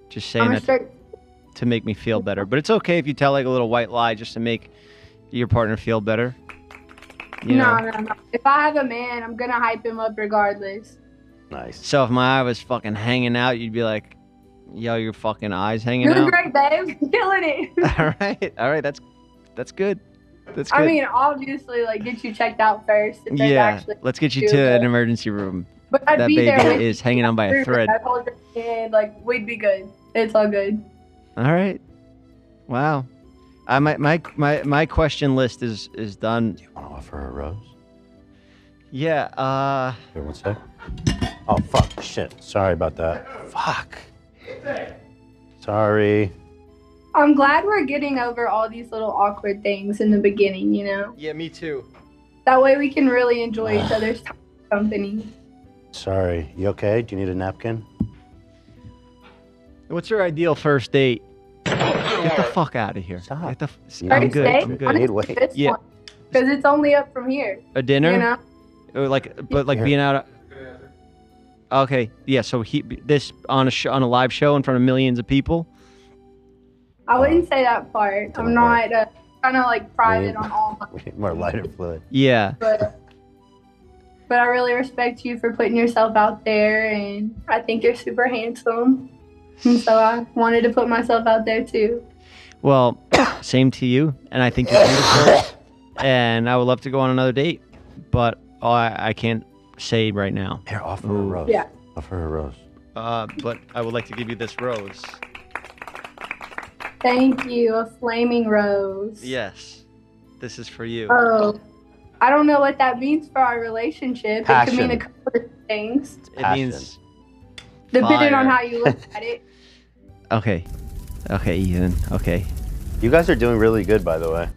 Just saying that to make me feel better. But it's okay if you tell like a little white lie just to make your partner feel better. You know? No. If I have a man, I'm gonna hype him up regardless. Nice. So if my eye was fucking hanging out, you'd be like, "Yo, your fucking eye's hanging out." Doing great, babe. Killing it. All right. That's good. That's good. I mean, obviously, like, get you checked out first. Let's get you to an emergency room. But I'd be there. That baby is hanging on by a thread. I'd hold your hand, like, we'd be good. It's all good. All right. Wow. My question list is done. Do you want to offer her a rose? Yeah. Here, one sec. Oh, fuck. Shit. Sorry about that. Fuck. Sorry. I'm glad we're getting over all these little awkward things in the beginning, you know? Yeah, me too. That way we can really enjoy each other's company. Sorry. You okay? Do you need a napkin? What's your ideal first date? Get the fuck out of here. Stop. I'm good. I'm good. I need to wait. Yeah. because it's only up from here. A dinner, you know? Or like, but like being out. Okay, yeah. So on a live show in front of millions of people. I wouldn't say that part. I'm not kind of like private on all. We need more lighter fluid. Yeah. But I really respect you for putting yourself out there, and I think you're super handsome. And so I wanted to put myself out there too. Well, same to you, and I think you're beautiful, and I would love to go on another date, but I can't say right now. Here, offer her a rose. Yeah. Offer her a rose. But I would like to give you this rose. Thank you, a flaming rose. Yes, this is for you. Oh, I don't know what that means for our relationship. Passion. It could mean a couple of things. It means depending on how you look at it. Okay. Okay, Ethan. Okay. You guys are doing really good, by the way.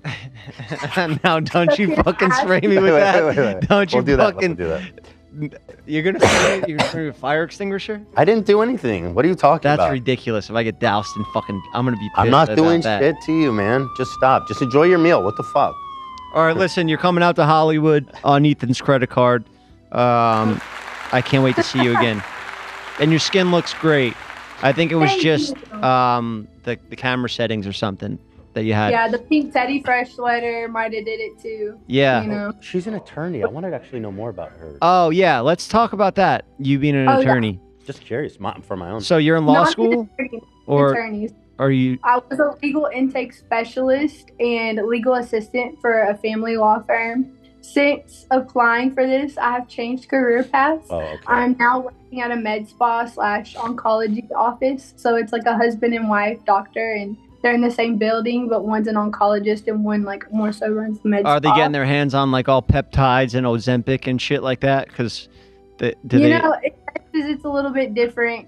Now, don't you fucking spray me with that. Wait. Don't you fucking do that. You're going to spray a fire extinguisher? I didn't do anything. What are you talking about? That's ridiculous. If I get doused in fucking, I'm going to be pissed. I'm not doing shit to you, man. Just stop. Just enjoy your meal. What the fuck? All right, listen. You're coming out to Hollywood on Ethan's credit card. I can't wait to see you again. And your skin looks great. I think it was the camera settings or something that you had. Yeah, the pink Teddy Fresh letter might have did it too. Yeah. You know? She's an attorney. I wanted to actually know more about her. Oh, yeah. Let's talk about that. You being an attorney. Yeah. Just curious for my own. So you're in law school? Attorneys. Are you? I was a legal intake specialist and legal assistant for a family law firm. Since applying for this, I have changed career paths. Oh, okay. I'm now working at a med spa / oncology office. So it's like a husband and wife doctor, and they're in the same building, but one's an oncologist and one like more so runs the med spa. Are they getting their hands on like all peptides and Ozempic and shit like that? Because it's a little bit different.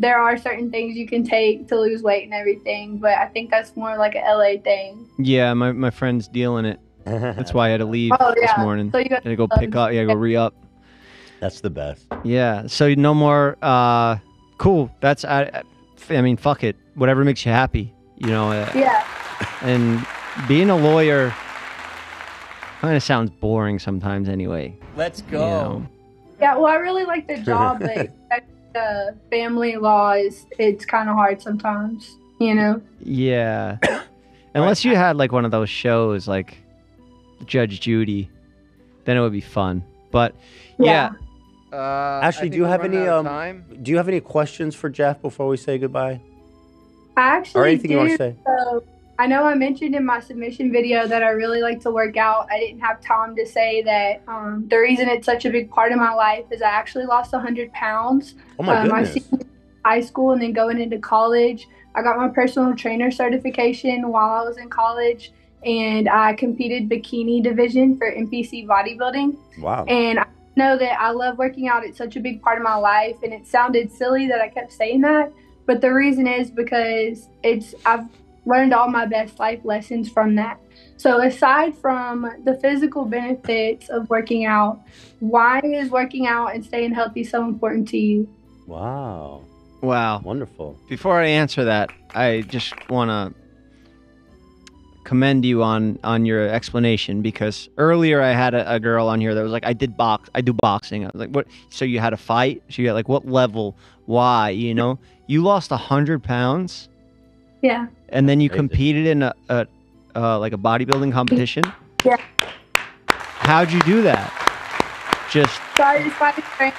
There are certain things you can take to lose weight and everything, but I think that's more like an LA thing. Yeah, my friend's dealing it. That's why I had to leave this morning. So you got to go pick up. Yeah, go re-up. That's the best. Yeah. So no more. Cool. That's. I mean, fuck it. Whatever makes you happy. You know. Yeah. And being a lawyer kind of sounds boring sometimes, anyway. Let's go. You know? Yeah. Well, I really like the job, but the family law it's kind of hard sometimes. You know. Yeah. Unless you had like one of those shows, like Judge Judy, then it would be fun. But yeah. Ashley, do you have any questions for Jeff before we say goodbye? I actually or anything you want to say? So, I know I mentioned in my submission video that I really like to work out. I didn't have time to say that the reason it's such a big part of my life is I actually lost 100 pounds. Oh my goodness. High school and then going into college. I got my personal trainer certification while I was in college. And I competed bikini division for NPC bodybuilding. Wow. And I know that I love working out. It's such a big part of my life. And it sounded silly that I kept saying that. But the reason is because I've learned all my best life lessons from that. So aside from the physical benefits of working out, why is working out and staying healthy so important to you? Wow. Wow. Wonderful. Before I answer that, I just want to commend you on your explanation, because earlier I had a girl on here that was like, I do boxing. I was like, what? So you had a fight? She got like, what level? Why? You know, you lost 100 pounds. Yeah. And then you competed in a bodybuilding competition. Yeah. How'd you do that? I just got a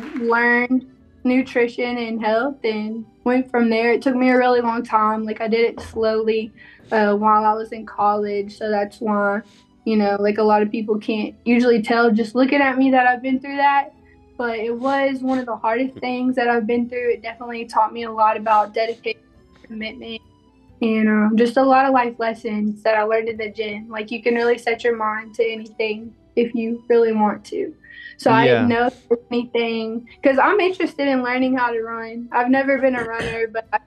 trainer, learned nutrition and health, and went from there. It took me a really long time. Like I did it slowly while I was in college, so that's why, you know, like a lot of people can't usually tell just looking at me that I've been through that. But it was one of the hardest things that I've been through. It definitely taught me a lot about dedication, commitment, and just a lot of life lessons that I learned in the gym. Like you can really set your mind to anything if you really want to. So I didn't know anything, because I'm interested in learning how to run. I've never been a runner, but I've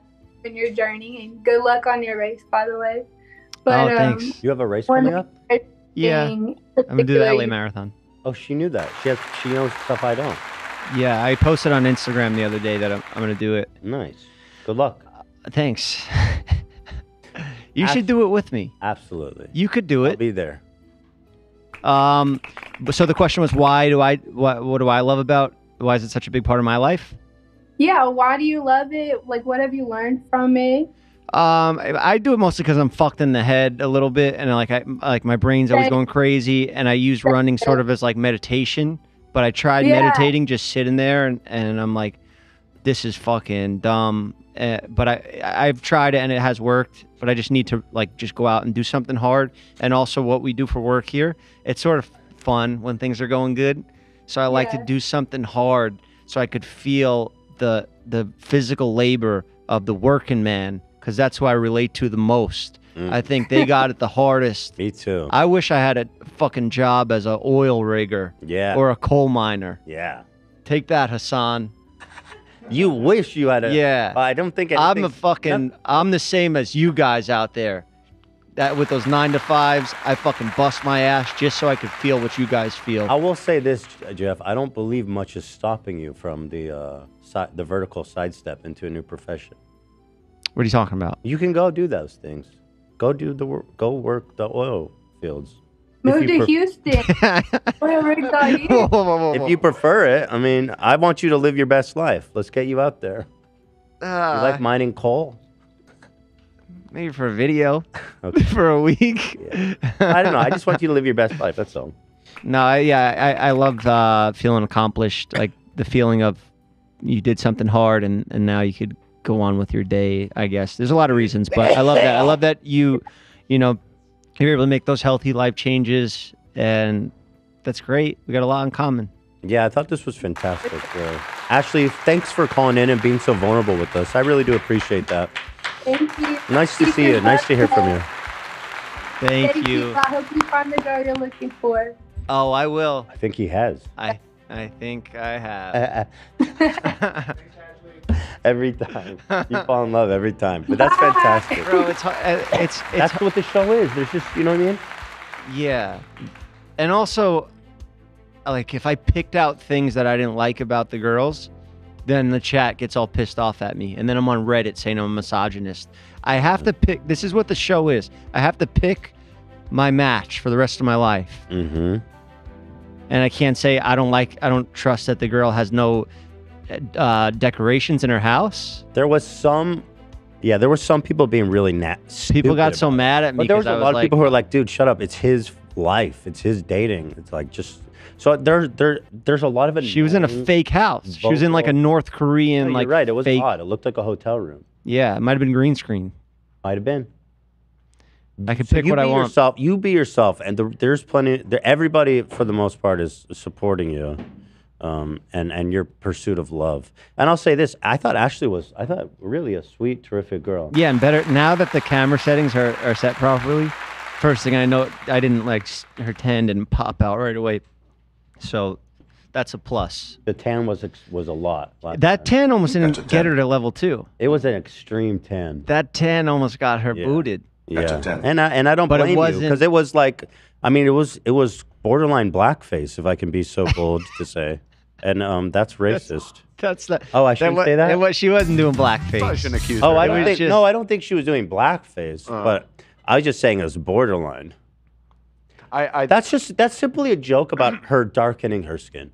been your journey, and good luck on your race, by the way. But, thanks. You have a race coming up? Yeah, I'm going to do the LA Marathon. Oh, she knew that. She knows stuff I don't. Yeah, I posted on Instagram the other day that I'm going to do it. Nice. Good luck. Thanks. You should do it with me. Absolutely. You could do it. I'll be there. So the question was, what do I love about? Why is it such a big part of my life? Yeah, why do you love it? Like, what have you learned from it? I do it mostly because I'm fucked in the head a little bit, and like my brain's always going crazy, and I use running sort of as like meditation. But I tried meditating, just sitting there, and I'm like, this is fucking dumb. But I've tried it and it has worked. But I just need to like just go out and do something hard. And also, what we do for work here, it's sort of fun when things are going good. So I like to do something hard so I could feel the physical labor of the working man, because that's who I relate to the most. I think they got it the hardest. Me too. I wish I had a fucking job as an oil rigger. Yeah. Or a coal miner. Yeah. Take that, Hassan. You wish you had a... Yeah. I don't think... I'm a fucking... No. I'm the same as you guys out there. That with those 9-to-5s, I fucking bust my ass just so I could feel what you guys feel. I will say this, Jeff. I don't believe much is stopping you from the vertical sidestep into a new profession. What are you talking about? You can go do those things. Go do the work. Go work the oil fields. Move to Houston. If you prefer it, I mean, I want you to live your best life. Let's get you out there. You like mining coal? Maybe for a video, okay. For a week. Yeah. I don't know. I just want you to live your best life. That's all. No, I love feeling accomplished, like the feeling of you did something hard and now you could go on with your day, I guess. There's a lot of reasons, but I love that. I love that you know, you're able to make those healthy life changes, and that's great. We got a lot in common. Yeah, I thought this was fantastic. Ashley, thanks for calling in and being so vulnerable with us. I really do appreciate that. Thank you. Nice to see you. Nice to hear from you. Thank you. I hope you find the girl you're looking for. Oh, I will. I think he has. I think I have. Every time you fall in love, every time. But that's fantastic, bro. It's that's what the show is. There's just, you know what I mean? Yeah. And also, like, if I picked out things that I didn't like about the girls, then the chat gets all pissed off at me, and then I'm on Reddit saying I'm a misogynist. I have to pick. This is what the show is. I have to pick my match for the rest of my life. Mm-hmm. And I can't say I don't trust that the girl has no decorations in her house. There was some, yeah, there were some people being really nasty. People got so mad at me. But there was a lot of people who were like, "Dude, shut up! It's his life. It's his dating. It's like just." So there's a lot of it. She was in a fake house. She was in like a North Korean, like, right. It was odd. It looked like a hotel room. Yeah, it might have been green screen. Might have been. I could pick what I want. You be yourself, and there's plenty. Everybody, for the most part, is supporting you. And your pursuit of love. And I'll say this, I thought Ashley was, I thought, really a sweet, terrific girl. Yeah, and better, now that the camera settings are set properly, first thing I know, I didn't, like, her tan didn't pop out right away. So, that's a plus. The tan was a lot. That tan almost didn't get her to level 2. It was an extreme tan. That tan almost got her booted. Yeah, and I don't blame you, because it was like, I mean, it was borderline blackface, if I can be so bold to say. And that's racist. Oh, I shouldn't say that? She wasn't doing blackface. I shouldn't accuse her. No, I don't think she was doing blackface, but I was just saying it was borderline. That's simply a joke about her darkening her skin.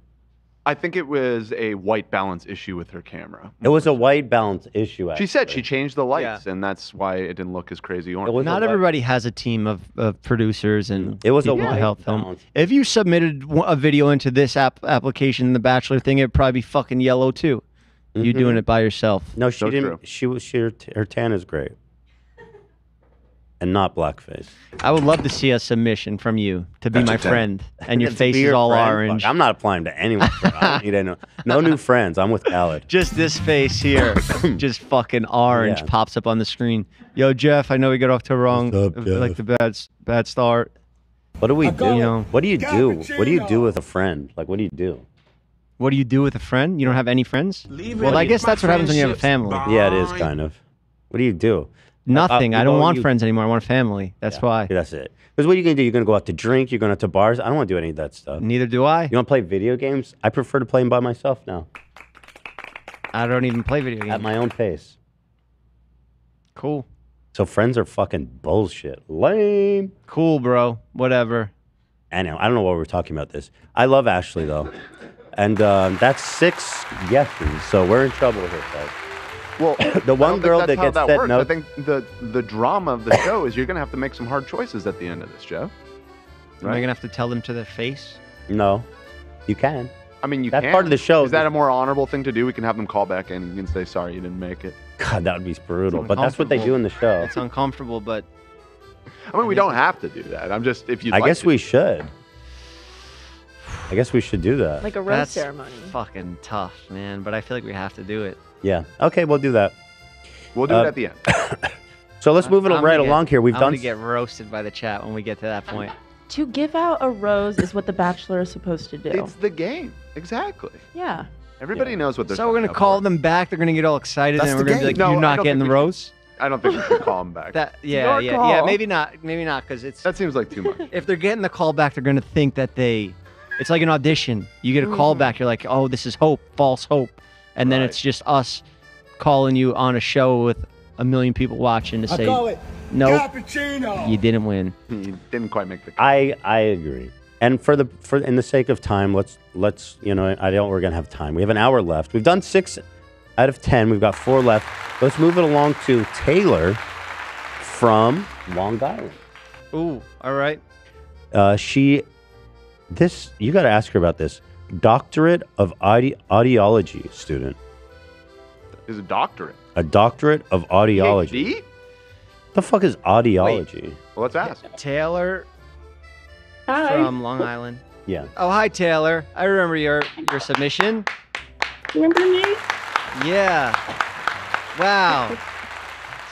I think it was a white balance issue with her camera. It was a white balance issue, actually. She said she changed the lights, and that's why it didn't look as crazy orange. Not everybody has a team of producers, and it was a white help balance. If you submitted a video into this application, the Bachelor thing, it'd probably be fucking yellow, too. Mm-hmm. You doing it by yourself. No, she didn't. True. Her tan is great. And not blackface. I would love to see a submission from you to be my friend, and your face is all orange. I'm not applying to anyone. I don't need anyone. No new friends. I'm with Alec. Just this face here, just fucking orange, pops up on the screen. Yo, Jeff, I know we got off to the bad start. What do we do? You know, what do you do? What do you do with a friend? Like, what do you do? What do you do with a friend? You don't have any friends? Well, I guess that's what happens when you have a family. Yeah, it is kind of. What do you do? Nothing. I don't want friends anymore. I want a family. That's why. That's it. Because what are you going to do? You're going to go out to drink. You're going out to bars. I don't want to do any of that stuff. Neither do I. You want to play video games? I prefer to play them by myself now. I don't even play video games. At my own pace. Cool. So friends are fucking bullshit. Lame. Cool, bro. Whatever. Anyhow, I don't know why we're talking about this. I love Ashley, though. And that's 6 yeses, so we're in trouble here, guys. Well, the one girl that gets that note. I think the drama of the show is you're going to have to make some hard choices at the end of this, Jeff. Right? Am I going to have to tell them to their face? No. You can. I mean, you can. That's part of the show. Is that a more honorable thing to do? We can have them call back in and you can say, sorry, you didn't make it. God, that would be brutal. But that's what they do in the show. It's uncomfortable, but... I mean, we don't have to do that. I'm just, if you. I guess we should. I guess we should do that. Like a rose ceremony. That's fucking tough, man. But I feel like we have to do it. Yeah. Okay, we'll do that. We'll do it at the end. So let's move it right along here. We've done. I'm going to get roasted by the chat when we get to that point. To give out a rose is what The Bachelor is supposed to do. It's the game. Exactly. Yeah. Everybody knows what they're. So we're going to call them back. They're going to get all excited, and we're going to be like, "You're not getting the rose." I don't think we should call them back. Yeah. Maybe not, because it's. That seems like too much. If they're getting the call back, they're gonna think that they. It's like an audition. You get a call back, you're like, oh, this is hope, false hope, and then it's just us calling you on a show with a million people watching to say, no, nope, you didn't win. You didn't quite make the call. I agree, and for in the sake of time, let's I don't we're gonna have time. We have an hour left. We've done 6. Out of 10, we've got 4 left. Let's move it along to Taylor from Long Island. Ooh, all right. You got to ask her about this. Doctorate of audiology student. Is a doctorate? A doctorate of audiology. PhD? The fuck is audiology? Wait, well, let's ask. Taylor from Long Island. Yeah. Oh, hi, Taylor. I remember your submission. Remember me? Yeah. Wow.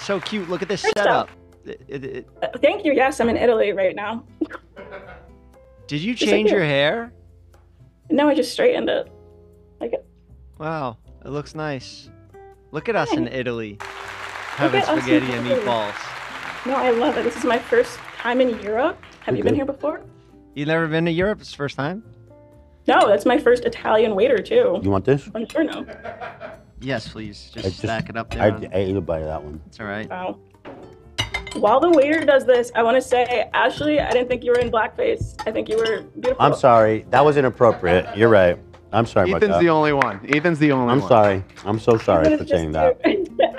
So cute. Look at this setup. Thank you. Yes, I'm in Italy right now. Did you change your hair? No, I just straightened it. Like it. Wow. It looks nice. Look at us in Italy. Having spaghetti and meatballs. No, I love it. This is my first time in Europe. Have you been here before? You've never been to Europe? It's the first time? No, that's my first Italian waiter, too. You want this? I'm sure no. Yes, please. Just stack it up there. I ate a bite of that one. It's all right. Wow. While the waiter does this, I want to say, Ashley, I didn't think you were in blackface. I think you were beautiful. I'm sorry. That was inappropriate. You're right. I'm sorry about that. Ethan's the only one. Ethan's the only one. I'm sorry. I'm so sorry for saying that.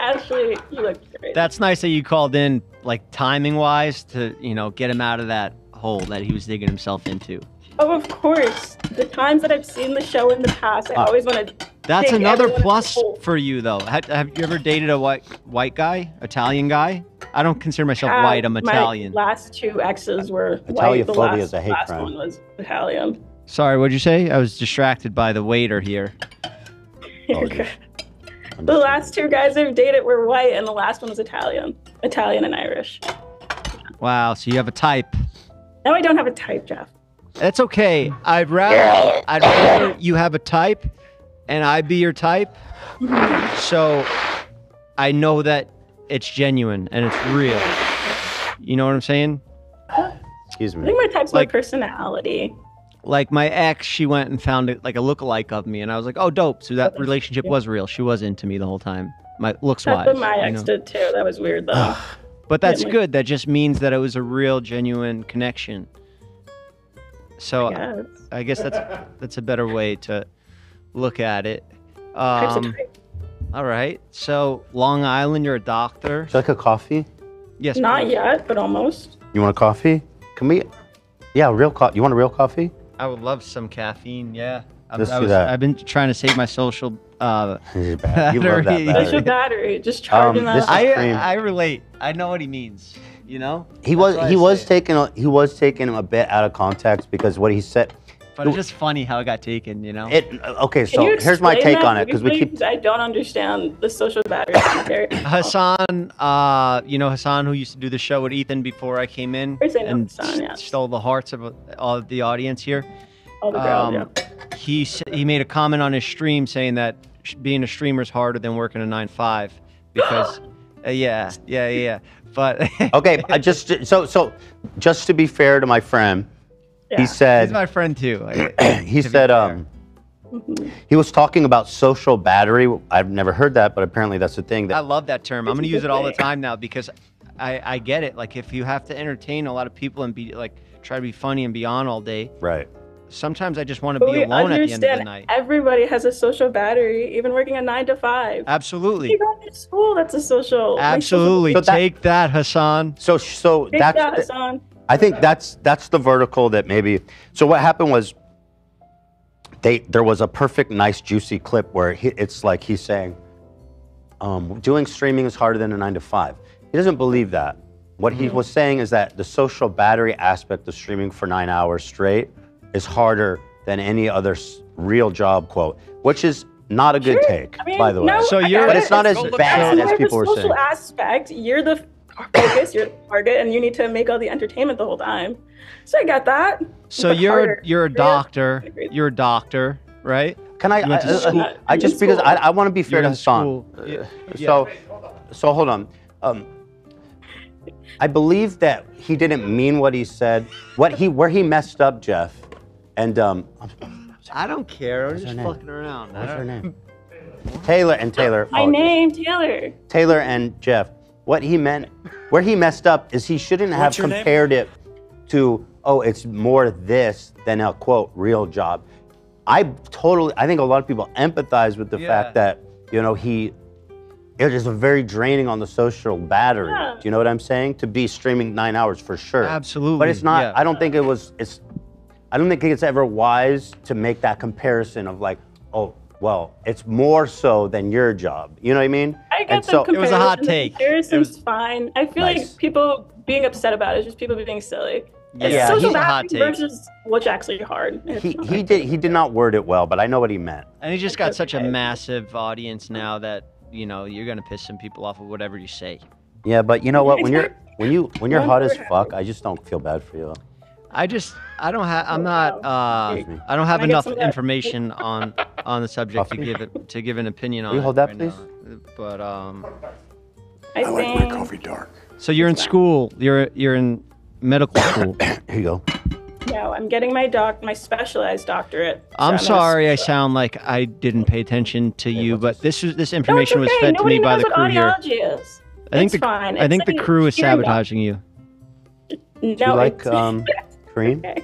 Ashley, you look great. That's nice that you called in, like, timing-wise to, get him out of that hole that he was digging himself into. Oh, of course. The times that I've seen the show in the past, I always want to... That's another plus for you, though. Have you ever dated a white guy? Italian guy? I don't consider myself white. I'm Italian. My last 2 exes were white. The last one was Italian. Sorry, what'd you say? I was distracted by the waiter here. Okay. The last 2 guys I've dated were white, and the last one was Italian. Italian and Irish. Wow, so you have a type. No, I don't have a type, Jeff. That's okay. I'd rather you have a type and I be your type. So I know that it's genuine and it's real. You know what I'm saying? Excuse me. I think my type's like, my personality. Like my ex, she went and found it like a lookalike of me and I was like, oh, dope. So that relationship was real. She was into me the whole time. My looks-wise. That's what my ex did too. That was weird though. But that's good. That just means that it was a real, genuine connection. So I guess that's a better way to look at it. All right. So Long Island, you're a doctor. Would you like a coffee? Yes. Not yet, but almost. You want a coffee? Can we? Yeah, real coffee. You want a real coffee? I would love some caffeine. Yeah. I've been trying to save my social battery. You love that battery. Social battery. Just charging that. I relate. I know what he means. You know, he was taken a bit out of context because what he said. But it's just funny how it got taken, you know. Okay, so here's my take on it because I don't understand the social battery. Hassan, Hassan, who used to do the show with Ethan before I came in, and Hassan, stole the hearts of all the audience here. All the girls, yeah. He made a comment on his stream saying that being a streamer is harder than working a 9-to-5 because yeah. But okay, I just just to be fair to my friend, he said he's my friend too. He said he was talking about social battery. I've never heard that, but apparently that's the thing. That I love that term. I'm gonna use it all the time now because I get it. Like if you have to entertain a lot of people and be like try to be funny and be on all day. Right. Sometimes I just want to be alone at the end of the night. Everybody has a social battery, even working a 9-to-5. Absolutely. You go to school, that's a social. Absolutely. Social. So take that, Hassan. So take that's that, Hassan. I think that's the vertical that maybe. So what happened was, there was a perfect, nice, juicy clip where it's like he's saying, doing streaming is harder than a 9-to-5. He doesn't believe that. What he was saying is that the social battery aspect of streaming for 9 hours straight is harder than any other real job, quote, which is not a good take, I mean, by the way. No, so but it's not as bad as people are saying. Social aspect, you're the focus, you're the target, and you need to make all the entertainment the whole time. So I got that. So you're a doctor, right? Can I just because I want to be fair to Hassan. Yeah. So hold on. I believe that he didn't mean what he said. Where he messed up, Jeff. And I don't care. I'm just fucking around. What's her name? Taylor. My name, Taylor. Taylor and Jeff. What he meant, where he messed up, is he shouldn't have compared it to, oh, it's more this than a quote real job. I think a lot of people empathize with the fact that, you know, it is a very draining on the social battery. Yeah. Do you know what I'm saying? To be streaming 9 hours for sure. Absolutely. But it's not. Yeah. I don't think it's ever wise to make that comparison of like, oh, well, it's more so than your job. You know what I mean? I got the comparison. It was a hot take. Comparison's fine. I feel like people being upset about it is just people being silly. Yeah, social battery versus what's actually hard. He did not word it well, but I know what he meant. And he just got such a massive audience now that you know you're gonna piss some people off with whatever you say. Yeah, but you know what? When you're hot as fuck, I just don't feel bad for you. I don't have enough information on the subject to give an opinion on. Will you hold that, please? Now. But I like my coffee dark. So you're in school. You're in medical school. Here you go. No, I'm getting my specialized doctorate. So I'm sorry, I sound like I didn't pay attention to you, but this information was fed to me by the crew here. I think the crew is sabotaging you. No, do you like cream? Okay.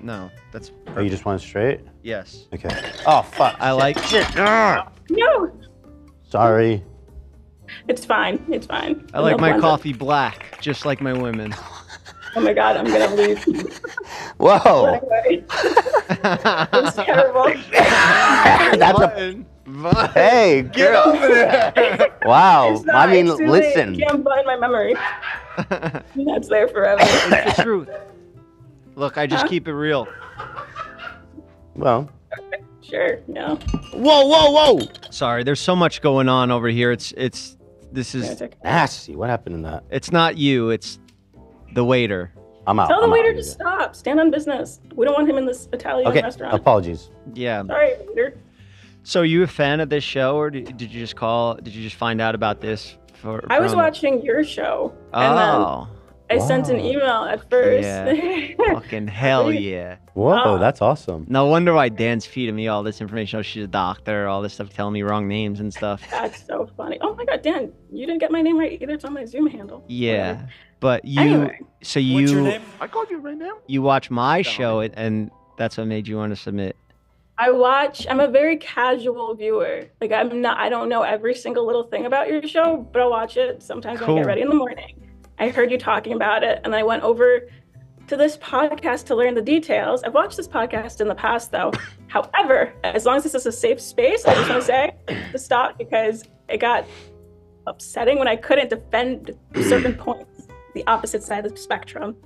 No, that's perfect. Oh, you just want it straight? Yes. Okay. Oh, fuck. I like shit. No. Sorry. It's fine. It's fine. I like my coffee black, just like my women. Oh my god, I'm gonna leave. Whoa. It's terrible. Hey, get over there. Wow. I mean, listen. I can't blind my memory. That's there forever. It's the truth. Look, I just keep it real. Well. Sure. No. Whoa, whoa, whoa. Sorry, there's so much going on over here. This is nasty. What happened in that? It's not you. It's the waiter. I'm out. Tell the waiter to stop. Stand on business. We don't want him in this Italian restaurant. Apologies. Yeah. Sorry, waiter. So, you a fan of this show, or did you just find out about this? I was watching your show. And then I sent an email at first. Yeah. Fucking hell yeah. Whoa, that's awesome. No wonder why Dan's feeding me all this information. Oh, she's a doctor, all this stuff, telling me wrong names and stuff. That's so funny. Oh my God, Dan, you didn't get my name right either. It's on my Zoom handle. Yeah. Whatever. But you, anyway, so you, what's your name? I called you right now. You watch my show, and that's what made you want to submit. I'm a very casual viewer. Like I don't know every single little thing about your show, but I'll watch it sometimes when I get ready in the morning. I heard you talking about it, and I went over to this podcast to learn the details. I've watched this podcast in the past, though. However, as long as this is a safe space, I just want to say to stop because it got upsetting when I couldn't defend certain points, the opposite side of the spectrum.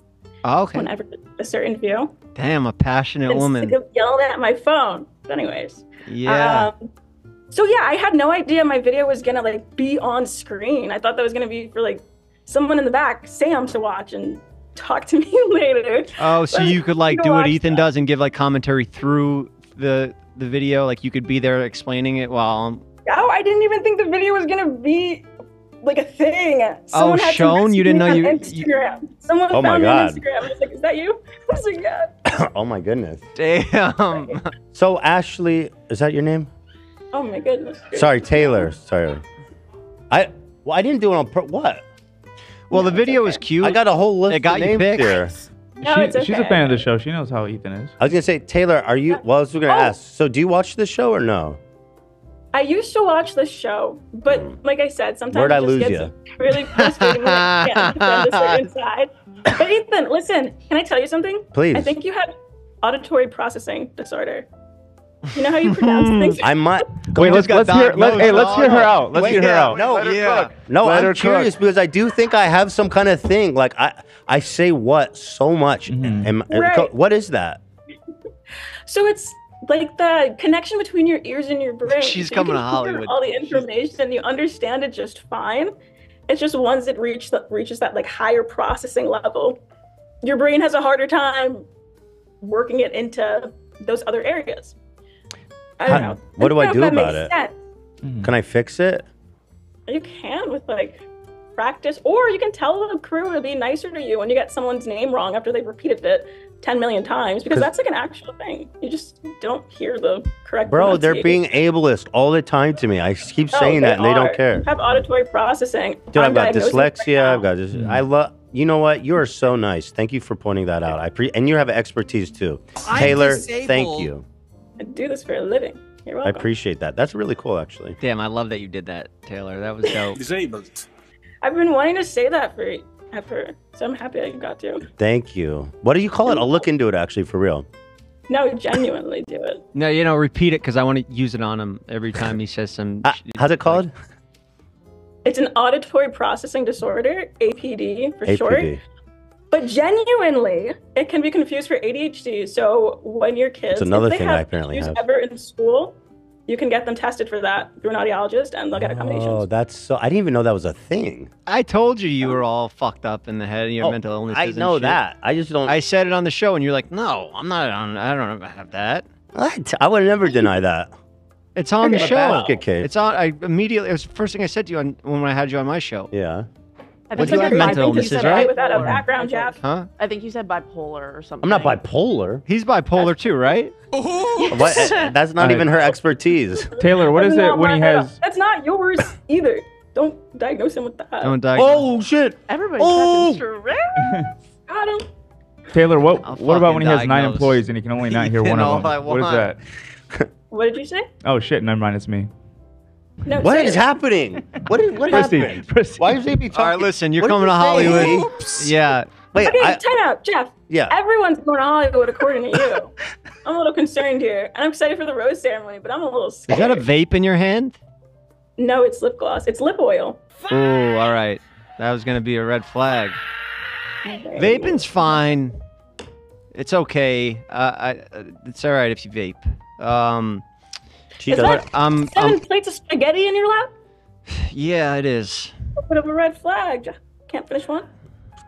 Okay. Whenever a certain view. Damn, a passionate woman. Yelled at my phone. But anyways. Yeah. So yeah, I had no idea my video was gonna like be on screen. I thought that was gonna be for like someone in the back, Sam, to watch and talk to me later. Oh, so you could like do what Ethan does and give like commentary through the video. Like you could be there explaining it while. Oh, I didn't even think the video was gonna be like a thing. Someone shown? You didn't know you. Someone found me on Instagram. I was like, is that you? I was like, yeah. Oh my goodness. Damn. So Ashley, is that your name? Oh my goodness. Sorry, Taylor. Sorry. I didn't do it on what? Well, the video was cute. I got a whole list of names here. No, it's okay. She's a fan of the show. She knows how Ethan is. I was going to say, Taylor, are you... Well, I was going to ask. So do you watch the show or no? I used to watch the show, but like I said, sometimes Where'd I just lose gets you? Really frustrating when I can't defend a certain side. But Ethan, listen, can I tell you something? Please. I think you have auditory processing disorder. You know how you pronounce things? I might. Wait, let's hear her out. Let's hear her out. No, I'm curious because I do think I have some kind of thing. Like I say what so much. What is that? So it's like the connection between your ears and your brain. She's so coming to Hollywood. All the information, and you understand it just fine. It's just once it reaches that like higher processing level, your brain has a harder time working it into those other areas. I don't know. What do I do about it? Can I fix it? You can with like practice, or you can tell the crew to be nicer to you when you get someone's name wrong after they've repeated it 10 million times, because that's like an actual thing. You just don't hear the correct. Bro, they're being ableist all the time to me. I keep saying that and they don't care. You have auditory processing. Dude, I've got dyslexia. I've got this. I love. You know what? You are so nice. Thank you for pointing that out. And you have expertise too, Taylor. Thank you. I do this for a living. You're welcome. I appreciate that. That's really cool, actually. Damn, I love that you did that, Taylor. That was dope. Disabled. I've been wanting to say that forever, so I'm happy I got to. Thank you. What do you call it? I'll look into it, actually, for real. No, genuinely do it. No, you know, repeat it, because I want to use it on him every time he says some... how's it called? It's an auditory processing disorder, APD for short. But genuinely, it can be confused for ADHD. So when your kids, if they have ever in school, you can get them tested for that through an audiologist, and they'll get accommodations. Oh, that's so! I didn't even know that was a thing. I told you you were all fucked up in the head. And your mental illnesses. I know that. I just don't. I said it on the show, and you're like, "No, I'm not on. I don't have that." What? I would never deny that. It's on the show. It's on. I immediately. It was the first thing I said to you when I had you on my show. Yeah. What do you have mental illnesses, right? Without a background, Jeff. Huh? I think you said bipolar or something. I'm not bipolar. He's bipolar too, right? What? That's not even her expertise. Taylor, what is it when he has... That's not yours either. Don't diagnose him with that. Don't diagnose him. Oh, shit. Everybody's got stress. Got him. Taylor, what about when he has 9 employees and he can only not hear one of them? What is that? What did you say? Oh, shit. Never mind. It's me. No, what is happening? What happened? Why is they be talking? All right, listen, you're coming to Hollywood. Oops. Yeah. Wait, okay, time out, Jeff. Yeah. Everyone's going to Hollywood according to you. I'm a little concerned here, and I'm excited for the rose ceremony, but I'm a little scared. Is that a vape in your hand? No, it's lip gloss. It's lip oil. Ooh, all right. That was going to be a red flag. Okay. Vaping's fine. It's okay. It's all right if you vape. Is that 7 plates of spaghetti in your lap? Yeah, it is. A bit of a red flag. Can't finish one?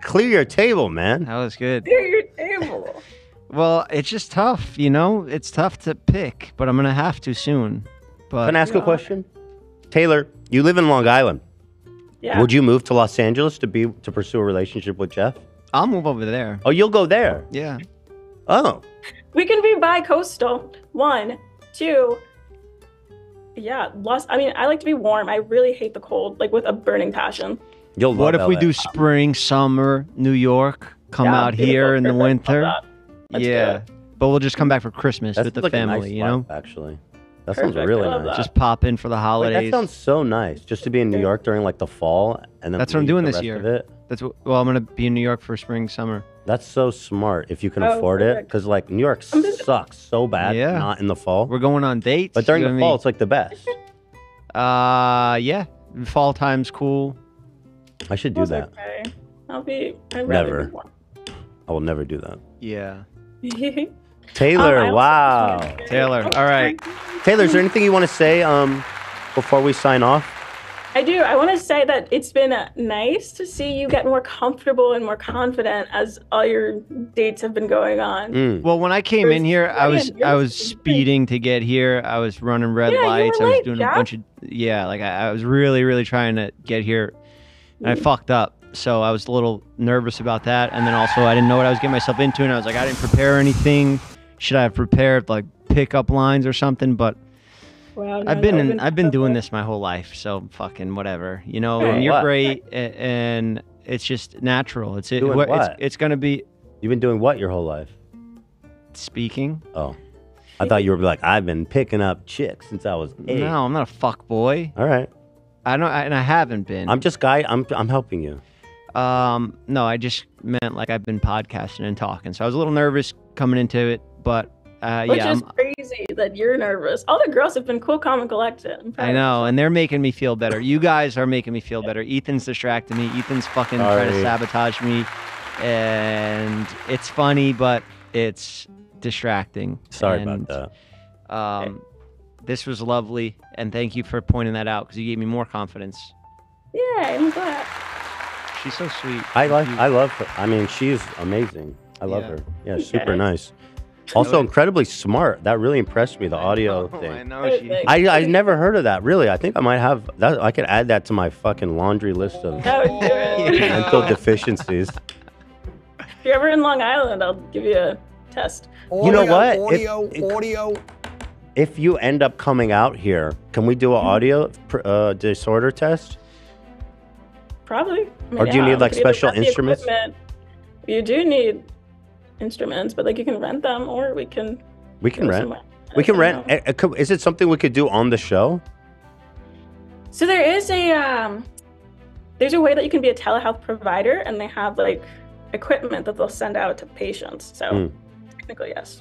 Clear your table, man. That was good. Clear your table. Well, it's just tough, you know? It's tough to pick, but I'm going to have to soon. But can I ask a question? Taylor, you live in Long Island. Yeah. Would you move to Los Angeles to pursue a relationship with Jeff? I'll move over there. Oh, you'll go there? Yeah. Oh. We can be bi-coastal. 1, 2... Yeah, I mean, I like to be warm. I really hate the cold, like with a burning passion. You'll love LA. What if we do spring, summer, New York? Come out here in the winter. Yeah, but we'll just come back for Christmas with the family. You know, actually, that sounds really nice. Just pop in for the holidays. Wait, that sounds so nice. Just to be in New York during like the fall, and then that's what I'm doing this year. That's well, I'm gonna be in New York for spring, summer. That's so smart if you can afford it, because like New York sucks so bad. Yeah. Not in the fall. We're going on dates, but during the fall, it's like the best. Yeah, fall time's cool. I should do that. Okay. I will never do that. Yeah. Taylor, wow. Taylor, all right. Taylor, is there anything you want to say before we sign off? I do. I want to say that it's been nice to see you get more comfortable and more confident as all your dates have been going on. Well, when I came in here, I was speeding to get here. I was running red lights. I was doing a bunch of like I was really trying to get here, and I fucked up. So I was a little nervous about that, and then also I didn't know what I was getting myself into, and I was like, I didn't prepare anything. Should I have prepared like pickup lines or something? But wow, no, I've been doing this my whole life, so fucking whatever, you know. You're great, and it's just natural. It's gonna be You've been doing what your whole life? Speaking. Oh. I thought you were like, I've been picking up chicks since I was 8. No, I'm not a fuck boy. All right. I haven't been. I'm just I'm helping you. No, I just meant like I've been podcasting and talking. So I was a little nervous coming into it, but Which is crazy that you're nervous. All the girls have been cool, calm, and collected. I know, and they're making me feel better. You guys are making me feel better. Ethan's distracting me. Ethan's fucking trying to sabotage me. And it's funny, but it's distracting. Sorry about that. This was lovely, and thank you for pointing that out because you gave me more confidence. Yeah, I'm glad. She's so sweet. I love her. I mean, she's amazing. I love her. Yeah, super nice. Also incredibly smart. That really impressed me, the audio thing. I know. I never heard of that, really. I think I might have that. I could add that to my fucking laundry list of mental deficiencies. If you're ever in Long Island, I'll give you a test. Audio, you know what? Audio. If you end up coming out here, can we do an audio disorder test? Probably. I mean, or do you need like special instruments? You do need instruments, but like you can rent them, or we can rent somewhere. We can rent. Is it something we could do on the show? So there is a there's a way that you can be a telehealth provider, and they have like equipment that they'll send out to patients. So technically, yes.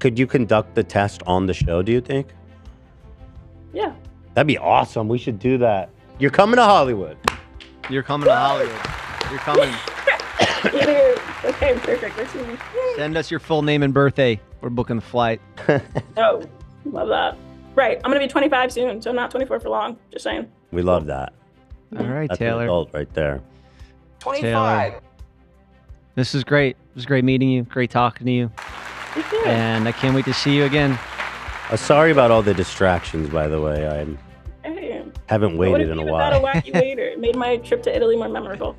Could you conduct the test on the show, do you think? Yeah, that'd be awesome. We should do that. You're coming to Hollywood. You're coming to Hollywood. You're coming. Okay, perfect. Send us your full name and birthday. We're booking the flight. Oh, love that. Right. I'm going to be 25 soon, so not 24 for long. Just saying. We love that. All right, that's Taylor. That's an adult right there. 25. Taylor, this is great. It was great meeting you. Great talking to you. And I can't wait to see you again. Sorry about all the distractions, by the way. I haven't waited in a while. It made my trip to Italy more memorable.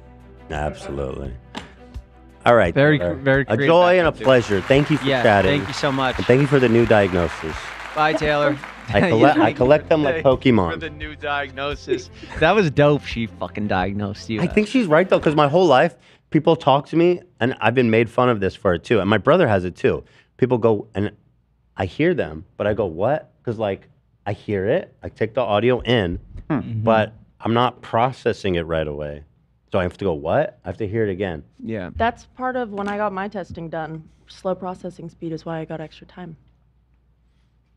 Absolutely. All right. Very a joy and a pleasure. Thank you for chatting. Thank you so much. And thank you for the new diagnosis. Bye, Taylor. I collect them like Pokemon. For the new diagnosis. That was dope. She fucking diagnosed you. I think she's right, though, because my whole life, people talk to me, and I've been made fun of this for it, too. And my brother has it, too. People go, and I hear them, but I go, what? Because, like, I hear it. I take the audio in, but I'm not processing it right away. So I have to go, what? I have to hear it again. Yeah. That's part of when I got my testing done. Slow processing speed is why I got extra time.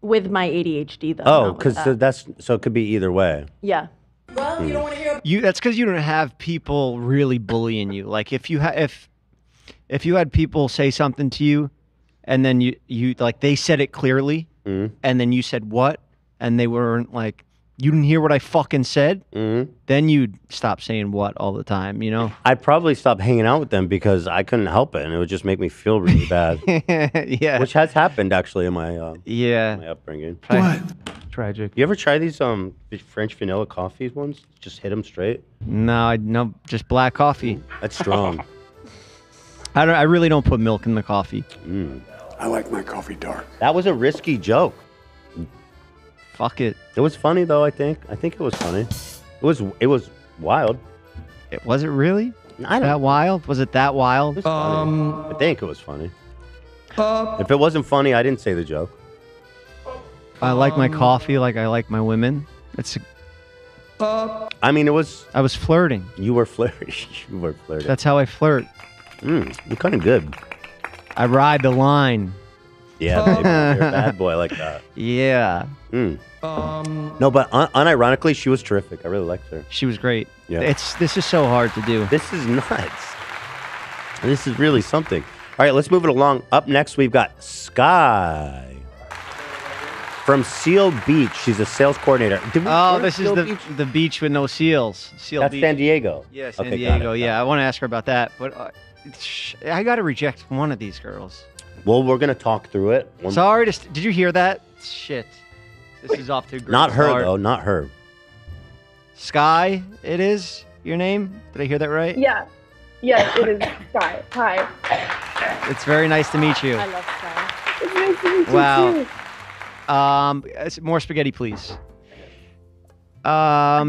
With my ADHD, though. Oh, because so it could be either way. Yeah. Well, you don't want to hear. That's because you don't have people really bullying you. Like if you had people say something to you, and then you like they said it clearly, and then you said what, and they weren't like. You didn't hear what I fucking said, then you'd stop saying what all the time, you know? I'd probably stop hanging out with them because I couldn't help it, and it would just make me feel really bad. Yeah. Which has happened, actually, in my, my upbringing. What? Tragic. You ever try these French vanilla coffee ones? Just hit them straight? No, just black coffee. That's strong. I really don't put milk in the coffee. I like my coffee dark. That was a risky joke. Fuck it. It was funny though. I think it was funny. It was wild. It was it really? I don't that wild? Was it that wild? It was funny. I think it was funny. If it wasn't funny, I didn't say the joke. I like my coffee like I like my women. It's. I mean, it was. I was flirting. You were flirting. You were flirting. That's how I flirt. You're kind of good. I ride the line. Yeah, you're a bad boy like that. Yeah. No, but unironically, she was terrific. I really liked her. She was great. Yeah. This is so hard to do. This is nuts. This is really something. All right, let's move it along. Up next, we've got Sky from Seal Beach. She's a sales coordinator. This is the beach with no seals. Seal Beach. That's San Diego. Yeah, San Diego. Yeah, I want to ask her about that, but I got to reject one of these girls. Well, we're going to talk through it. Sorry. Did you hear that? Shit. This is off to a great start. Not her, though. Not her. Sky, it is your name? Did I hear that right? Yeah. Yes, it is Sky. Hi. It's very nice to meet you. I love Sky. It's nice to meet you, too. More spaghetti, please.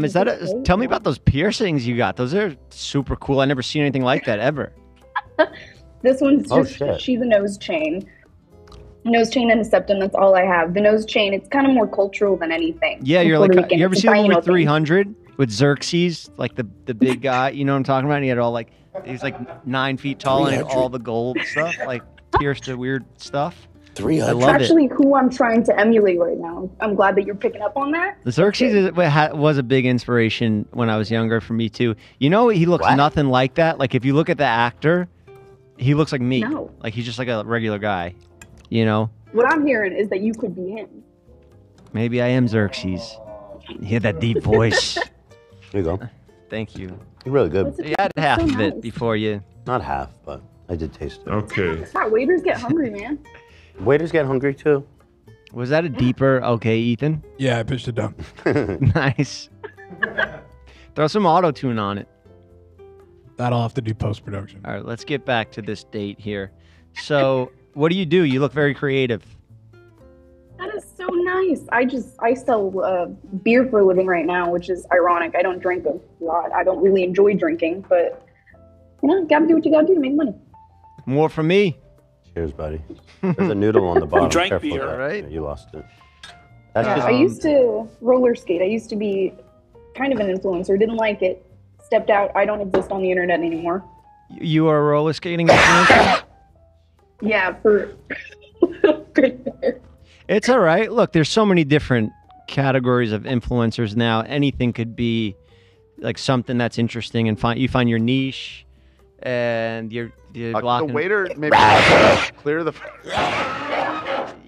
Is that a... Tell me about those piercings you got. Those are super cool. I never seen anything like that, ever. This one's just, she's a nose chain. Nose chain and a septum, that's all I have. The nose chain, it's kind of more cultural than anything. Yeah, you're like, you ever seen the movie 300 with Xerxes, like the big guy, you know what I'm talking about? And he had all like, he's like 9 feet tall and all the gold stuff, like pierced the weird stuff. 300. I love it. That's actually who I'm trying to emulate right now. I'm glad that you're picking up on that. The Xerxes was a big inspiration when I was younger for me too. You know, he looks nothing like that. Like if you look at the actor, he looks like me. No. Like he's just like a regular guy, you know? What I'm hearing is that you could be him. Maybe I am Xerxes. You hear that deep voice. There you go. Thank you. You're really good. You had half of it before you. Not half, but I did taste it. Okay. Waiters get hungry, man. Waiters get hungry too. Was that a deeper okay, Ethan? Yeah, I pitched it down. Nice. Throw some auto-tune on it. That'll have to do post-production. All right, let's get back to this date here. So, what do? You look very creative. That is so nice. I sell beer for a living right now, which is ironic. I don't drink a lot. I don't really enjoy drinking, but you know, gotta do what you gotta do to make money. More for me. Cheers, buddy. There's a noodle on the bottom. Drank beer, right? Yeah, you lost it. That's I used to roller skate. I used to be kind of an influencer. Didn't like it. Stepped out. I don't exist on the internet anymore. You are roller skating influencer? Yeah, for It's all right. Look, there's so many different categories of influencers now. Anything could be like something that's interesting and find you find your niche. And you're blocking. The waiter maybe clear the.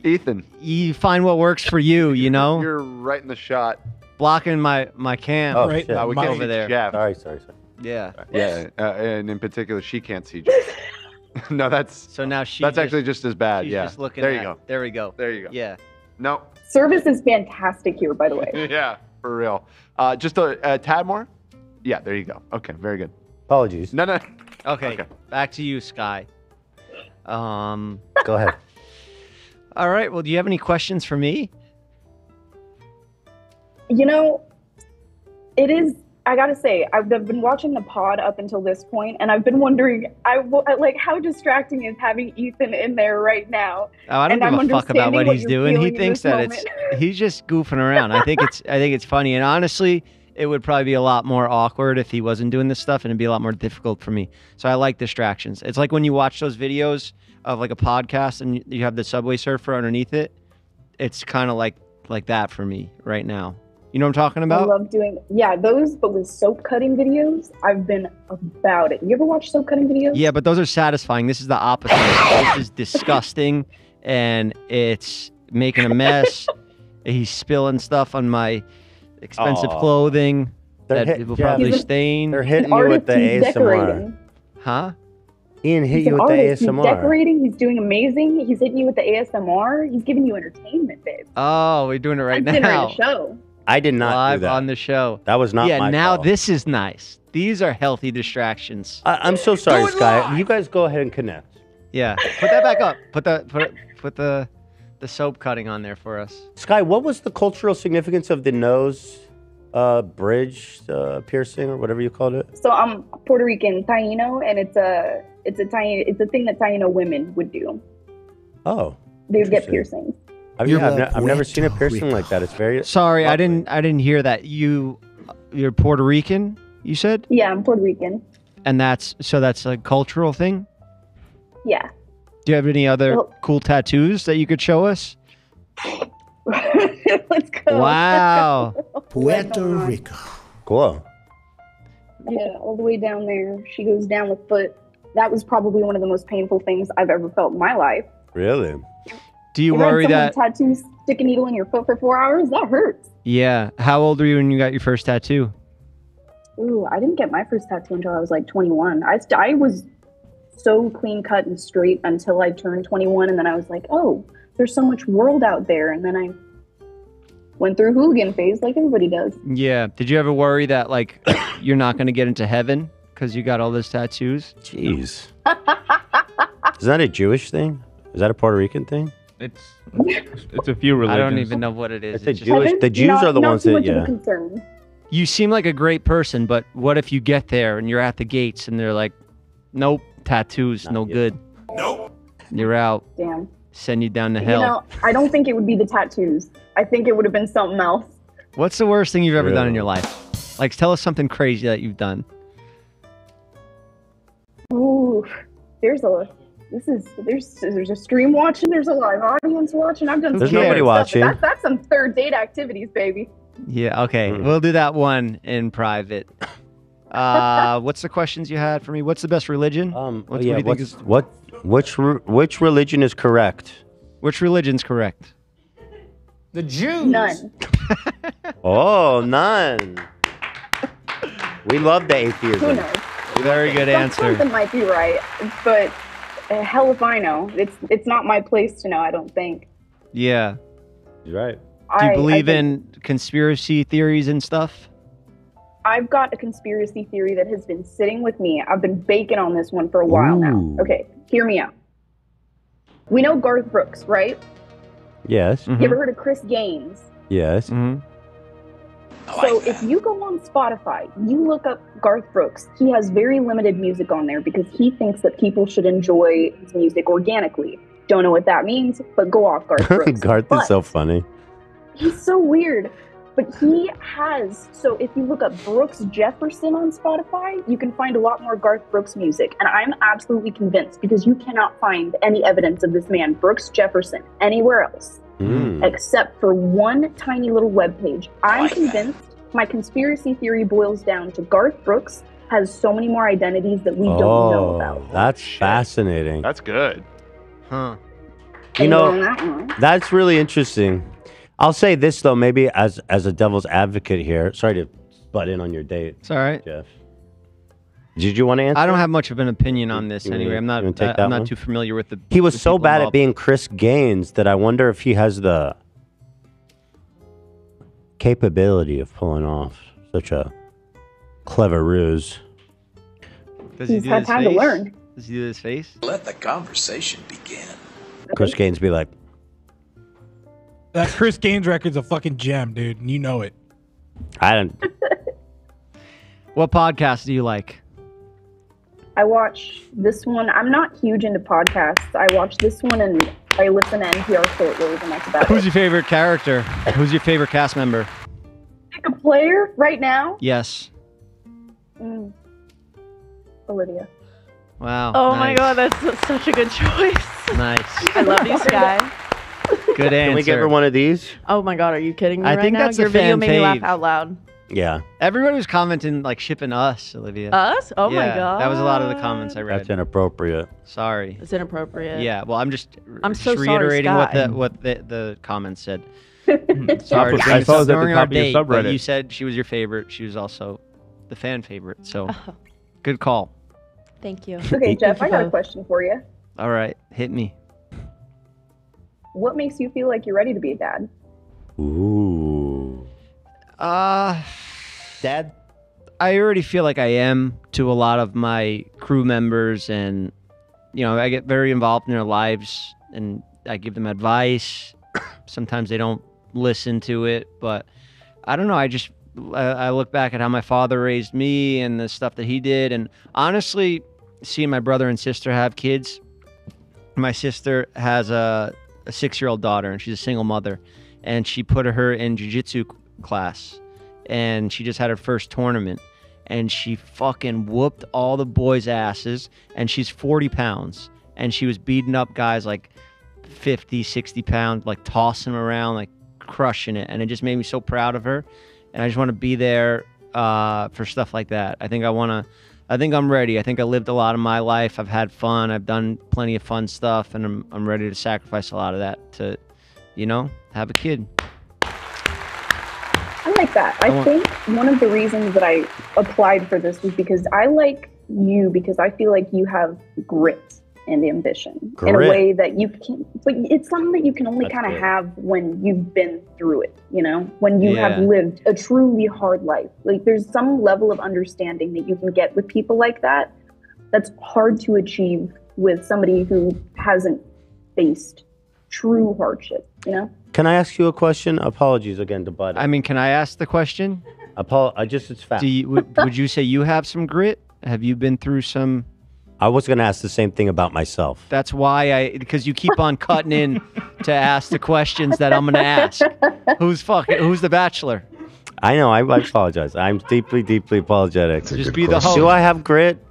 Ethan, you find what works for you. You know. You're right in the shot. Blocking my cam. Oh, right, we can't over there. Jeff. Sorry. Yeah. Yeah, and in particular, she can't see Jeff. No, that's. So now she. That's just, actually just as bad. She's just looking. There you go. There we go. There you go. Yeah. No. Service is fantastic here, by the way. Yeah, for real. Just a tad more. Yeah, there you go. Okay, very good. Apologies. No. Okay, back to you, Sky. Go ahead. All right, well, do you have any questions for me? You know, I gotta say, I've been watching the pod up until this point, and I've been wondering, how distracting is having Ethan in there right now? Oh, I don't give a fuck about what he's doing. He thinks that he's just goofing around. I think it's funny, and honestly, it would probably be a lot more awkward if he wasn't doing this stuff, and it'd be a lot more difficult for me. So I like distractions. It's like when you watch those videos of like a podcast and you have the Subway Surfer underneath it. It's kind of like that for me right now. You know what I'm talking about? I love doing, those, but with soap cutting videos, I've been about it. You ever watch soap cutting videos? Yeah, but those are satisfying. This is the opposite. This is disgusting, and it's making a mess. He's spilling stuff on my expensive clothing that will probably stain. They're hitting you with the ASMR. Decorating. Huh? Ian hit you with the ASMR. He's decorating. He's doing amazing. He's hitting you with the ASMR. He's giving you entertainment, babe. Oh, we're doing it right now. Show. I did not do that. Live on the show. That was not my fault. This is nice. These are healthy distractions. I'm so sorry, Sky. You guys go ahead and connect. Yeah. Put that back up. Put the soap cutting on there for us. Sky, what was the cultural significance of the nose bridge piercing or whatever you called it? So I'm Puerto Rican, Taíno, and it's a thing that Taíno women would do. Oh, they would get piercings. I've never seen a piercing like that. It's very lovely. I didn't hear that. You're Puerto Rican, you said? Yeah, I'm Puerto Rican. And that's a cultural thing? Yeah. Do you have any other cool tattoos that you could show us? Let's go. Wow. Puerto Rico. Cool. Yeah, all the way down there. She goes down with foot. That was probably one of the most painful things I've ever felt in my life. Really? Do you worry that tattoos stick a needle in your foot for 4 hours? That hurts. Yeah. How old were you when you got your first tattoo? Ooh, I didn't get my first tattoo until I was like 21. I was so clean cut and straight until I turned 21, and then I was like, oh, there's so much world out there, and then I went through hooligan phase like everybody does. Yeah. Did you ever worry that like you're not going to get into heaven because you got all those tattoos? Jeez. Is that a Jewish thing? Is that a Puerto Rican thing? It's a few religions. I don't even know what it is. It's Jewish. The Jews are the ones that You seem like a great person, but what if you get there and you're at the gates and they're like, nope, tattoos, no good. Nope. You're out. Damn. Send you down to hell. You know, I don't think it would be the tattoos. I think it would have been something else. What's the worst thing you've ever done in your life? Like, tell us something crazy that you've done. Ooh, there's a... There's a stream watching. There's a live audience watching. I've done. There's nobody watching. That's some third date activities, baby. Yeah. Okay. We'll do that one in private. What's the questions you had for me? What's the best religion? Which religion is correct? Which religion's correct? The Jews. None. Oh, none. We love the atheism. Who knows? Very good answer. Something might be right, but. Hell if I know. It's not my place to know, I don't think. Yeah. You're right. Do you believe in conspiracy theories and stuff? I've got a conspiracy theory that has been sitting with me. I've been baking on this one for a while now. Okay, hear me out. We know Garth Brooks, right? Yes. Mm-hmm. You ever heard of Chris Gaines? Yes. Mm-hmm. So if you go on Spotify, you look up Garth Brooks. He has very limited music on there because he thinks that people should enjoy his music organically. Don't know what that means, but go off Garth Brooks. Garth is so funny. He's so weird. But he has, so if you look up Brooks Jefferson on Spotify, you can find a lot more Garth Brooks music. And I'm absolutely convinced because you cannot find any evidence of this man, Brooks Jefferson, anywhere else. Except for one tiny little webpage. I'm convinced my conspiracy theory boils down to Garth Brooks has so many more identities that we don't know about. That's fascinating. That's good. Huh. You know, that's really interesting. I'll say this, though, maybe as a devil's advocate here. Sorry to butt in on your date. It's all right. Jeff. Did you want to answer? I don't have much of an opinion on this anyway. I'm not too familiar with the. He was so bad at being Chris Gaines that I wonder if he has the capability of pulling off such a clever ruse. Does he do his face? To learn. Does he do his face? Let the conversation begin. Chris Gaines be like, that Chris Gaines record's a fucking gem, dude, and you know it. I don't. What podcast do you like? I watch this one. I'm not huge into podcasts. I watch this one and I listen to NPR shortwave, and that's about it. Who's your favorite character? Who's your favorite cast member? Pick a player right now? Yes. Olivia. Wow. Oh nice. My God, that's such a good choice. Nice. I love these guys. Good answer. Can we give her one of these? Oh my God, are you kidding me? I think that's your video made me laugh out loud. Yeah. Everybody was commenting, like, shipping us, Olivia. Us? Oh, my God. That was a lot of the comments I read. That's inappropriate. Sorry. It's inappropriate. Yeah. Well, I'm just reiterating what the comments said. Sorry. I saw that during our date, but you said she was your favorite. She was also the fan favorite. So, good call. Thank you. Okay, Jeff, I got a question for you. All right. Hit me. What makes you feel like you're ready to be a dad? Ooh. Dad, I already feel like I am to a lot of my crew members, and you know, I get very involved in their lives and I give them advice. Sometimes they don't listen to it, but I don't know. I look back at how my father raised me and the stuff that he did, and honestly, seeing my brother and sister have kids. My sister has a 6-year-old daughter, and she's a single mother, and she put her in jiu-jitsu class, and she just had her first tournament, and she fucking whooped all the boys' asses, and she's 40 pounds, and she was beating up guys like 50, 60 pounds, like tossing them around, like crushing it, and it just made me so proud of her, and I just want to be there for stuff like that. I think I'm ready. I think I lived a lot of my life. I've had fun. I've done plenty of fun stuff, and I'm ready to sacrifice a lot of that to, you know, have a kid. I like that. I think one of the reasons that I applied for this was because I like you, because I feel like you have grit and ambition in a way that you can, but it's something that you can only kind of have when you've been through it, you know, when you have lived a truly hard life. Like, there's some level of understanding that you can get with people like that. That's hard to achieve with somebody who hasn't faced true hardship, you know? Can I ask you a question? Apologies again to Bud. I mean, can I ask the question? It's fact. Would you say you have some grit? Have you been through some I was going to ask the same thing about myself. That's why because you keep on cutting in to ask the questions that I'm going to ask. Who's the Bachelor? I know. I apologize. I'm deeply, deeply apologetic. Just be the host. Do I have grit?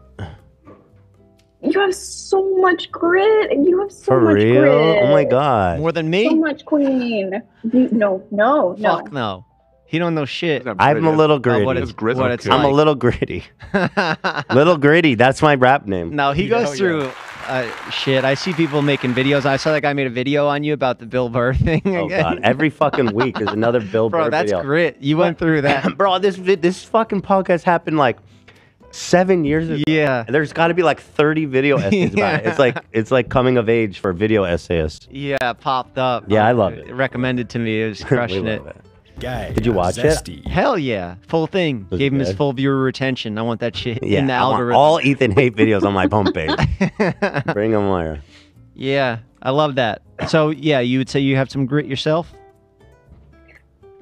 You have so much grit. You have so much grit. For real? Oh my God. More than me? So much, Queen. No. Fuck no. He don't know shit. I'm a little gritty. I'm a little gritty. Little gritty. That's my rap name. No, he goes through shit. I see people making videos. I saw that guy made a video on you about the Bill Burr thing. Oh God! Every fucking week there's another Bill Burr video. Bro, that's grit. You went through that, bro. This fucking podcast happened like 7 years ago. Yeah. There's got to be like 30 video essays about it. It's like coming of age for video essayists. Yeah, popped up. Yeah, I love it. Recommended to me. It was crushing it. Guy. Did you watch it? Hell yeah. Full thing. Gave him his full viewer retention. I want that shit in the algorithm. All Ethan Haight videos on my homepage. Bring them here. Yeah. I love that. So, yeah, you would say you have some grit yourself?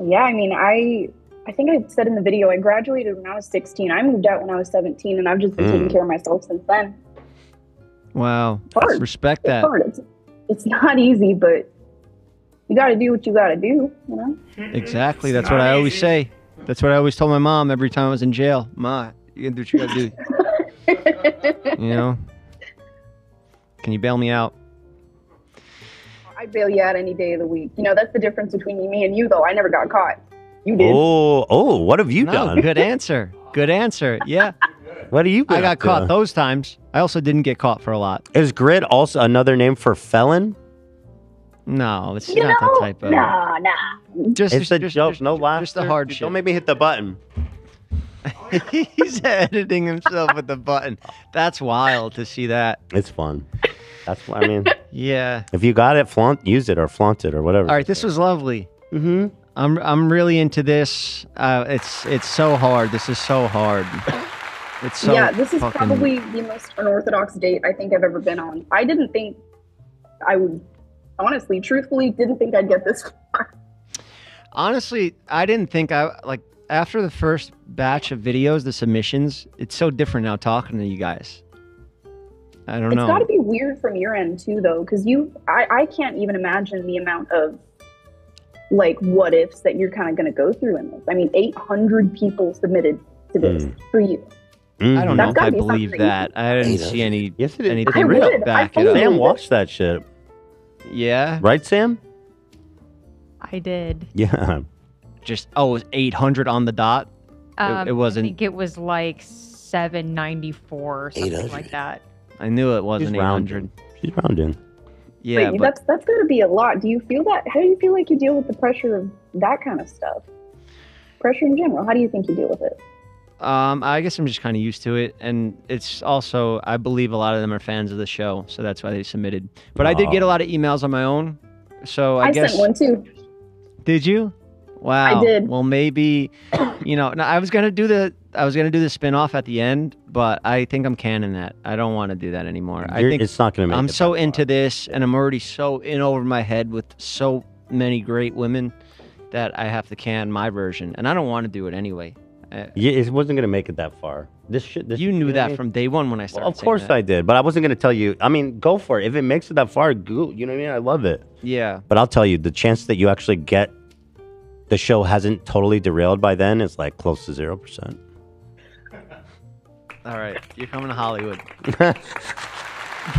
Yeah. I mean, I think I said in the video, I graduated when I was 16. I moved out when I was 17, and I've just been taking care of myself since then. Wow. Hard. Respect that. Hard. It's not easy, but... you got to do what you got to do, you know? Exactly. That's what I always say. That's what I always told my mom every time I was in jail. Ma, you got to do what you got to do. You know? Can you bail me out? I'd bail you out any day of the week. You know, that's the difference between me and you, though. I never got caught. You did. Oh, what have you done? Good answer. Good answer. Yeah. What do you got? I got caught those times. I also didn't get caught for a lot. Is grit also another name for felon? No, it's not that type of... Nah. It's a joke. No laughter. Just the hard shit. Don't make me hit the button. He's editing himself with the button. That's wild to see that. It's fun. That's what I mean. Yeah. If you got it, use it or flaunt it or whatever. All right, this was lovely. Mm-hmm. I'm really into this. It's so hard. This is so hard. It's so this is probably the most unorthodox date I think I've ever been on. I didn't think I would... honestly, truthfully, didn't think I'd get this far. Honestly, I didn't think after the first batch of videos, the submissions, it's so different now talking to you guys. I don't know. It's got to be weird from your end too, though, because I can't even imagine the amount of like what ifs that you're kind of going to go through in this. I mean, 800 people submitted to this for you. I don't know if I believe that. I didn't see anything really back it up. Sam watched that shit. Yeah. Right, Sam? I did. Yeah. Just, it was 800 on the dot? It wasn't. I think it was like 794 or something like that. I knew it wasn't 800. She's rounding. Yeah. Wait, that's got to be a lot. Do you feel that? How do you feel like you deal with the pressure of that kind of stuff? Pressure in general. How do you think you deal with it? I guess I'm just kind of used to it, and it's also, I believe a lot of them are fans of the show, so that's why they submitted. But I did get a lot of emails on my own, so I guess sent one too. Did you? Wow. I did. Well, maybe, you know, I was gonna do the spinoff at the end, but I think I'm canning that. I don't want to do that anymore. I think it's not gonna make it. I'm so into this, and I'm already so in over my head with so many great women that I have to can my version, and I don't want to do it anyway. Yeah, it wasn't going to make it that far. You knew that from day one when I started. Well, of course I did, but I wasn't going to tell you. I mean, go for it. If it makes it that far, go, you know what I mean? I love it. Yeah. But I'll tell you, the chance that you actually get the show hasn't totally derailed by then is like close to 0%. All right. You're coming to Hollywood.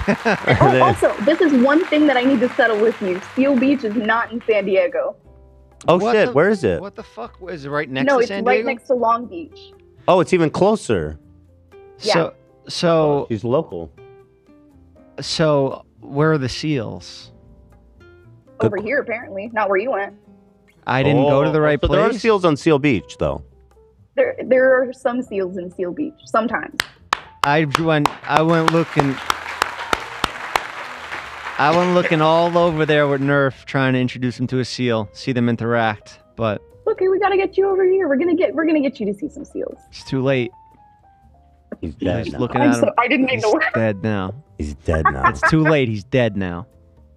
Oh, also, this is one thing that I need to settle with you. Seal Beach is not in San Diego. Oh shit, where is it? What the fuck? Is it right next to San Diego? No, it's right next to Long Beach. Oh, it's even closer. Yeah. So he's local. So where are the seals? Over here apparently, not where you went. I didn't go to the right place. There are seals on Seal Beach though. There are some seals in Seal Beach sometimes. I went looking all over there with Nerf, trying to introduce him to a seal, see them interact, but... Okay, we gotta get you over here. We're gonna get you to see some seals. It's too late. He's dead now. I didn't mean to work. He's dead now. It's too late. He's dead now.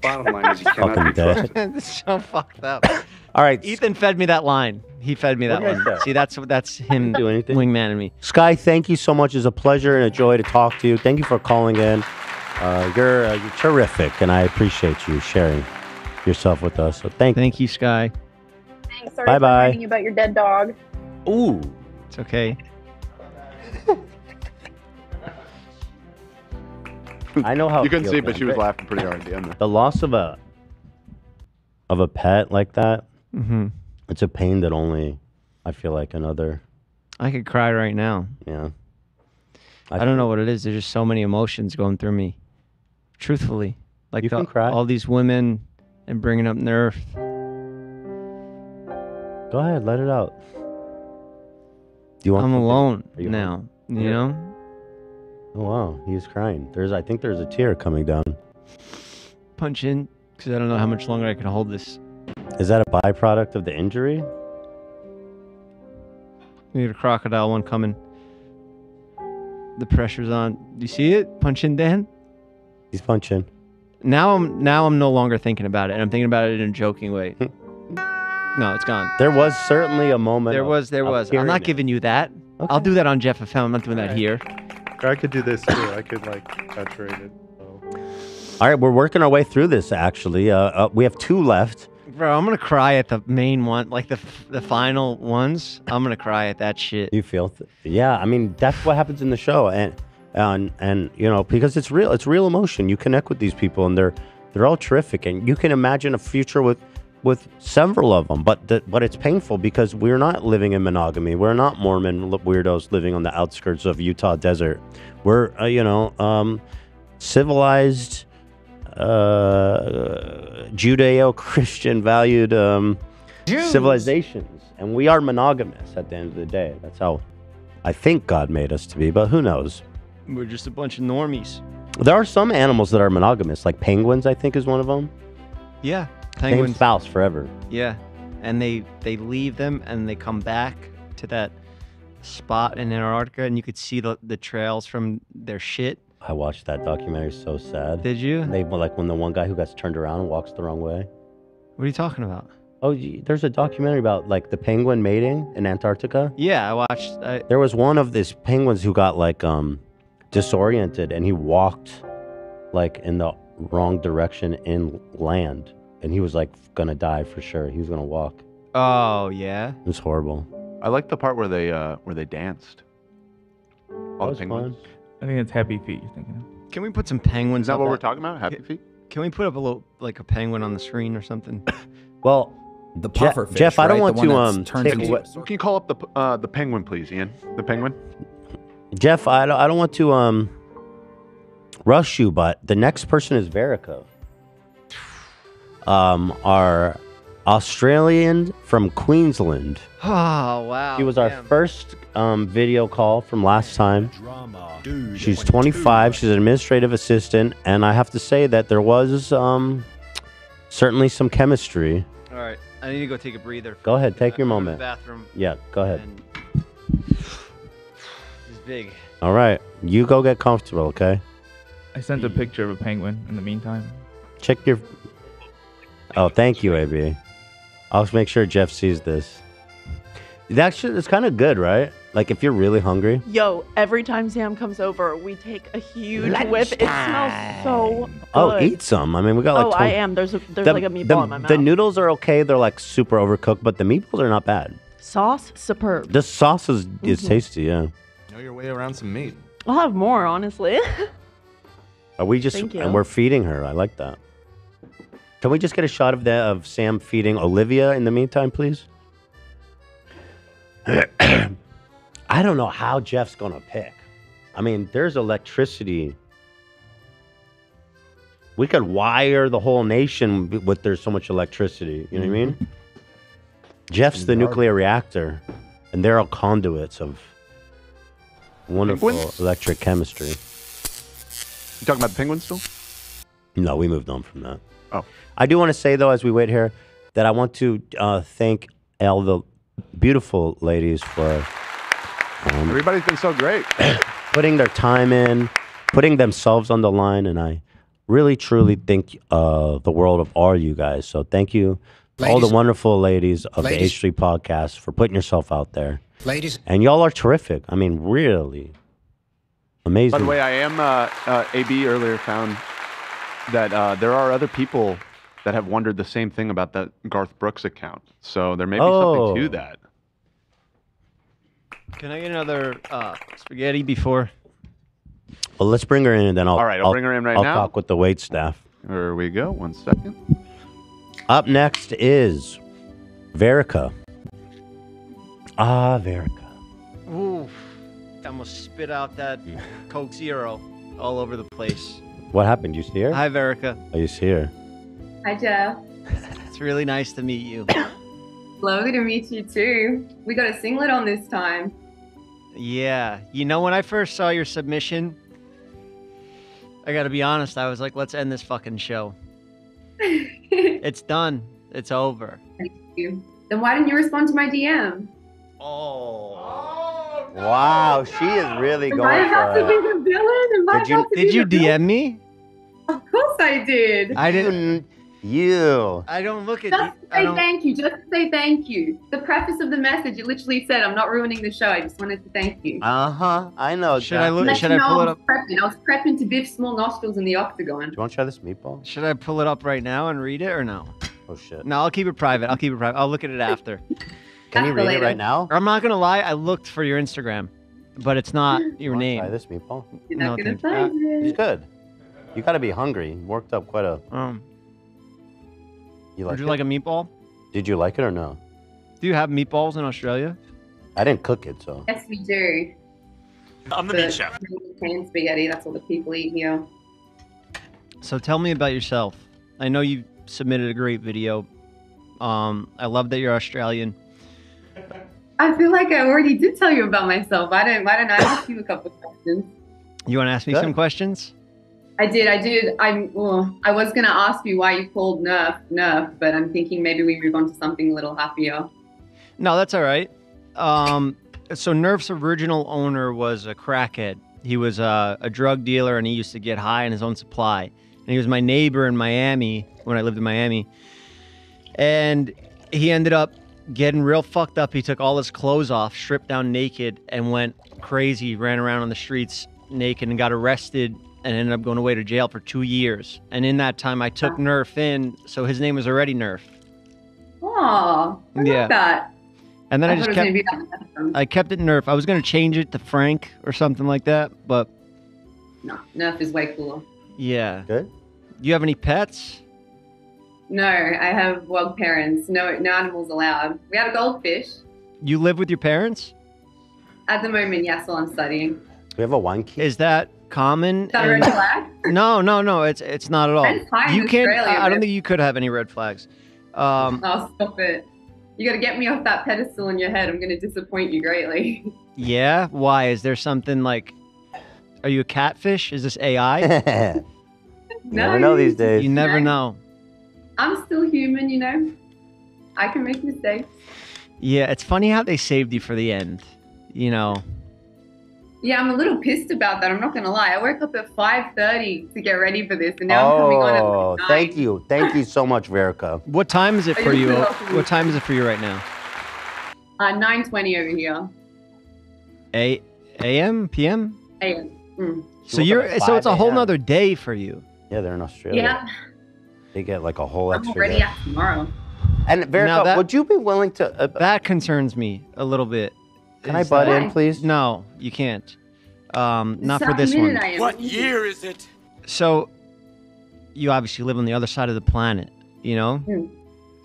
Bottom line is you cannot be trusted. It's so fucked up. All right. Ethan fed me that line. He fed me that one. That? See, that's him wingman and me. Sky, thank you so much. It's a pleasure and a joy to talk to you. Thank you for calling in. You're terrific, and I appreciate you sharing yourself with us. So thank you, Sky. Thanks. Sorry for reminding you about your dead dog. Ooh, it's okay. I know how you couldn't see, but she was laughing pretty hard at the end. The loss of a pet like that, it's a pain that only I feel like another. I could cry right now. Yeah, I don't know what it is. There's just so many emotions going through me. Truthfully, like you can cry. All these women and bringing up Nerf. Go ahead, let it out. Do you want? I'm alone now. You know. Oh, wow. He was crying. I think there's a tear coming down. Punch in, because I don't know how much longer I can hold this. Is that a byproduct of the injury? Need a crocodile one coming. The pressure's on. Do you see it? Punch in, Dan? He's punching. Now I'm no longer thinking about it. And I'm thinking about it in a joking way. No, it's gone. There was certainly a moment. There was. I'm not giving you that. Okay. I'll do that on Jeff FM. I'm not doing that here. I could do this too. I could like saturate it. So. All right, we're working our way through this. Actually, we have two left. Bro, I'm gonna cry at the main one, like the final ones. I'm gonna cry at that shit. You feel? Yeah, I mean that's what happens in the show, and you know because it's real. It's real emotion. You connect with these people, and they're all terrific, and you can imagine a future with several of them. But it's painful because we're not living in monogamy. We're not Mormon weirdos living on the outskirts of Utah desert. We're civilized, Judeo-Christian valued civilizations, and we are monogamous at the end of the day. That's how I think God made us to be, but who knows? We're just a bunch of normies. There are some animals that are monogamous, like penguins, I think is one of them. Yeah. Same spouse forever. Yeah, and they leave them and they come back to that spot in Antarctica, and you could see the trails from their shit. I watched that documentary. So sad. Did you? And they like when the one guy who gets turned around and walks the wrong way. What are you talking about? Oh, there's a documentary about like the penguin mating in Antarctica. Yeah, I watched. There was one of these penguins who got like disoriented, and he walked like in the wrong direction inland. And he was like gonna die for sure. He was gonna walk. Oh yeah. It was horrible. I like the part where they danced. All the penguins. Fun. I think it's Happy Feet you're thinking of. Can we put some penguins? Is that what we're talking about? Happy Feet? Can we put up a little like a penguin on the screen or something? Well, the puffer fish. Jeff, right? I don't want to Can you call up the penguin, please, Ian? The penguin. Jeff, I don't want to rush you, but the next person is Verico. Our Australian from Queensland. Oh, wow. She was our first video call from last time. She's 25. She's an administrative assistant. And I have to say that there was certainly some chemistry. All right. I need to go take a breather. Go ahead. Take your moment. Bathroom. Yeah, go ahead. It's big. All right. You go get comfortable, okay? I sent a picture of a penguin in the meantime. Check your... Oh, thank you, AB. I'll make sure Jeff sees this. That shit is kind of good, right? Like, if you're really hungry. Yo, every time Sam comes over, we take a huge whip. It smells so good. Oh, eat some. I mean, we got like... Oh, I am. There's like a meatball in my mouth. The noodles are okay. They're like super overcooked, but the meatballs are not bad. Sauce, superb. The sauce is tasty, yeah. Know your way around some meat. I'll have more, honestly. Are we just... Thank you. And we're feeding her. I like that. Can we just get a shot of that of Sam feeding Olivia in the meantime, please? I don't know how Jeff's gonna pick. I mean, there's electricity. We could wire the whole nation with there's so much electricity. You know what I mean? Jeff's the nuclear reactor, and they're all conduits of wonderful electric chemistry. You talking about the penguins still? No, we moved on from that. Oh. I do want to say, though, as we wait here, that I want to thank all the beautiful ladies for... everybody's been so great. Putting their time in, putting themselves on the line, and I really truly think the world of all you guys. So thank you, ladies, all the wonderful ladies of the H3 podcast for putting yourself out there. Ladies. And y'all are terrific. I mean, really amazing. By the way, I am, AB earlier found that there are other people that have wondered the same thing about that Garth Brooks account. So there may be something to that. Can I get another spaghetti before? Well, let's bring her in and then I'll bring her in right now. I'll talk with the waitstaff. There we go. 1 second. Up next is Verica. Ah, Verica. Oof. I almost spit out that Coke Zero all over the place. What happened? You see her? Hi, Verica. Oh, you see her. Hi, Jeff. It's really nice to meet you. Lovely to meet you, too. We got a singlet on this time. Yeah. You know, when I first saw your submission, I got to be honest, I was like, let's end this fucking show. It's done. It's over. Thank you. Then why didn't you respond to my DM? Oh. No, wow. No. She is really going for it. Am I about to be the villain? Did you DM me? Of course I did. I didn't. You. I don't look at you. Just say thank you. Just say thank you. The preface of the message, it literally said, "I'm not ruining the show. I just wanted to thank you." Uh huh. I know. Should I look? Should I pull it up? I was prepping to Biff's small nostrils in the octagon. Do you want to try this meatball? Should I pull it up right now and read it or no? Oh shit. No, I'll keep it private. I'll keep it private. I'll look at it after. Can you read it right now? I'm not gonna lie. I looked for your Instagram, but it's not your name. Try this meatball. You're not gonna find it. It's good. You gotta be hungry. You worked up quite a. Would you like a meatball? Did you like it or no? Do you have meatballs in Australia? I didn't cook it, so. Yes, we do. I'm the meat chef. Canned spaghetti, that's what the people eat here. So tell me about yourself. I know you submitted a great video. I love that you're Australian. I feel like I already did tell you about myself. Why don't I ask you a couple of questions? You want to ask me some questions? I did. I was going to ask you why you called Nerf, but I'm thinking maybe we move on to something a little happier. No, that's all right. So Nerf's original owner was a crackhead. He was a drug dealer, and he used to get high on his own supply. And he was my neighbor in Miami when I lived in Miami. And he ended up getting real fucked up. He took all his clothes off, stripped down naked, and went crazy, ran around on the streets naked, and got arrested and ended up going away to jail for 2 years. And in that time, I took Nerf in, so his name was already Nerf. Oh, I like that. And then I just kept it Nerf. I was going to change it to Frank or something like that, but... No, Nerf is way cooler. Yeah. Good. Do you have any pets? No, I have wild parents. No animals allowed. We had a goldfish. You live with your parents? At the moment, yes, while I'm studying. We have a wine key. Is that... common? Is that a red flag? No, it's not at all. You can't. I don't think you could have any red flags. Oh, stop it! You got to get me off that pedestal in your head. I'm going to disappoint you greatly. Yeah, why? Is there something like? Are you a catfish? Is this AI? No. You never know these days. You never know. I'm still human, you know. I can make mistakes. Yeah, it's funny how they saved you for the end. You know. Yeah, I'm a little pissed about that. I'm not going to lie. I woke up at 5:30 to get ready for this, and now I'm coming on at 9. Thank you. Thank you so much, Verica. What time is it for you? What time is it for you right now? 9:20 over here. A.M. p.m. A.M. Mm. So it's a whole nother day for you. Yeah, they're in Australia. Yeah. They get like a whole extra day. I'm already out tomorrow. And Verica, would you be willing to? That concerns me a little bit. Can I butt in, please? No, you can't. Not for this one. What year is it? So, you obviously live on the other side of the planet, you know? Mm.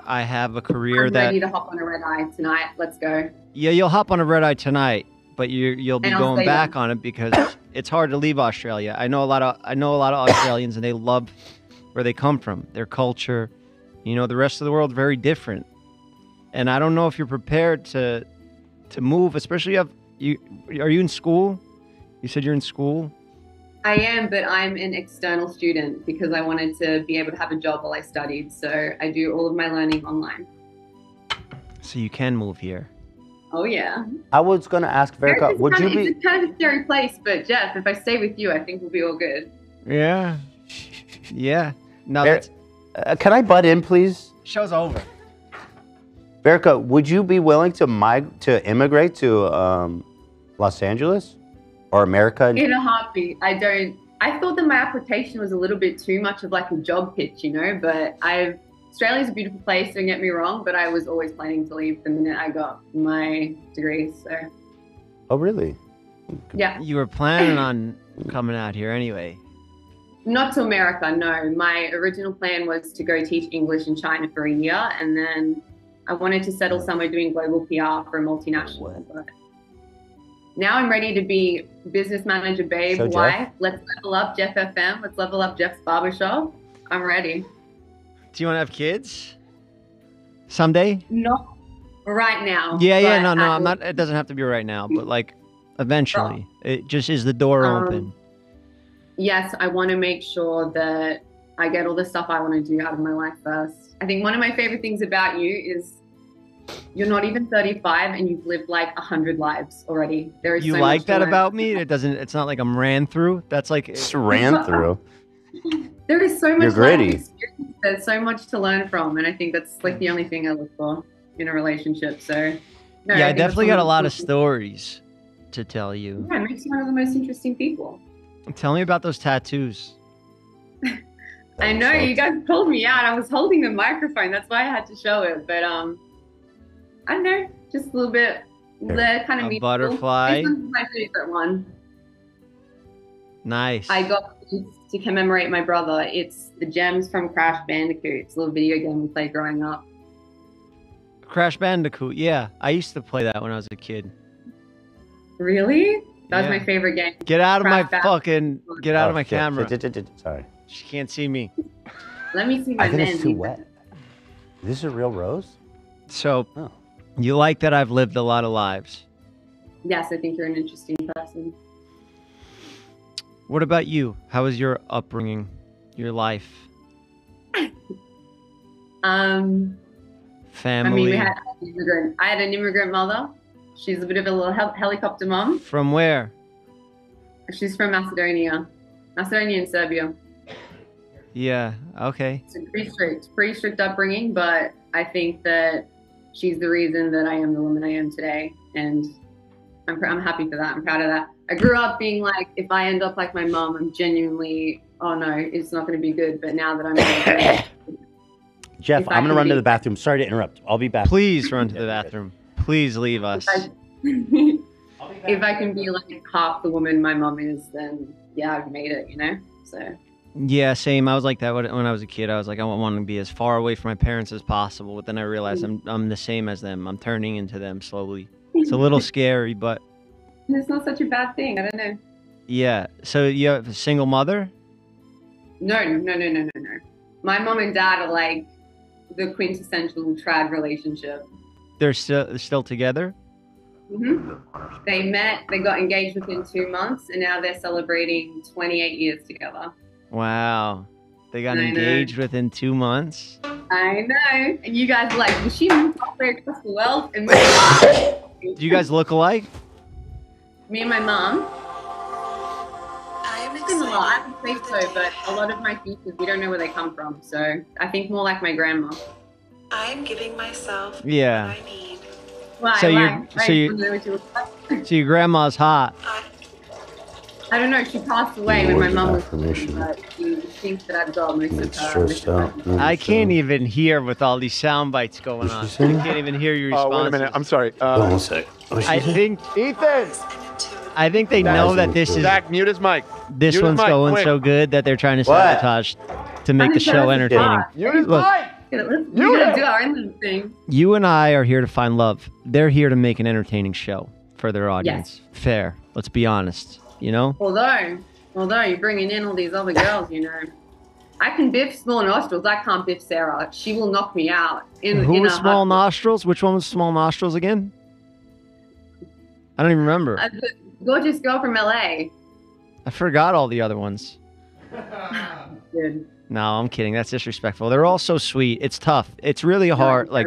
I have a career that... I'm ready to hop on a red-eye tonight. Let's go. Yeah, you'll hop on a red-eye tonight, but you'll be going back on it because it's hard to leave Australia. I know a lot of Australians, and they love where they come from, their culture. You know, the rest of the world very different. And I don't know if you're prepared to move, especially if are you in school? You said you're in school? I am, but I'm an external student because I wanted to be able to have a job while I studied. So I do all of my learning online. So you can move here. Oh, yeah. I was going to ask Verica, would you be... It's kind of a scary place, but Jeff, if I stay with you, I think we'll be all good. Yeah. Yeah. Now Bear, can I butt in, please? Show's over. Verica, would you be willing to immigrate to Los Angeles or America? In a heartbeat. I don't. I thought that my application was a little bit too much of like a job pitch, you know, but Australia's a beautiful place, don't get me wrong, but I was always planning to leave the minute I got my degree, so. Oh, really? Yeah. You were planning on coming out here anyway. Not to America, no. My original plan was to go teach English in China for a year, and then I wanted to settle somewhere doing global PR for a multinational. But now I'm ready to be business manager, babe, so wife. Let's level up Jeff FM. Let's level up Jeff's barbershop. I'm ready. Do you want to have kids someday? No, right now. Yeah, yeah, no, I'm not. It doesn't have to be right now, but like eventually. It just is the door open. Yes, I want to make sure that I get all the stuff I want to do out of my life first. I think one of my favorite things about you is you're not even 35 and you've lived like 100 lives already. There is. You so like much that about me? It doesn't. It's not like I'm ran through. That's like it's ran through. There is so much experience. There's so much to learn from, and I think that's like the only thing I look for in a relationship. So, no, yeah, I definitely got a lot of stories to tell you. Yeah, it makes you one of the most interesting people. Tell me about those tattoos. I know you guys pulled me out. I was holding the microphone, that's why I had to show it. But I don't know, just a little bit. They're kind of a butterfly. This one's my favorite one. Nice. I got these to commemorate my brother. It's the gems from Crash Bandicoot. It's a little video game we played growing up. Crash Bandicoot, yeah. I used to play that when I was a kid. Really? That was my favorite game. Get out of my fucking, get out of my camera. Sorry. She can't see me. Let me see my man. I think it's too wet. Is this a real rose? So, you like that I've lived a lot of lives? Yes, I think you're an interesting person. What about you? How was your upbringing, your life? Family. I mean, I had an immigrant mother. She's a bit of a little helicopter mom. From where? She's from Macedonia. Macedonia and Serbia. Yeah, okay. It's a pretty strict upbringing, but I think that she's the reason that I am the woman I am today. And I'm happy for that. I'm proud of that. I grew up being like, if I end up like my mom, I'm genuinely, oh no, it's not going to be good. But now that I'm Jeff, I'm going to run to the bathroom. Sorry to interrupt. I'll be back. Please run to the bathroom. Please leave us. If I can be like half the woman my mom is, then yeah, I've made it, you know? So. Yeah, same. I was like that when I was a kid. I was like, I want to be as far away from my parents as possible. But then I realized I'm the same as them. I'm turning into them slowly. It's a little scary, but. And it's not such a bad thing. I don't know. Yeah. So you have a single mother? No. My mom and dad are like the quintessential trad relationship. They're still together? Mm-hmm. They met. They got engaged within 2 months, and now they're celebrating 28 years together. Wow. They got engaged within 2 months? I know. And you guys are like, well, she moved halfway across the world. And do you guys look alike? Me and my mom. I would say so, but a lot of my features, we don't know where they come from. So I think more like my grandma. I'm giving myself what I need. Why? So your grandma's hot. I don't know. She passed away when my mom was. She thinks that I've got most of her. I can't even hear with all these sound bites going on. I can't even hear your response. Oh, wait a minute. I'm sorry. One sec. I think Ethan. I think they know that this is. Zach, mute his mic. This one's going so good that they're trying to sabotage to make the show entertaining. Mute his mic. We're gonna do our own thing. You and I are here to find love. They're here to make an entertaining show for their audience. Yes. Fair. Let's be honest. You know. Although you're bringing in all these other girls, you know. I can biff small nostrils. I can't biff Sarah. She will knock me out. Who was small nostrils? Which one was small nostrils again? I don't even remember. The gorgeous girl from LA. I forgot all the other ones. Good. No, I'm kidding. That's disrespectful. They're all so sweet. It's tough. It's really hard. Like,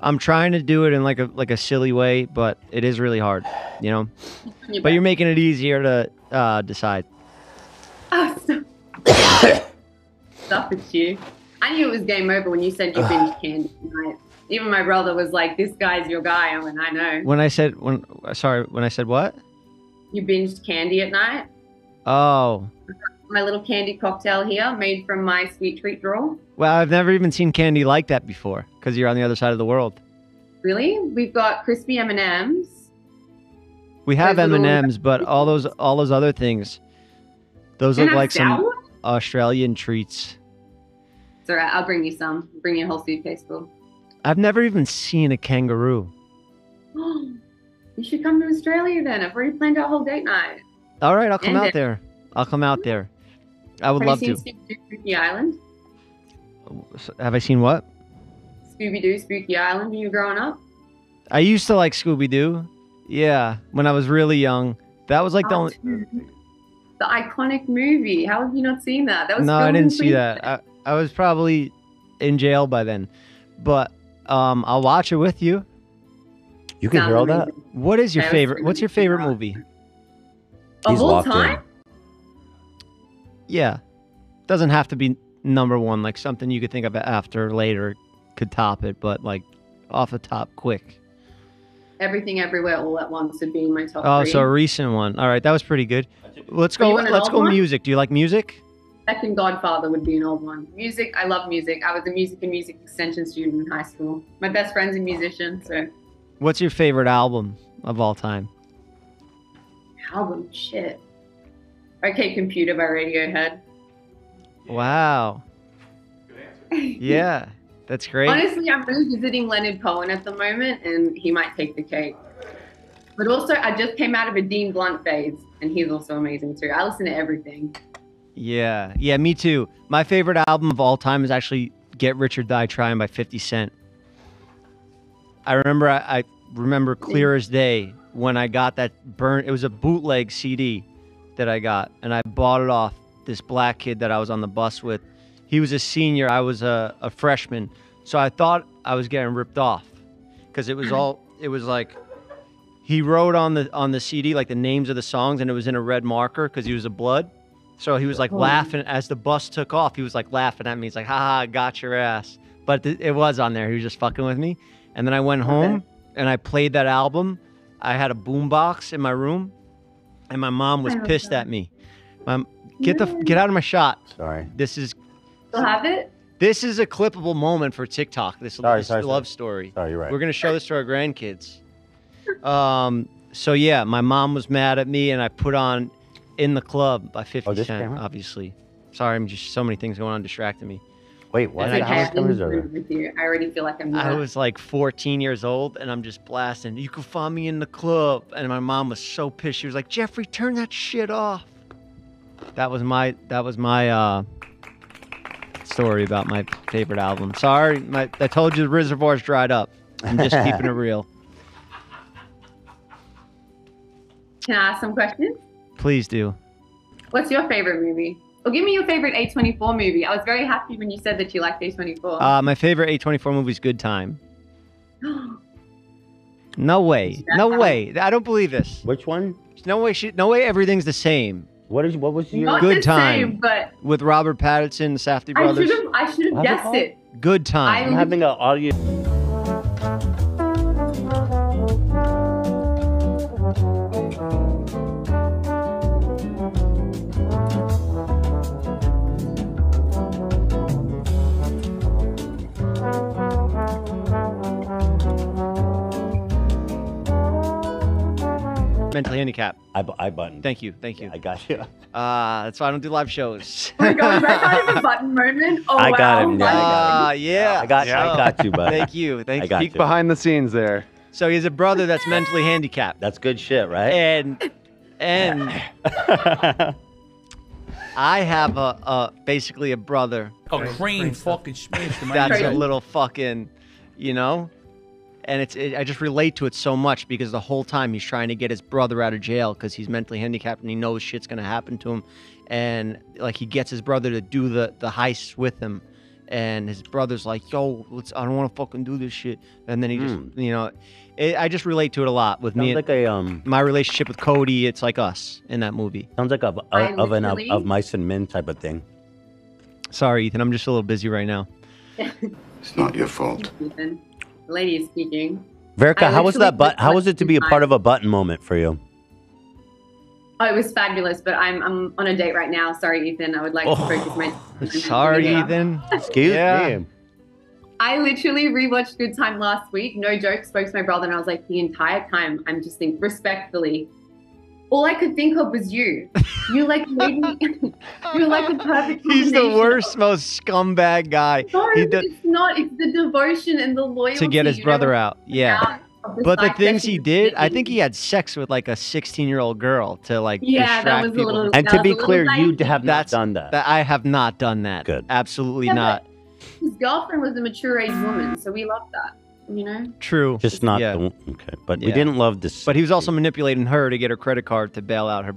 I'm trying to do it in like a silly way, but it is really hard, you know. But you're making it easier to decide. Oh, Stuff at you. I knew it was game over when you said you binged candy tonight. Even my brother was like, "This guy's your guy." I went, "I know." When I said what? You binged candy at night. Oh. My little candy cocktail here, made from my sweet treat drawer. Well, I've never even seen candy like that before, because you're on the other side of the world. Really? We've got crispy M&Ms. We have M&Ms, but all those other things, those look like some Australian treats. It's all right. I'll bring you some. I'll bring you a whole suitcase full. I've never even seen a kangaroo. You should come to Australia then. I've already planned our whole date night. All right, I'll come out there. I'll come out there. I would love to. Have you seen Spooky Island? Have I seen what? Scooby-Doo, Spooky Island when you were growing up? I used to like Scooby-Doo. Yeah, when I was really young. That was like the iconic movie. How have you not seen that? That was no, I didn't see that. I was probably in jail by then. But I'll watch it with you. You can hear all that? What is your favorite? What's your favorite movie? Of all time? Yeah. Doesn't have to be number one. Like something you could think of after later could top it, but like off the top quick. Everything Everywhere All at Once would be my top three. Oh, so a recent one. All right, that was pretty good. Let's go music. Do you like music? Second Godfather would be an old one. Music, I love music. I was a music and music extension student in high school. My best friend's a musician, so. What's your favorite album of all time? Album? Shit. Okay, Computer by Radiohead. Wow. Good answer. Yeah, that's great. Honestly, I'm revisiting Leonard Cohen at the moment, and he might take the cake. But also, I just came out of a Dean Blunt phase, and he's also amazing too. I listen to everything. Yeah, yeah, me too. My favorite album of all time is actually Get Rich or Die Trying by 50 Cent. I remember clear as day when I got that burn. It was a bootleg CD that I got, and I bought it off this black kid that I was on the bus with. He was a senior, I was a freshman, so I thought I was getting ripped off because it was like he wrote on the CD like the names of the songs, and it was in a red marker because he was a blood. So he was like laughing as the bus took off. He was like laughing at me. He's like, "Ha ha, got your ass." But it was on there. He was just fucking with me. And then I went home and I played that album. I had a boombox in my room, and my mom was pissed at me. Mom, get out of my shot. Sorry. You'll have it. This is a clippable moment for TikTok. This love story. Sorry, you're right. We're gonna show this to our grandkids. So yeah, my mom was mad at me, and I put on In the Club by 50 Cent, obviously. Sorry, I'm just so many things going on distracting me. Wait, what? I already feel like I'm not. I was like 14 years old, and I'm just blasting, "You can find me in the club." And my mom was so pissed. She was like, "Jeffrey, turn that shit off." That was my story about my favorite album. Sorry, I told you the reservoir's dried up. I'm just keeping it real. Can I ask some questions? Please do. What's your favorite movie? Well, give me your favorite A24 movie. I was very happy when you said that you liked A24. My favorite A24 movie is Good Time. No way. No way. I don't believe this. Which one? No way everything's the same. What was your Good Time? Same, but with Robert Pattinson, the Safdie brothers. I should have guessed it. Good Time. I'm having an audio. Mentally handicapped. I buttoned. Thank you. Yeah, I got you. That's why I don't do live shows. Oh my God, was that kind of a button moment? Oh, I got him. Yeah. I got you, bud. Thank you. Peek behind the scenes there. So he has a brother that's mentally handicapped. That's good shit, right? And I have basically a brother. A cream fucking smash. That's a little fucking, you know. And I just relate to it so much because the whole time he's trying to get his brother out of jail because he's mentally handicapped and he knows shit's going to happen to him. And like he gets his brother to do the heist with him. And his brother's like, "Yo, I don't want to fucking do this shit." And then he just, you know, I just relate to it a lot with me. Like my relationship with Cody, it's like us in that movie. Sounds like of Mice and Men type of thing. Sorry, Ethan. I'm just a little busy right now. It's not your fault. Ethan, the lady is speaking. Verica, how was that? How was it to be a part of a button moment for you? Oh, it was fabulous, but I'm on a date right now. Sorry, Ethan. I would like to focus my... Sorry, Ethan. Excuse me. I literally rewatched Good Time last week. No joke. Spoke to my brother, and I was like, the entire time, I'm just thinking respectfully. All I could think of was you. You like made me. You're like the perfect. He's the worst, most scumbag guy. No, it's not. It's the devotion and the loyalty to get his brother out. Yeah, but the things he did. I think he had sex with like a 16-year-old girl to like distract people. And to be clear, you have not done that. I have not done that. Good. Absolutely not. His girlfriend was a mature age woman, so we loved that. You know? True. Just not the, okay. But we didn't love this. But he was also manipulating her to get her credit card to bail out her.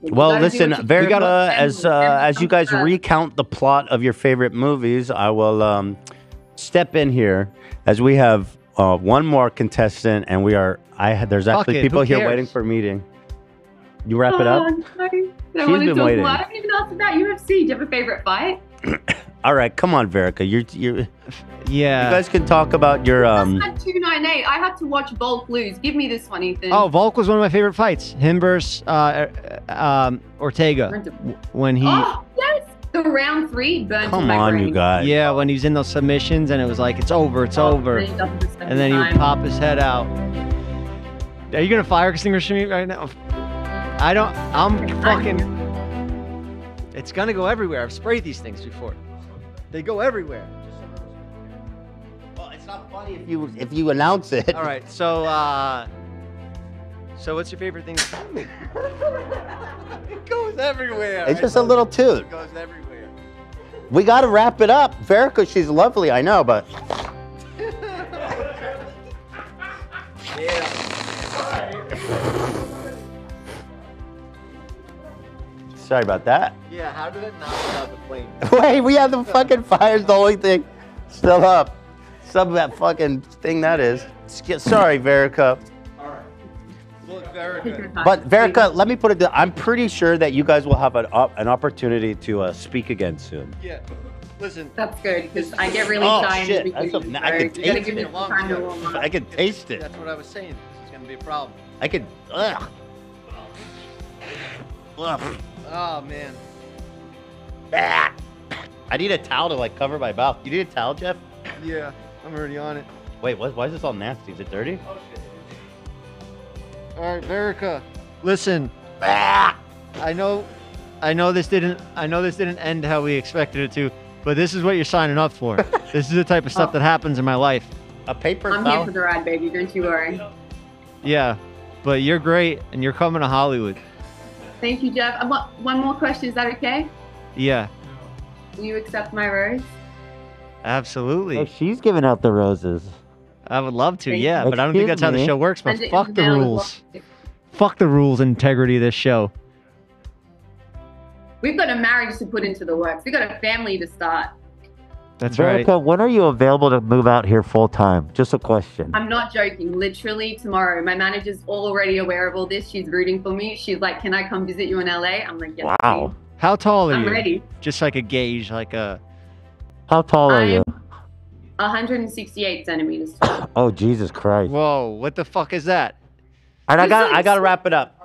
Well, listen, Verica, as you guys recount the plot of your favorite movies, I will step in here as we have one more contestant, and we are. There's actually people here waiting for a meeting. You wrap it up. Sorry. She's been waiting. I haven't even asked about UFC. Do you have a favorite fight? All right, come on, Verica. You guys can talk about your That's 298. I had to watch Volk lose. Give me this one, Ethan. Oh, Volk was one of my favorite fights. Him versus Ortega when he. Oh yes, the round three. Come on, you guys. Yeah, when he was in those submissions and it was like it's over, and then he would pop his head out. Are you gonna fire extinguish me right now? I don't. I'm fucking. It's gonna go everywhere. I've sprayed these things before. They go everywhere. Well, it's not funny if you announce it. All right. So what's your favorite thing? It goes everywhere. It's just a little toot. It goes everywhere. We gotta wrap it up, Verica. She's lovely, I know, but. Yeah. Sorry about that. Yeah, how did it not get out the plane? Wait, we have the fucking fires, the only thing still up. Some that fucking thing that is. Sorry, Verica. All right. Look, Verica. But Verica, let me put it down. I'm pretty sure that you guys will have an opportunity to speak again soon. Yeah. Listen. That's good, because I get really shy. Oh, shit. I can taste it. That's what I was saying. It's going to be a problem. I can. Ugh. Ugh. Oh man. I need a towel to like cover my mouth. You need a towel, Jeff? Yeah, I'm already on it. Wait, why is this all nasty? Is it dirty? Oh shit. All right, Verica. Listen. I know this didn't end how we expected it to, but this is what you're signing up for. This is the type of stuff that happens in my life. A paper towel. I'm here for the ride, baby, don't you worry. Yeah. But you're great and you're coming to Hollywood. Thank you, Jeff. I've got one more question. Is that okay? Yeah. Will you accept my rose? Absolutely. Oh, she's giving out the roses. I would love to, yeah, but I don't think that's how the show works. But fuck the rules. Fuck the rules, integrity of this show. We've got a marriage to put into the works. We've got a family to start. That's right. Verica, when are you available to move out here full time? Just a question. I'm not joking. Literally tomorrow. My manager's already aware of all this. She's rooting for me. She's like, "Can I come visit you in LA?" I'm like, "Yes." Wow. Please. How tall are you? I'm ready. Just like a gauge, like a. How tall are you? 168 centimeters tall. Oh Jesus Christ! Whoa! What the fuck is that? And I gotta wrap it up.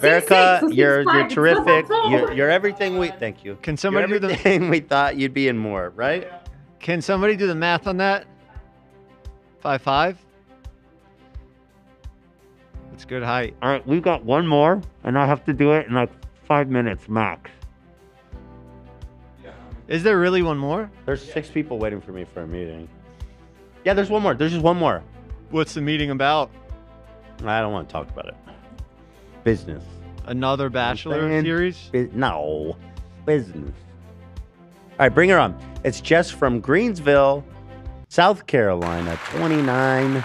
Verica, you're terrific. You're everything we thank you. Can somebody do the thing we thought you'd be in more, right? Yeah. Can somebody do the math on that? 5'5". That's good height. All right, we've got one more, and I have to do it in like 5 minutes max. Yeah. Is there really one more? There's 6 people waiting for me for a meeting. Yeah, there's one more. There's just one more. What's the meeting about? I don't want to talk about it. Business. Another Bachelor series? No. Business. All right, bring her on. It's Jess from Greensville, South Carolina, 29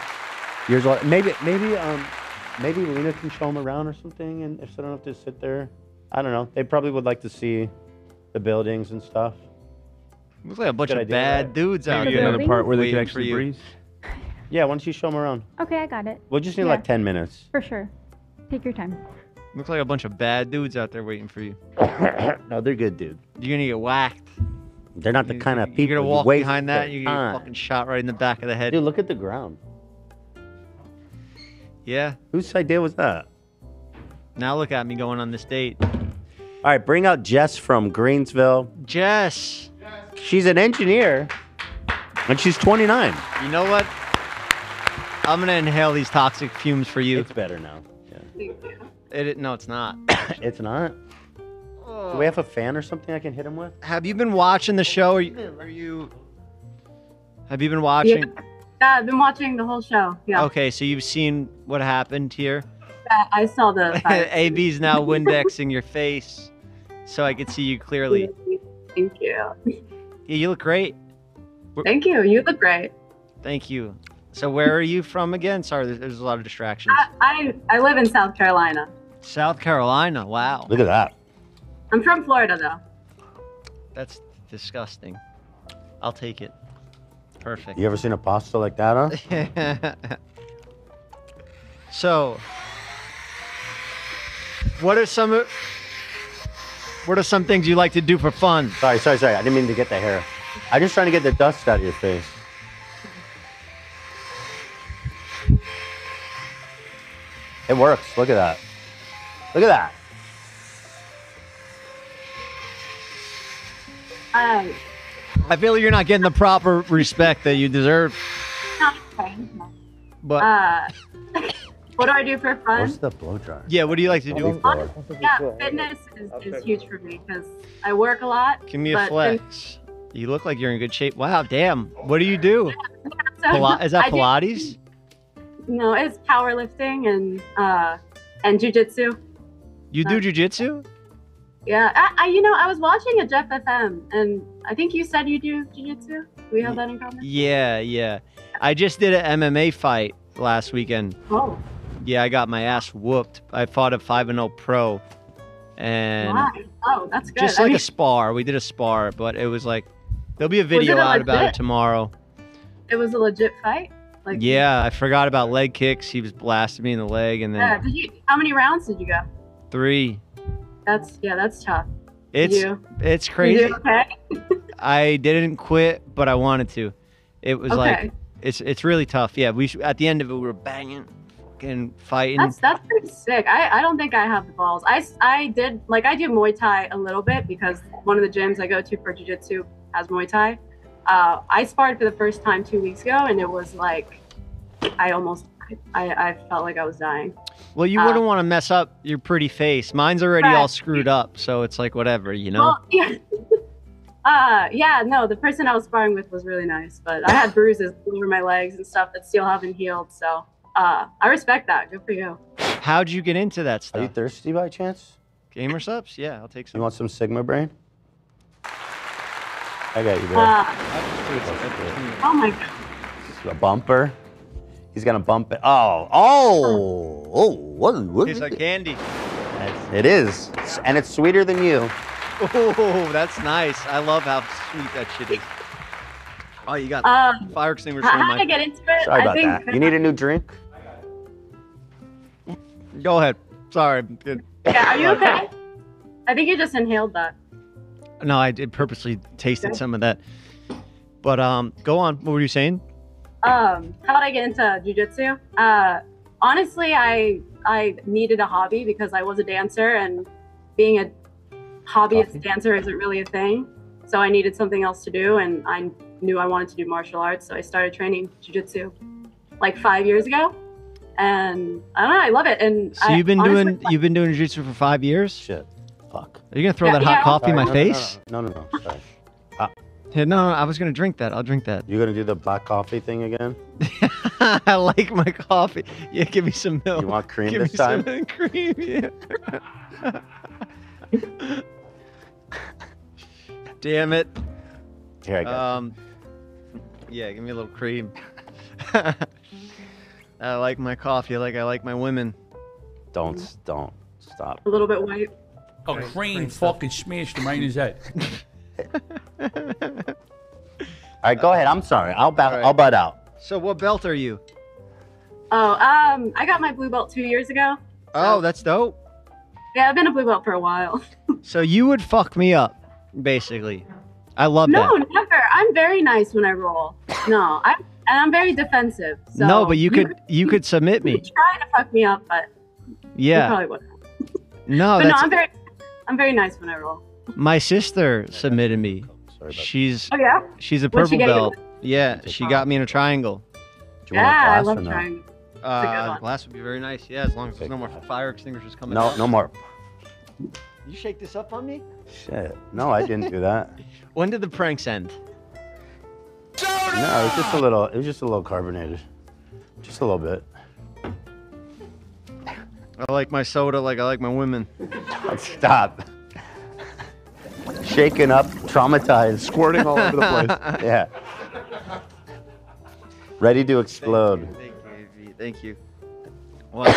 years old. Maybe Lena can show them around or something, and if they don't have to sit there. I don't know. They probably would like to see the buildings and stuff. Looks like a bunch of bad dudes out here. Another part where they can actually breathe. Yeah, why don't you show them around? Okay, I got it. We'll just need like 10 minutes. For sure. Take your time. Looks like a bunch of bad dudes out there waiting for you. No, they're good, dude. You're gonna get whacked. They're not the kind of people. You're gonna walk behind that, you get fucking shot right in the back of the head. Dude, look at the ground. Yeah. Whose idea was that? Now look at me going on this date. All right, bring out Jess from Greensville. Jess. She's an engineer, and she's 29. You know what? I'm gonna inhale these toxic fumes for you. It's better now. Yeah. No, it's not. It's not. Do we have a fan or something I can hit him with? Have you been watching the show? Have you been watching? Yeah, I've been watching the whole show. Yeah. Okay, so you've seen what happened here? Yeah, I saw the. AB's now Windexing your face, so I could see you clearly. Thank you. Yeah, you look great. Thank you. You look great. Thank you. So where are you from again? Sorry, there's a lot of distractions. I live in South Carolina. South Carolina. Wow. Look at that. I'm from Florida, though. That's disgusting. I'll take it. Perfect. You ever seen a pasta like that, huh? So, what are some things you like to do for fun? Sorry. I didn't mean to get the hair. I'm just trying to get the dust out of your face. It works. Look at that. Look at that. I feel like you're not getting the proper respect that you deserve. But what do I do for fun? What's the blow dryer? Yeah, what do you like to do? Yeah, fitness is huge for me because I work a lot. Give me a flex. You look like you're in good shape. Wow, damn. What do you do? Yeah, so is that Pilates? No, it's powerlifting and jujitsu. You do jujitsu? Yeah, I was watching a Jeff FM, and I think you said you do jiu-jitsu. We have that in common. Yeah. I just did an MMA fight last weekend. Oh. Yeah, I got my ass whooped. I fought a 5-0 pro, and wow. Oh, that's good. Just like a spar. We did a spar, but it was like there'll be a video out about it tomorrow. It was a legit fight. Like yeah, I forgot about leg kicks. He was blasting me in the leg, and then how many rounds did you go? 3. That's tough. It's crazy. You okay? I didn't quit, but I wanted to. It was like it's really tough. Yeah, at the end of it we were banging, fucking fighting. That's pretty sick. I don't think I have the balls. I do Muay Thai a little bit because one of the gyms I go to for jiu-jitsu has Muay Thai. I sparred for the first time 2 weeks ago, and it was like I felt like I was dying. Well, you wouldn't want to mess up your pretty face. Mine's already all screwed up, so it's like whatever, you know? Well, yeah. No, the person I was sparring with was really nice, but I had bruises over my legs and stuff that still haven't healed, so I respect that. Good for you. How'd you get into that stuff? Are you thirsty by chance? Gamer subs? Yeah, I'll take some. You want some Sigma brain? I got you there. Oh, my God. This is a bumper. He's gonna bump it. Oh! What? It's like candy. It is, and it's sweeter than you. Oh, that's nice. I love how sweet that shit is. Oh, you got fire extinguisher. How did I get into it? Sorry about that. You need a new drink? Go ahead. Sorry. Yeah, are you okay? I think you just inhaled that. No, I did purposely tasted some of that. But go on. What were you saying? How did I get into jiu-jitsu? Honestly, I needed a hobby because I was a dancer, and being a hobbyist dancer isn't really a thing. So I needed something else to do, and I knew I wanted to do martial arts. So I started training jiu-jitsu like 5 years ago, and I don't know, I love it. And so you've been doing jiu-jitsu for 5 years? Shit, fuck. Are you gonna throw that hot coffee in my face? No. Sorry. No, I was going to drink that. I'll drink that. You're going to do the black coffee thing again? I like my coffee. Yeah, give me some milk. You want cream this time? Give me some cream, yeah. Damn it. Here I go. Yeah, give me a little cream. I like my coffee like I like my women. Don't stop. A little bit white. Oh, cream fucking smashed him right in his head. All right, go ahead. I'm sorry. I'll butt out. So what belt are you? Oh, I got my blue belt 2 years ago. So. Oh, that's dope. Yeah, I've been a blue belt for a while. So you would fuck me up, basically. I love that. No, never. I'm very nice when I roll. No, I'm very defensive. So no, but you could submit me. Try to fuck me up, but yeah, you probably wouldn't. No, but that's... no, I'm very nice when I roll. My sister submitted me. She's oh yeah, she's a purple belt. Yeah, she got me in a triangle. Yeah, I love triangles. Glass would be very nice. Yeah, as long as there's no more fire extinguishers coming. No, out. No more. You shake this up on me? Shit. No, I didn't do that. When did the pranks end? No, it was just a little. It was just a little carbonated, just a little bit. I like my soda like I like my women. Stop. Shaken up, traumatized, squirting all over the place. Yeah. Ready to explode. Thank you. Well,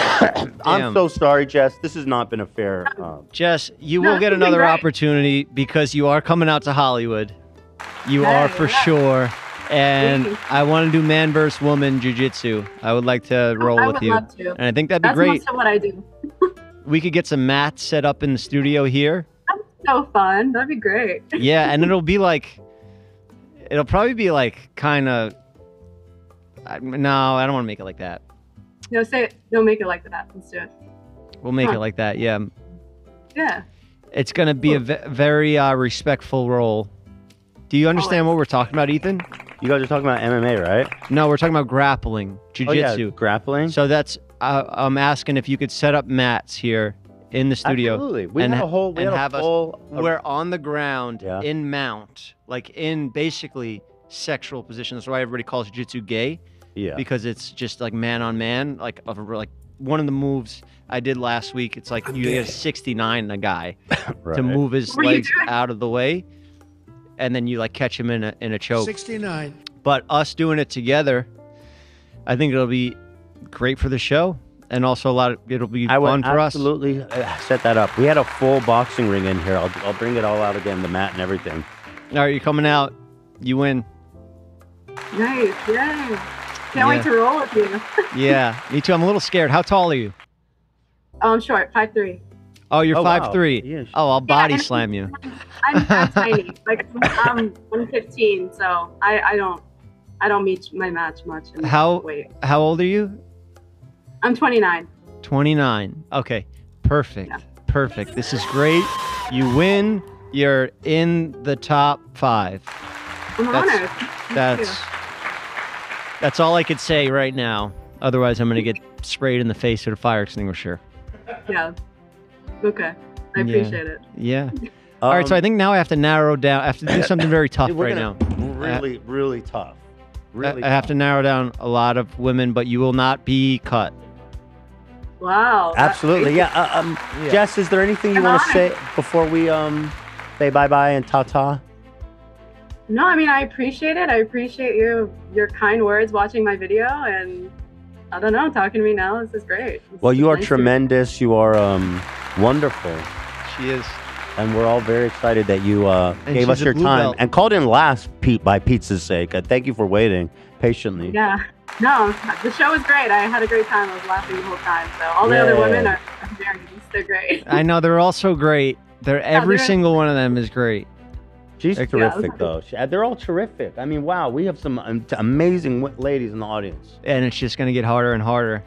I'm so sorry, Jess. This has not been a fair... Jess, you will get another opportunity because you are coming out to Hollywood. You are for sure. And I want to do man versus woman jiu-jitsu. I would like to roll with you. I would love to. And I think that'd be great. That's most of what I do. We could get some mats set up in the studio here. That's so fun. That'd be great. Yeah, and it'll be like... It'll probably be like kind of... No, I don't want to make it like that. No, say it. Don't make it like that. Let's do it. We'll make it like that, yeah. Yeah. It's going to be a very respectful role. Do you understand what we're talking about, Ethan? You guys are talking about MMA, right? No, we're talking about grappling, jiu-jitsu. Oh, yeah, grappling? So that's, I'm asking if you could set up mats here in the studio. Absolutely. We have a whole, we're on the ground in mount, like in basically sexual position. That's why everybody calls jiu-jitsu gay. Yeah, because it's just like man on man, like one of the moves I did last week. It's like you get a 69 in a guy to move his legs out of the way, and then you like catch him in a choke. 69. But us doing it together, I think it'll be great for the show, and also it'll be fun for us. I would absolutely set that up. We had a full boxing ring in here. I'll bring it all out again, the mat and everything. All right, you're coming out. You win. Nice. Yay. Can't wait to roll with you. Yeah, me too. I'm a little scared. How tall are you? Oh, I'm short, 5'3". Oh, you're 5'3". Wow. Yeah, sure. Oh, I'll body slam you. I'm tiny. Like I'm 15, so I don't meet my match much. How old are you? I'm 29. 29. Okay, perfect, perfect. This is great. You win. You're in the top 5. I'm honored. That's all I could say right now. Otherwise, I'm going to get sprayed in the face with a fire extinguisher. Yeah. Okay. I appreciate it. Yeah. All right, so I think now I have to narrow down. I have to do something very tough right now. Really, really tough. Really tough. I have to narrow down a lot of women, but you will not be cut. Wow. Absolutely. Yeah. Jess, is there anything you want to say before we say bye-bye and ta-ta? No, I mean, I appreciate it. I appreciate your kind words, watching my video, and I don't know, talking to me now. This is great. Well, you are tremendous. You are wonderful. She is. And we're all very excited that you gave us your time and called in last, by pizza's sake. Thank you for waiting patiently. Yeah. No, the show was great. I had a great time. I was laughing the whole time. So all the other women are hilarious. They're great. I know. They're all so great. Every single one of them is great. She's terrific, though. They're all terrific. I mean, wow, we have some amazing ladies in the audience. And it's just going to get harder and harder.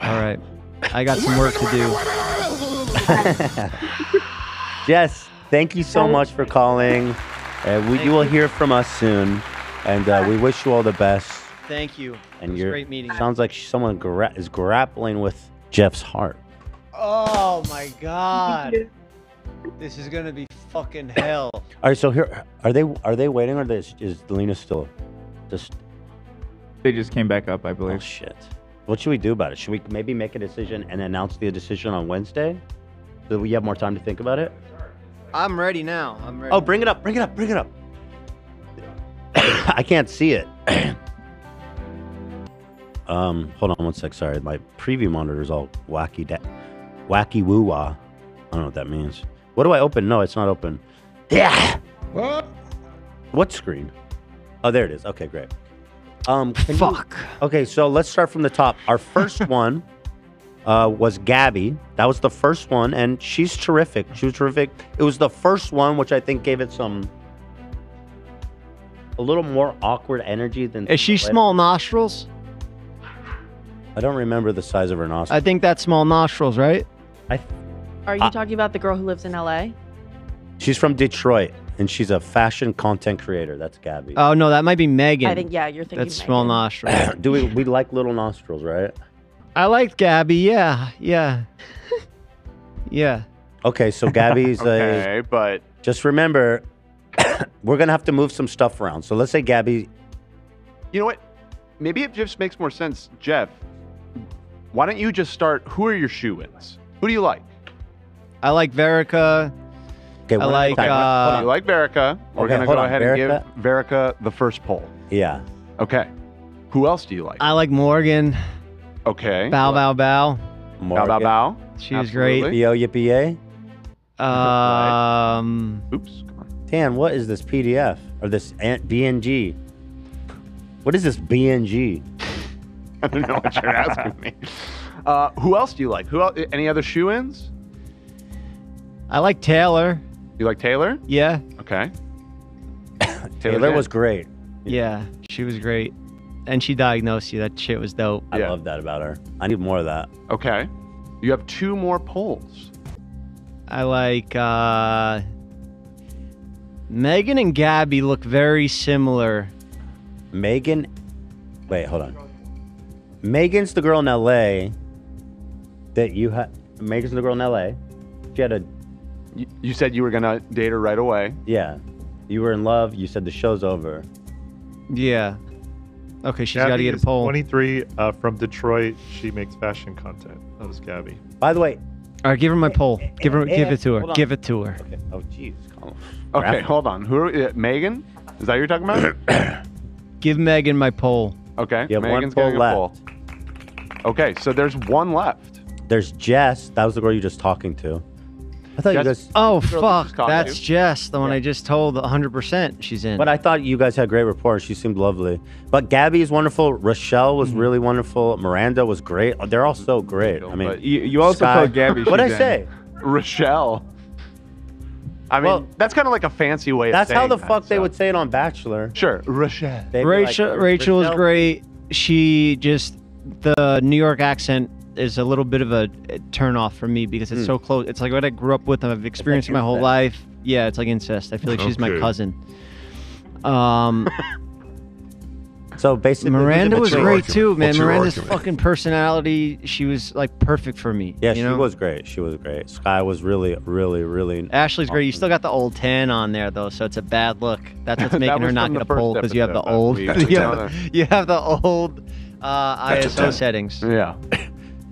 All right. I got some work to do. Jess, thank you so much for calling. You will hear from us soon. And we wish you all the best. Thank you. And it was great meeting you. Sounds like someone is grappling with Jeff's heart. Oh, my God. This is gonna be fucking hell. All right, so here are they waiting, or is Delina still? They just came back up, I believe. Oh shit! What should we do about it? Should we maybe make a decision and announce the decision on Wednesday, so we have more time to think about it? I'm ready now. I'm ready. Oh, bring it up! Bring it up! Bring it up! I can't see it. Hold on one sec. Sorry, my preview monitor is all wacky woo wah. I don't know what that means. What do I open? No, it's not open. Yeah. What? What screen? Oh, there it is. Okay, great. Fuck. Okay, so let's start from the top. Our first one was Gabby. That was the first one, and she's terrific. She was terrific. It was the first one, which I think gave it some a little more awkward energy than. Is she small nostrils? I don't remember the size of her nostrils. I think that's small nostrils, right? Are you talking about the girl who lives in LA? She's from Detroit, and she's a fashion content creator. That's Gabby. Oh no, that might be Megan. I think you're thinking. That's Megan. Small nostrils. Do we like little nostrils, right? I liked Gabby, yeah. Yeah. Okay, so Gabby's okay, but just remember, we're going to have to move some stuff around. So let's say Gabby. You know what? Maybe it just makes more sense. Jeff, why don't you just start, who are your shoe-ins? Who do you like? I like Verica. Okay, I like... you like Verica. We're going to go ahead and give Verica the first poll. Yeah. Okay. Who else do you like? I like Morgan. Okay. Bow, bow, bow. Morgan. Bow, bow, bow. She's absolutely great. Yo, yippee, yay. Oops. Come on. Dan, what is this PDF? Or this BNG? What is this BNG? I don't know what you're asking me. Who else do you like? Who else? Any other shoe-ins? I like Taylor. You like Taylor? Yeah. Okay. Taylor was great. Yeah, she was great. And she diagnosed you. That shit was dope. I love that about her. I need more of that. Okay. You have two more polls. I like... Megan and Gabby look very similar. Megan... Wait, hold on. Megan's the girl in L.A. that you had... Megan's the girl in L.A. She had a... You said you were going to date her right away. Yeah. You were in love. You said the show's over. Yeah. Okay, she's got to get a poll. 23 from Detroit. She makes fashion content. That was Gabby. By the way. All right, give her my poll. Give it to her. Give it to her. Okay. Oh, jeez. Okay, hold on. Who are, Megan? Is that what you're talking about? Give Megan my poll. Okay. You have Megan's one poll left. Okay, so there's one left. There's Jess. That was the girl you were just talking to. I thought you guys... Oh, fuck. That's Jess, the one I just told 100% she's in. But I thought you guys had great rapport. She seemed lovely. But Gabby is wonderful. Rochelle was really wonderful. Miranda was great. They're all so great. I mean, you also told Gabby she's in. What'd I say? Rochelle. I mean, that's kind of like a fancy way of saying that. That's how the fuck they would say it on Bachelor. Sure. Rochelle. Rachel was great. She just... The New York accent... is a little bit of a turn off for me because it's so close. It's like what I grew up with. I've experienced my whole life. Yeah, it's like incest. I feel like she's my cousin. So basically, Miranda was great too, man. Miranda's fucking personality. She was like perfect for me. Yeah, she was great. She was great. Sky was really, really, really. Ashley's great. You still got the old tan on there though, so it's a bad look. That's what's making her not get a poll because you have the old. You have the old ISO settings. Yeah.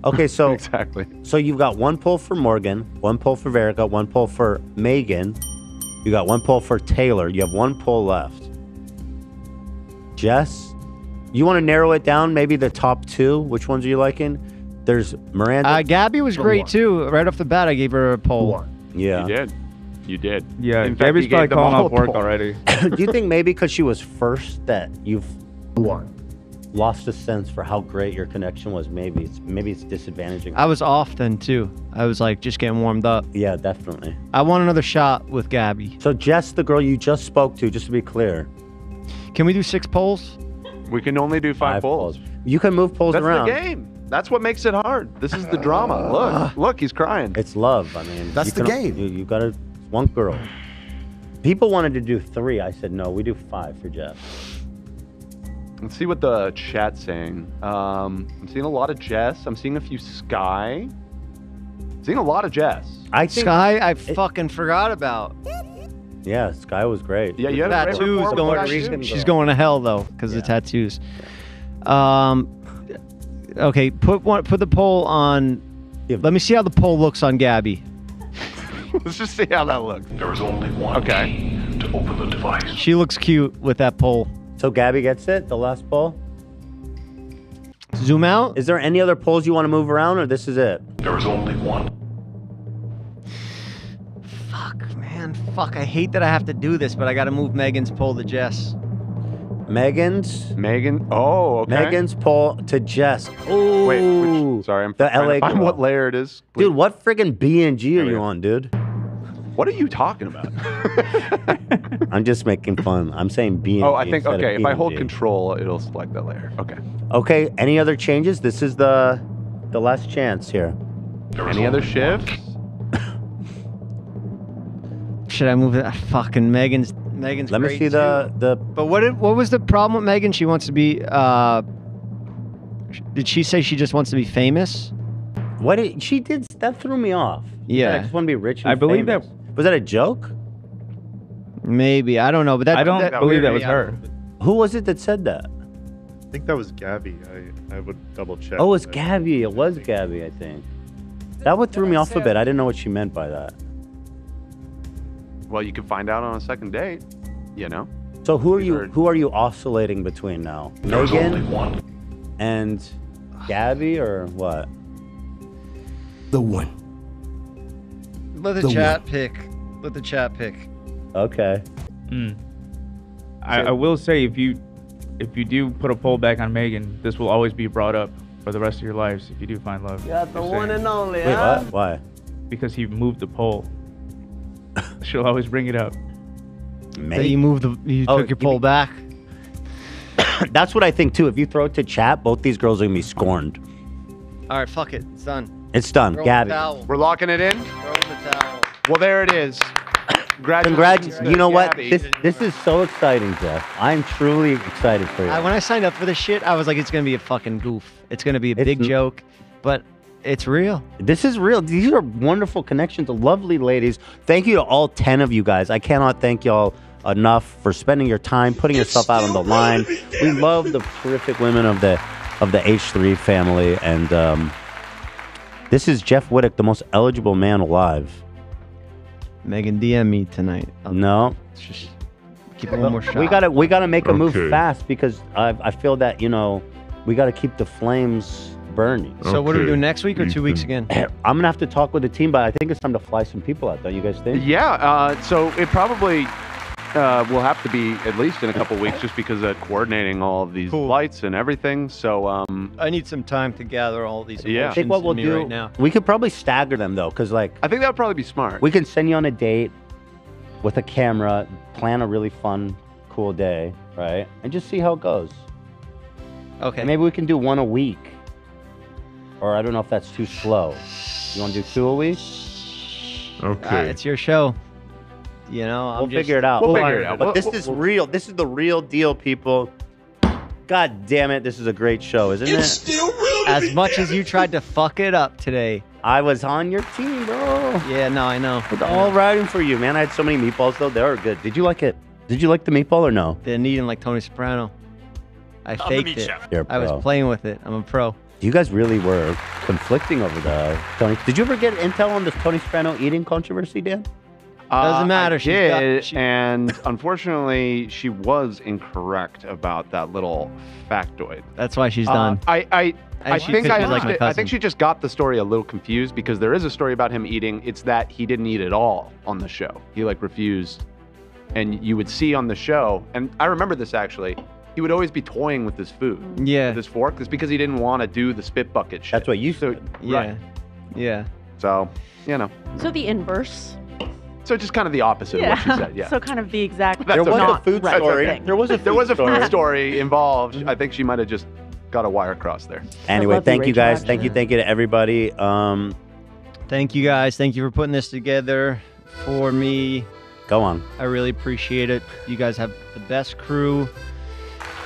Okay, so exactly. So you've got one poll for Morgan, one poll for Verica, one poll for Megan. You got one poll for Taylor. You have one poll left. Jess, you want to narrow it down? Maybe the top two. Which ones are you liking? There's Miranda. Gabby was great too. Right off the bat, I gave her a poll. Yeah, you did. You did. Yeah, in fact, Gabby's probably calling off work already. Do you think maybe because she was first that you've won? Lost a sense for how great your connection was. Maybe it's disadvantaging. I was off then too. I was like just getting warmed up. Yeah, definitely. I want another shot with Gabby. So Jess, the girl you just spoke to, just to be clear. Can we do 6 polls? We can only do 5 polls. You can move polls around. That's the game. That's what makes it hard. This is the drama. Look, he's crying. It's love. I mean, that's the game. You got to one girl. People wanted to do 3. I said no. We do 5 for Jeff. Let's see what the chat's saying. I'm seeing a lot of Jess. I'm seeing a few Sky. I'm seeing a lot of Jess. Sky, I fucking forgot about. Yeah, Sky was great. Yeah, you had tattoos. She's going to hell though because of the tattoos. Okay, put the poll on. Let me see how the poll looks on Gabby. Let's just see how that looks. There was only one key to open the device. She looks cute with that poll. So Gabby gets it, the last poll. Zoom out. Is there any other polls you want to move around, or this is it? There is only one. Fuck, man. Fuck, I hate that I have to do this, but I got to move Megan's poll to Jess. Megan's. Oh, okay. Megan's poll to Jess. Ooh. Wait, sorry, I'm trying to find what layer it is. Please. Dude, what friggin' BNG are you on, dude? What are you talking about? I'm just making fun. I'm saying BNG. Oh, I think, okay, if I hold control, it'll select that layer. Okay. Okay, any other changes? This is the last chance here. Any other shifts? Should I move that? Fucking Megan's Let great me see the... But what was the problem with Megan? She wants to be... Did she say she just wants to be famous? What did... She did... That threw me off. Yeah. I just want to be rich and famous. I believe that... Was that a joke? Maybe. I don't know, but that... I don't believe that was her. Who was it that said that? I think that was Gabby. I would double check. Oh, it's Gabby. It was Gabby, I think. That one threw me off a bit. I didn't know what she meant by that. Well, you can find out on a second date, you know. So who are you? Who are you oscillating between now? There's Megan only one. And Gabby, or what? The one. Let the chat one. Pick. Let the chat pick. Okay. Mm. I will say, if you do put a poll back on Megan, this will always be brought up for the rest of your lives. If you do find love, yeah, the one and only. Wait, huh? What? Why? Because he moved the poll. She'll always bring it up. Maybe. So you moved took your poll back. That's what I think too. If you throw it to chat, both these girls are gonna be scorned. All right, fuck it. It's done. It's done. Throw Gabby. We're locking it in. Throw the towel. Well, there it is. Congratulations. You know what? This is so exciting, Jeff. I'm truly excited for you. When I signed up for this shit, I was like, it's gonna be a fucking goof. It's gonna be a big joke, but. It's real. This is real. These are wonderful connections. Lovely ladies. Thank you to all 10 of you guys. I cannot thank y'all enough for spending your time, putting yourself out on the line. We love the terrific women of the H3 family. And this is Jeff Wittek, the most eligible man alive. Megan, DM me tonight. No. Just keep it one more shot. We gotta make a move fast because I feel that, you know, we gotta keep the flames burning. So what do we do next week or 2 weeks again? I'm gonna have to talk with the team, but I think it's time to fly some people out. Don't you guys think? Yeah. So it probably will have to be at least in a couple weeks, just because of coordinating all of these flights and everything. So I need some time to gather all these. Yeah. I think what we'll do right now, we could probably stagger them though, because like I think that would probably be smart. We can send you on a date with a camera, plan a really fun, cool day, right, and just see how it goes. Okay. And maybe we can do one a week. Or I don't know if that's too slow. You want to do two a week? Okay. It's your show. You know, we'll figure it out. But this is real. This is the real deal, people. God damn it. This is a great show, isn't it? It's still real. As much as you tried to fuck it up today. I was on your team, bro. Yeah, no, I know. It's all riding for you, man. I had so many meatballs, though. They were good. Did you like it? Did you like the meatball or no? They're needing like Tony Soprano. I faked it. I was playing with it. I'm a pro. You guys really were conflicting over the Tony. Did you ever get intel on the Tony Soprano eating controversy, Dan? Doesn't matter. She did, and unfortunately, she was incorrect about that little factoid. That's why she's done. I think she just got the story a little confused because there is a story about him eating. It's that he didn't eat at all on the show. He like refused, and you would see on the show. And I remember this actually. He would always be toying with this food. Yeah. With this fork. It's because he didn't want to do the spit bucket shit. That's what you said. Yeah. Right. Yeah. So, you know. So the inverse. So just kind of the opposite of what you said. Yeah. So kind of the exact. There was a food story. There was a food story involved. I think she might have just got a wire across there. Anyway, thank you guys. Thank you to everybody. Thank you guys. Thank you for putting this together for me. Go on. I really appreciate it. You guys have the best crew.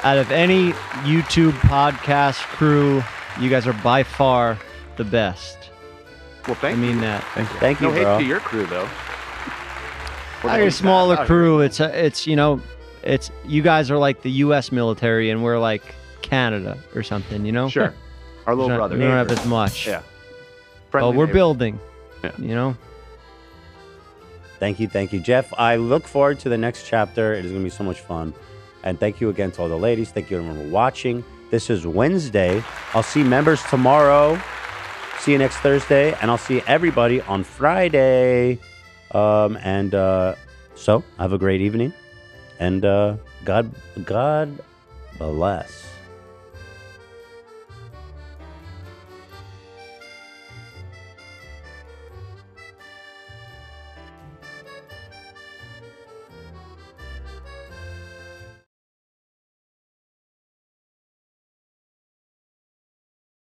Out of any YouTube podcast crew, you guys are by far the best. Well, thank you. I mean that. Thank you. No hate to your crew, though. Like a smaller crew. It's you know, it's you guys are like the U.S. military, and we're like Canada or something. You know. Sure. Our little brother. We don't have as much. Yeah. Friendly but we're building. Yeah. You know. Thank you, Jeff. I look forward to the next chapter. It is going to be so much fun. And thank you again to all the ladies. Thank you everyone for watching. This is Wednesday. I'll see members tomorrow. See you next Thursday. And I'll see everybody on Friday. So have a great evening. And God Bless.